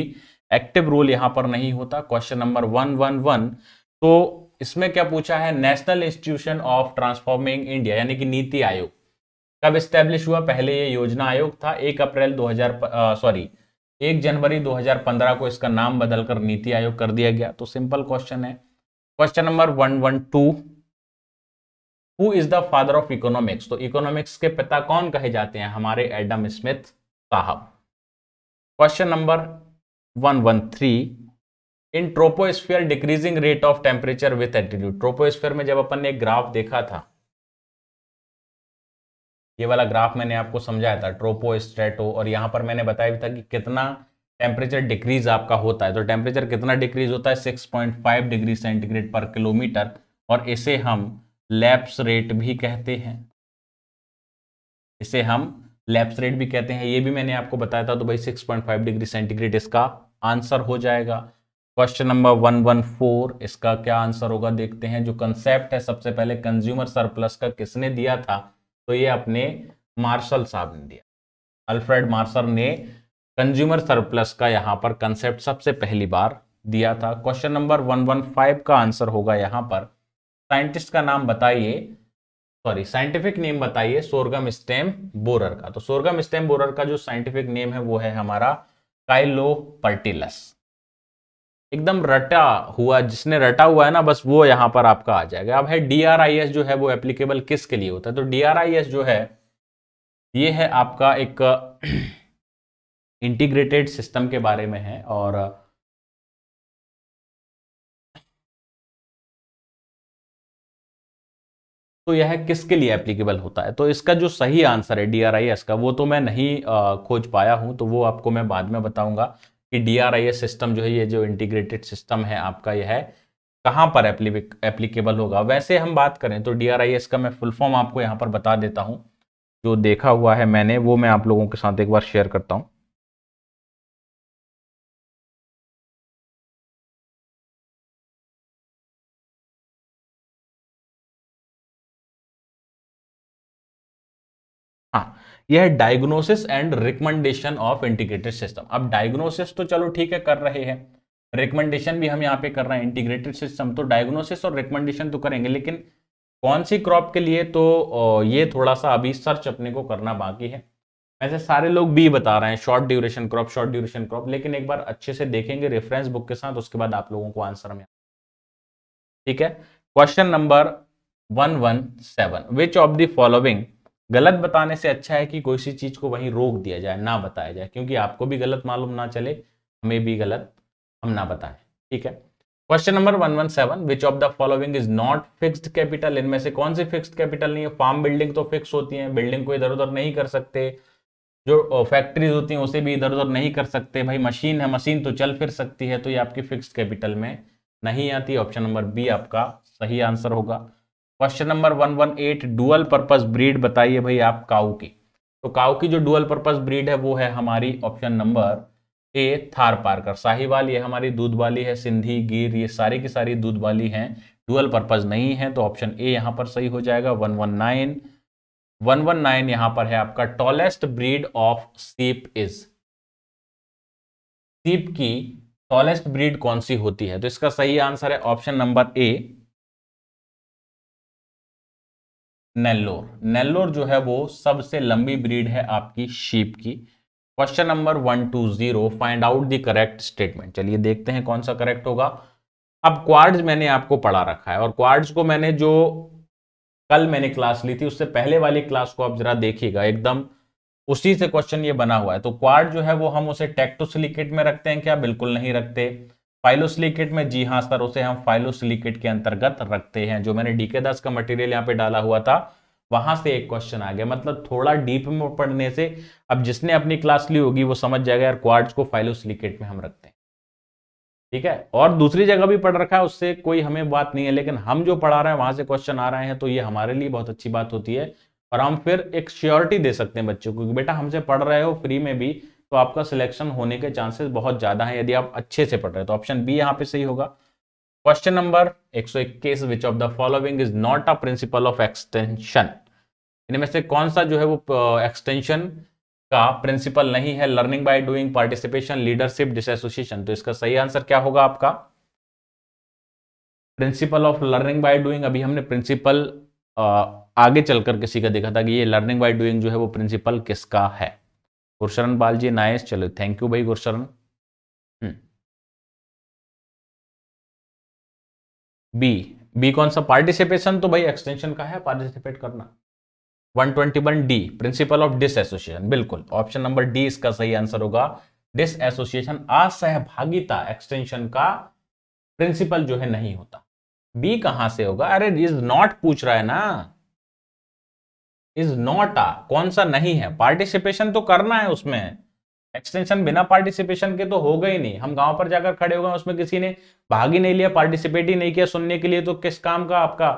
एक्टिव रोल यहाँ पर नहीं होता। Question number one one one. तो इसमें क्या पूछा है, national institution of transforming India यानी कि नीति आयोग कब स्टैब्लिश हुआ? पहले ये योजना आयोग था। एक अप्रैल दो हजार सॉरी एक जनवरी दो हजार पंद्रह को इसका नाम बदलकर नीति आयोग कर दिया गया। तो सिंपल क्वेश्चन है। Question number one one two. Who is the father of economics? तो इकोनॉमिक्स के पिता कौन कहे जाते हैं? हमारे एडम स्मिथ साहब। Question number one one three. In troposphere decreasing rate of temperature with altitude. Troposphere में जब अपन ने एक ग्राफ देखा था, ये वाला ग्राफ मैंने आपको समझाया था, ट्रोपो स्ट्रेटो, और यहां पर मैंने बताया भी था कि कितना टेम्परेचर डिक्रीज आपका होता है। तो टेम्परेचर कितना डिक्रीज होता है? Six point five degree centigrade per kilometre, और इसे हम लैप्स रेट भी कहते हैं इसे हम लैप्स रेट भी कहते हैं ये भी मैंने आपको बताया था। तो भाई six point five degree centigrade इसका आंसर हो जाएगा। Question number one one four. इसका क्या आंसर होगा देखते हैं। जो कंसेप्ट है सबसे पहले कंज्यूमर सरप्लस का किसने दिया था? तो ये अपने मार्शल साहब ने दिया। अल्फ्रेड मार्शल ने कंज्यूमर सरप्लस का यहाँ पर कंसेप्ट सबसे पहली बार दिया था। Question number one one five का आंसर होगा यहाँ पर, साइंटिस्ट का नाम बताइए, सॉरी साइंटिफिक नेम बताइए सोरगम स्टेम बोरर का। तो सोरगम स्टेम बोरर का जो साइंटिफिक नेम है वो है हमारा काइलोपर्टिलस। एकदम रटा हुआ, जिसने रटा हुआ है ना, बस वो यहाँ पर आपका आ जाएगा। अब है डीआरआईएस जो है वो एप्लीकेबल किसके लिए होता है? तो डीआरआईएस जो है ये है आपका एक इंटीग्रेटेड सिस्टम के बारे में है, और तो यह किसके लिए एप्लीकेबल होता है? तो इसका जो सही आंसर है डीआरआईएस का, वो तो मैं नहीं आ, खोज पाया हूं, तो वो आपको मैं बाद में बताऊंगा कि डीआरआईएस सिस्टम जो है, ये जो इंटीग्रेटेड सिस्टम है आपका, यह कहां पर एप्लीकेबल होगा। वैसे हम बात करें तो डीआरआईएस का मैं फुल फॉर्म आपको यहां पर बता देता हूं, जो देखा हुआ है मैंने वो मैं आप लोगों के साथ एक बार शेयर करता हूँ। हाँ, यह diagnosis and recommendation of integrated system. अब डायग्नोसिस तो चलो ठीक है कर रहे हैं, रिकमेंडेशन भी हम यहाँ पे कर रहे हैं इंटीग्रेटेड सिस्टम, तो डायग्नोसिस और रिकमेंडेशन तो करेंगे, लेकिन कौन सी क्रॉप के लिए तो ये थोड़ा सा अभी सर्च अपने को करना बाकी है। वैसे सारे लोग भी बता रहे हैं short duration crop short duration crop लेकिन एक बार अच्छे से देखेंगे रेफरेंस बुक के साथ, उसके बाद आप लोगों को आंसर में, ठीक है। Question number one one seven. Which of the following? गलत बताने से अच्छा है कि कोई सी चीज को वहीं रोक दिया जाए, ना बताया जाए, क्योंकि आपको भी गलत मालूम ना चले, हमें भी गलत हम ना बताएं, ठीक है। Question number one one seven. Which of the following is not fixed capital? इनमें से कौन सी फिक्स्ड कैपिटल नहीं है? फार्म बिल्डिंग तो फिक्स होती है, बिल्डिंग को इधर उधर नहीं कर सकते, जो फैक्ट्रीज होती हैं उसे भी इधर उधर नहीं कर सकते, भाई मशीन है, मशीन तो चल फिर सकती है, तो ये आपकी फिक्स्ड कैपिटल में नहीं आती। ऑप्शन नंबर बी आपका सही आंसर होगा। Question number one one eight. Dual purpose breed बताइए भाई आप काऊ की। तो काऊ की जो डुअल पर्पस ब्रीड है वो है हमारी option number A Thar Parkar. Sahiwal ये हमारी दूध वाली है, सिंधी, गिर ये सारी की सारी दूध वाली हैं, डुअल पर्पस नहीं है, तो ऑप्शन ए यहाँ पर सही हो जाएगा। One one nine. One one nine यहाँ पर है आपका tallest breed of sheep is. Sheep की टॉलेस्ट ब्रीड कौन सी होती है? तो इसका सही आंसर है option number A Nellore. Nellore जो है वो सबसे लंबी ब्रीड है आपकी शीप की। Question number one two zero. Find out the correct statement. चलिए देखते हैं कौन सा करेक्ट होगा। अब क्वाड्स मैंने आपको पढ़ा रखा है, और क्वाड्स को मैंने जो कल मैंने क्लास ली थी उससे पहले वाली क्लास को आप जरा देखिएगा, एकदम उसी से क्वेश्चन ये बना हुआ है। तो क्वाड जो है वो हम उसे टेक्टोसिलिकेट में रखते हैं क्या? बिल्कुल नहीं रखते। फाइलोसिलिकेट में? जी हाँ सर, उसे हम फाइलोसिलिकेट के अंतर्गत रखते हैं। जो मैंने डीके दास का मटेरियल यहाँ पे डाला हुआ था वहां से एक क्वेश्चन आ गया, मतलब थोड़ा डीप में पढ़ने से अब जिसने अपनी क्लास ली होगी वो समझ जाएगा यार क्वार्ट्ज को फाइलोसिलिकेट में हम रखते हैं, ठीक है। और दूसरी जगह भी पढ़ रखा है, उससे कोई हमें बात नहीं है, लेकिन हम जो पढ़ा रहे हैं वहां से क्वेश्चन आ रहे हैं तो ये हमारे लिए बहुत अच्छी बात होती है, और हम फिर एक श्योरिटी दे सकते हैं बच्चों को कि बेटा हमसे पढ़ रहे हो फ्री में भी तो आपका सिलेक्शन होने के चांसेस बहुत ज्यादा है यदि आप अच्छे से पढ़ रहे हो, तो ऑप्शन बी यहाँ पे सही होगा। क्वेश्चन नंबर एक सौ इक्कीस। Which of the following is not a principle of extension? इनमें से कौन सा जो है वो एक्सटेंशन का प्रिंसिपल नहीं है? Learning by doing, participation, leadership, dissociation. तो इसका सही आंसर क्या होगा आपका? Principle of learning by doing. अभी हमने प्रिंसिपल आगे चलकर किसी का देखा था कि ये लर्निंग बाय डूइंग जो है वो प्रिंसिपल किसका है। गौरशरण पाल जी नाइस, चलो थैंक यू भाई गौरशरण। बी बी कौन सा? पार्टिसिपेशन, तो भाई एक्सटेंशन का है, पार्टिसिपेट करना। One twenty one D principle of dissociation, बिल्कुल ऑप्शन नंबर डी इसका सही आंसर होगा। डिसएसोसिएशन, असहभागिता एक्सटेंशन का प्रिंसिपल जो है नहीं होता। बी कहां से होगा? अरे इज नॉट पूछ रहा है ना, इज नॉट आ कौन सा नहीं है? पार्टिसिपेशन तो करना है उसमें, एक्सटेंशन बिना पार्टिसिपेशन के तो होगा ही नहीं। हम गांव पर जाकर खड़े हो गए, उसमें किसी ने भाग ही नहीं लिया, पार्टिसिपेट ही नहीं किया सुनने के लिए, तो किस काम का आपका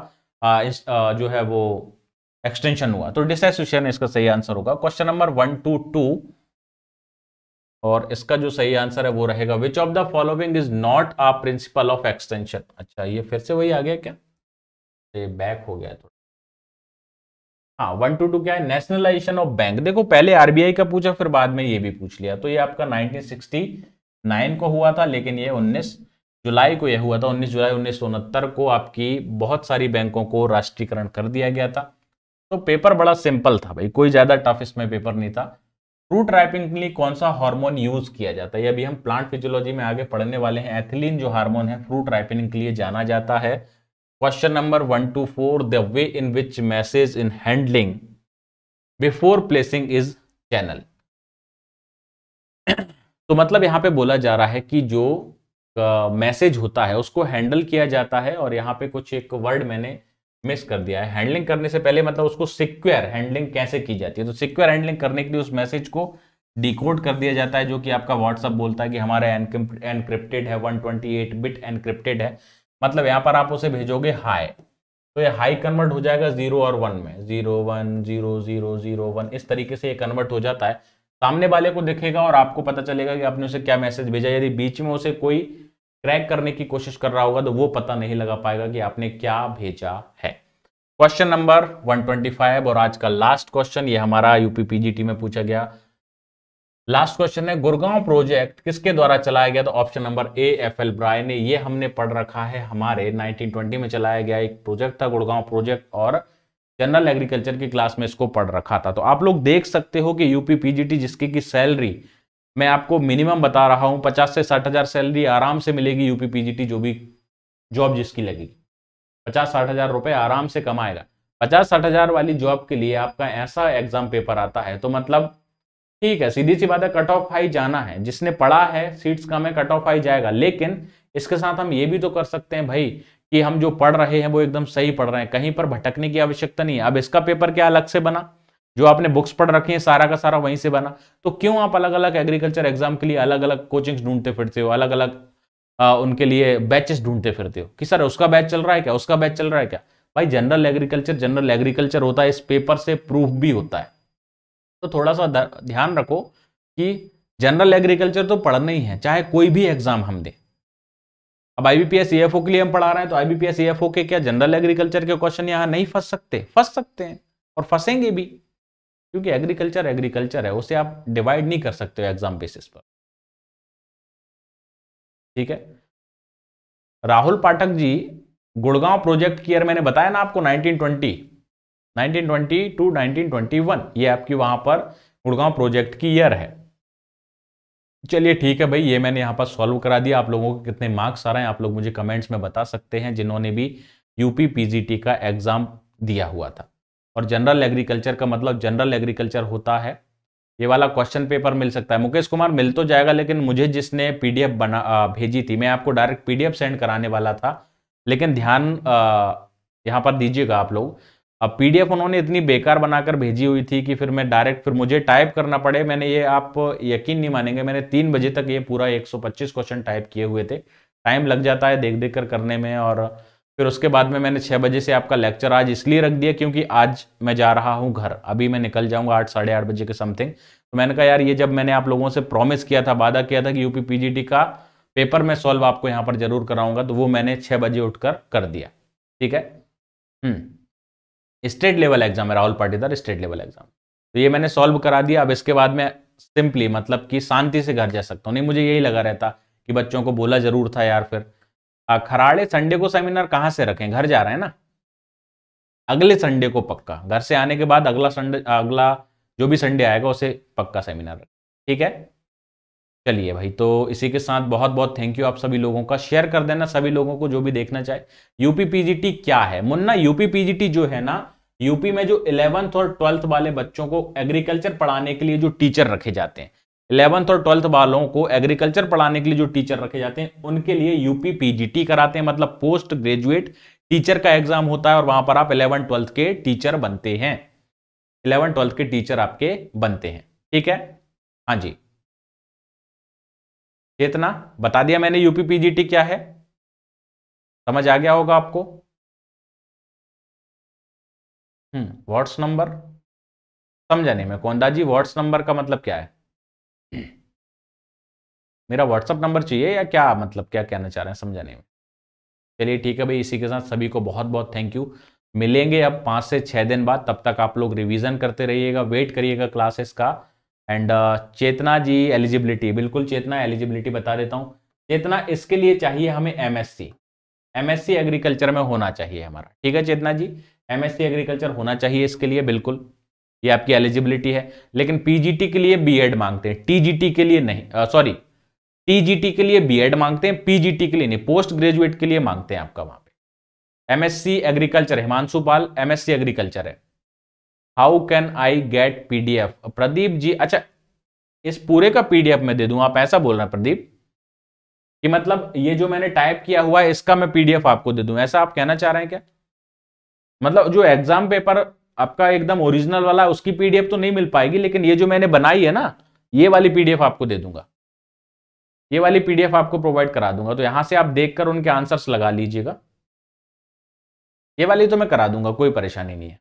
आ, इस, आ, जो है वो एक्सटेंशन हुआ। तो डिसएसोसिएशन इसका सही आंसर होगा। Question number one two two, और इसका जो सही आंसर है वो रहेगा which of the following is not a principle of extension. अच्छा ये फिर से वही आ गया क्या? ये बैक हो गया थोड़ा। हाँ वन टू टू क्या है? Nationalisation of bank. देखो पहले आरबीआई का पूछा, फिर बाद में ये भी पूछ लिया। तो ये आपका नाइनटीन सिक्सटी नाइन को हुआ था, लेकिन ये उन्नीस जुलाई को यह हुआ था। उन्नीस जुलाई उन्नीस सौ उनहत्तर को आपकी बहुत सारी बैंकों को राष्ट्रीयकरण कर दिया गया था। तो पेपर बड़ा सिंपल था भाई, कोई ज्यादा टफ इसमें पेपर नहीं था। फ्रूट राइपिंग के लिए कौन सा हार्मोन यूज किया जाता है? ये अभी हम प्लांट फिजियोलॉजी में आगे पढ़ने वाले हैं। एथिलीन जो हार्मोन है फ्रूट राइपिंग के लिए जाना जाता है। Question number one two four, the way in which message in handling before placing is channel. तो मतलब यहाँ पे बोला जा रहा है कि जो मैसेज होता है उसको हैंडल किया जाता है, और यहाँ पे कुछ एक वर्ड मैंने मिस कर दिया है। हैंडलिंग करने से पहले मतलब उसको सिक्योर हैंडलिंग कैसे की जाती है? तो सिक्योर हैंडलिंग करने के लिए उस मैसेज को डिकोड कर दिया जाता है, जो कि आपका व्हाट्सएप बोलता है कि हमारा एनक्रिप्टेड है, one twenty eight bit encrypted है। मतलब यहाँ पर आप उसे भेजोगे हाई, तो ये हाई कन्वर्ट हो जाएगा जीरो और वन में, zero one zero zero zero one, इस तरीके से ये कन्वर्ट हो जाता है। सामने वाले को दिखेगा और आपको पता चलेगा कि आपने उसे क्या मैसेज भेजा। यदि बीच में उसे कोई क्रैक करने की कोशिश कर रहा होगा तो वो पता नहीं लगा पाएगा कि आपने क्या भेजा है। Question number one two five, और आज का लास्ट क्वेश्चन, ये हमारा यूपी पीजीटी में पूछा गया लास्ट क्वेश्चन है। गुड़गांव प्रोजेक्ट किसके द्वारा चलाया गया? तो option number A F L ब्राई ने। ये हमने पढ़ रखा है, हमारे नाइनटीन ट्वेंटी में चलाया गया एक प्रोजेक्ट था गुड़गांव प्रोजेक्ट, और जनरल एग्रीकल्चर की क्लास में इसको पढ़ रखा था। तो आप लोग देख सकते हो कि यूपी पीजीटी जिसकी की सैलरी मैं आपको मिनिमम बता रहा हूं, पचास से साठ हजार सैलरी आराम से मिलेगी यूपी पीजीटी, जो भी जॉब जिसकी लगेगी पचास साठ हजार रुपये आराम से कमाएगा। पचास साठ हजार वाली जॉब के लिए आपका ऐसा एग्जाम पेपर आता है, तो मतलब ठीक है, सीधी सी बात है, कट ऑफ हाई जाना है। जिसने पढ़ा है, सीट्स कम है, कट ऑफ हाई जाएगा। लेकिन इसके साथ हम ये भी तो कर सकते हैं भाई कि हम जो पढ़ रहे हैं वो एकदम सही पढ़ रहे हैं, कहीं पर भटकने की आवश्यकता नहीं है। अब इसका पेपर क्या अलग से बना? जो आपने बुक्स पढ़ रखी है सारा का सारा वहीं से बना। तो क्यों आप अलग अलग एग्रीकल्चर एग्जाम के लिए अलग अलग कोचिंग्स ढूंढते फिरते हो, अलग अलग उनके लिए बैचेस ढूंढते फिरते हो कि सर उसका बैच चल रहा है क्या, उसका बैच चल रहा है क्या? भाई जनरल एग्रीकल्चर जनरल एग्रीकल्चर होता है, इस पेपर से प्रूफ भी होता है। तो थोड़ा सा ध्यान रखो कि जनरल एग्रीकल्चर तो पढ़ना ही है, चाहे कोई भी एग्जाम हम दें। अब आईबीपीएस एएफओ के लिए हम पढ़ा रहे हैं, तो आईबीपीएस एएफओ के क्या जनरल एग्रीकल्चर के क्वेश्चन यहाँ नहीं फंस सकते? फंस सकते हैं और फंसेंगे भी, क्योंकि एग्रीकल्चर एग्रीकल्चर है, उसे आप डिवाइड नहीं कर सकते हो एग्जाम बेसिस पर। ठीक है राहुल पाठक जी, गुड़गांव प्रोजेक्ट की ईयर मैंने बताया ना आपको nineteen twenty, nineteen twenty two, nineteen twenty one, ये आपकी वहां पर गुड़गांव प्रोजेक्ट की ईयर है। चलिए ठीक है भाई, ये मैंने यहाँ पर सॉल्व करा दिया। आप लोगों को कितने मार्क्स आ रहे हैं आप लोग मुझे कमेंट्स में बता सकते हैं, जिन्होंने भी यूपी पीजीटी का एग्जाम दिया हुआ था। और जनरल एग्रीकल्चर का मतलब जनरल एग्रीकल्चर होता है। ये वाला क्वेश्चन पेपर मिल सकता है मुकेश कुमार, मिल तो जाएगा, लेकिन मुझे जिसने पीडीएफ बना आ, भेजी थी, मैं आपको डायरेक्ट पीडीएफ सेंड कराने वाला था, लेकिन ध्यान आ, यहाँ पर दीजिएगा आप लोग। अब पीडीएफ उन्होंने इतनी बेकार बनाकर भेजी हुई थी कि फिर मैं डायरेक्ट फिर मुझे टाइप करना पड़े। मैंने ये, आप यकीन नहीं मानेंगे, मैंने तीन बजे तक ये पूरा एक सौ पच्चीस क्वेश्चन टाइप किए हुए थे। टाइम लग जाता है देख देख कर करने में, और फिर उसके बाद में मैंने छः बजे से आपका लेक्चर आज इसलिए रख दिया क्योंकि आज मैं जा रहा हूं घर। अभी मैं निकल जाऊंगा आठ साढ़े आठ बजे के समथिंग। तो मैंने कहा यार ये जब मैंने आप लोगों से प्रॉमिस किया था, वादा किया था कि यूपी पीजीटी का पेपर मैं सॉल्व आपको यहां पर जरूर कराऊंगा, तो वो मैंने छः बजे उठकर कर दिया। ठीक है, स्टेट लेवल एग्जाम है, Rahul Patidar state level exam. तो ये मैंने सॉल्व करा दिया। अब इसके बाद मैं सिंपली मतलब कि शांति से घर जा सकता हूँ। नहीं मुझे यही लगा रहता कि बच्चों को बोला जरूर था यार, फिर खराड़े संडे को सेमिनार कहाँ से रखें, घर जा रहे हैं ना, अगले संडे को पक्का, घर से आने के बाद अगला संडे, अगला जो भी संडे आएगा उसे पक्का सेमिनार रखें। ठीक है, चलिए भाई, तो इसी के साथ बहुत बहुत थैंक यू आप सभी लोगों का। शेयर कर देना सभी लोगों को जो भी देखना चाहे। यूपी पीजीटी क्या है मुन्ना? यूपी पीजीटी जो है ना, यूपी में जो इलेवंथ और ट्वेल्थ वाले बच्चों को एग्रीकल्चर पढ़ाने के लिए जो टीचर रखे जाते हैं, इलेवंथ और ट्वेल्थ वालों को एग्रीकल्चर पढ़ाने के लिए जो टीचर रखे जाते हैं, उनके लिए यूपी पीजीटी कराते हैं। मतलब पोस्ट ग्रेजुएट टीचर का एग्जाम होता है और वहां पर आप इलेवन ट्वेल्थ के टीचर बनते हैं, इलेवन ट्वेल्थ के टीचर आपके बनते हैं। ठीक है, हाँ जी चेतना, बता दिया मैंने यूपी पीजीटी क्या है, समझ आ गया होगा आपको। हम्म व्हाट्स नंबर समझा नहीं मैं, कोंदा जी व्हाट्स नंबर का मतलब क्या है? मेरा व्हाट्सएप नंबर चाहिए या क्या, मतलब क्या कहना चाह रहे हैं समझा नहीं मैं। चलिए ठीक है भाई, इसी के साथ सभी को बहुत बहुत थैंक यू। मिलेंगे अब पाँच से छः दिन बाद, तब तक आप लोग रिवीजन करते रहिएगा, वेट करिएगा क्लासेस का। एंड चेतना जी एलिजिबिलिटी, बिल्कुल चेतना एलिजिबिलिटी बता देता हूँ। चेतना इसके लिए चाहिए हमें एमएससी, एमएससी एग्रीकल्चर में होना चाहिए हमारा। ठीक है चेतना जी, एमएससी एग्रीकल्चर होना चाहिए इसके लिए, बिल्कुल ये आपकी एलिजिबिलिटी है। लेकिन पीजीटी के लिए बीएड मांगते हैं, टीजीटी के लिए नहीं, सॉरी टीजीटी के लिए बीएड मांगते हैं, पीजीटी के लिए नहीं, पोस्ट ग्रेजुएट के लिए मांगते हैं आपका वहां पे। MSc agriculture, Himanshu Pal MSc agriculture है। How can I get PDF? Pradeep ji अच्छा, इस पूरे का पीडीएफ मैं दे दूं, आप ऐसा बोल रहे हैं प्रदीप कि मतलब ये जो मैंने टाइप किया हुआ है इसका मैं पीडीएफ आपको दे दूं, ऐसा आप कहना चाह रहे हैं क्या? मतलब जो एग्जाम पेपर आपका एकदम ओरिजिनल वाला उसकी पीडीएफ तो नहीं मिल पाएगी, लेकिन ये जो मैंने बनाई है ना, ये वाली पीडीएफ आपको दे दूंगा, ये वाली पीडीएफ आपको प्रोवाइड करा दूंगा। तो यहां से आप देखकर उनके आंसर्स लगा लीजिएगा, ये वाली तो मैं करा दूंगा, कोई परेशानी नहीं है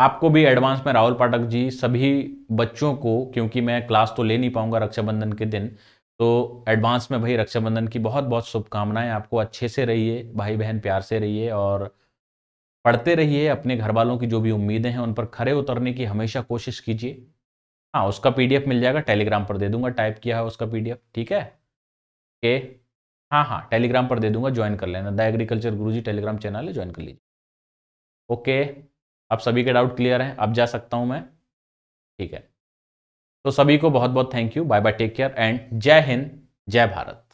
आपको भी। एडवांस में राहुल पाठक जी सभी बच्चों को, क्योंकि मैं क्लास तो ले नहीं पाऊंगा रक्षाबंधन के दिन, तो एडवांस में भाई रक्षाबंधन की बहुत बहुत शुभकामनाएं आपको। अच्छे से रहिए भाई बहन, प्यार से रहिए और पढ़ते रहिए। अपने घर वालों की जो भी उम्मीदें हैं उन पर खरे उतरने की हमेशा कोशिश कीजिए। हाँ उसका पीडीएफ मिल जाएगा, टेलीग्राम पर दे दूंगा, टाइप किया है उसका पीडीएफ। ठीक है के हाँ हाँ टेलीग्राम पर दे दूंगा, ज्वाइन कर लेना। द एग्रीकल्चर गुरु ji Telegram channel है, ज्वाइन कर लीजिए। ओके अब सभी के डाउट क्लियर हैं, अब जा सकता हूँ मैं। ठीक है, तो सभी को बहुत बहुत thank you, bye bye, take care and जय हिंद जय भारत।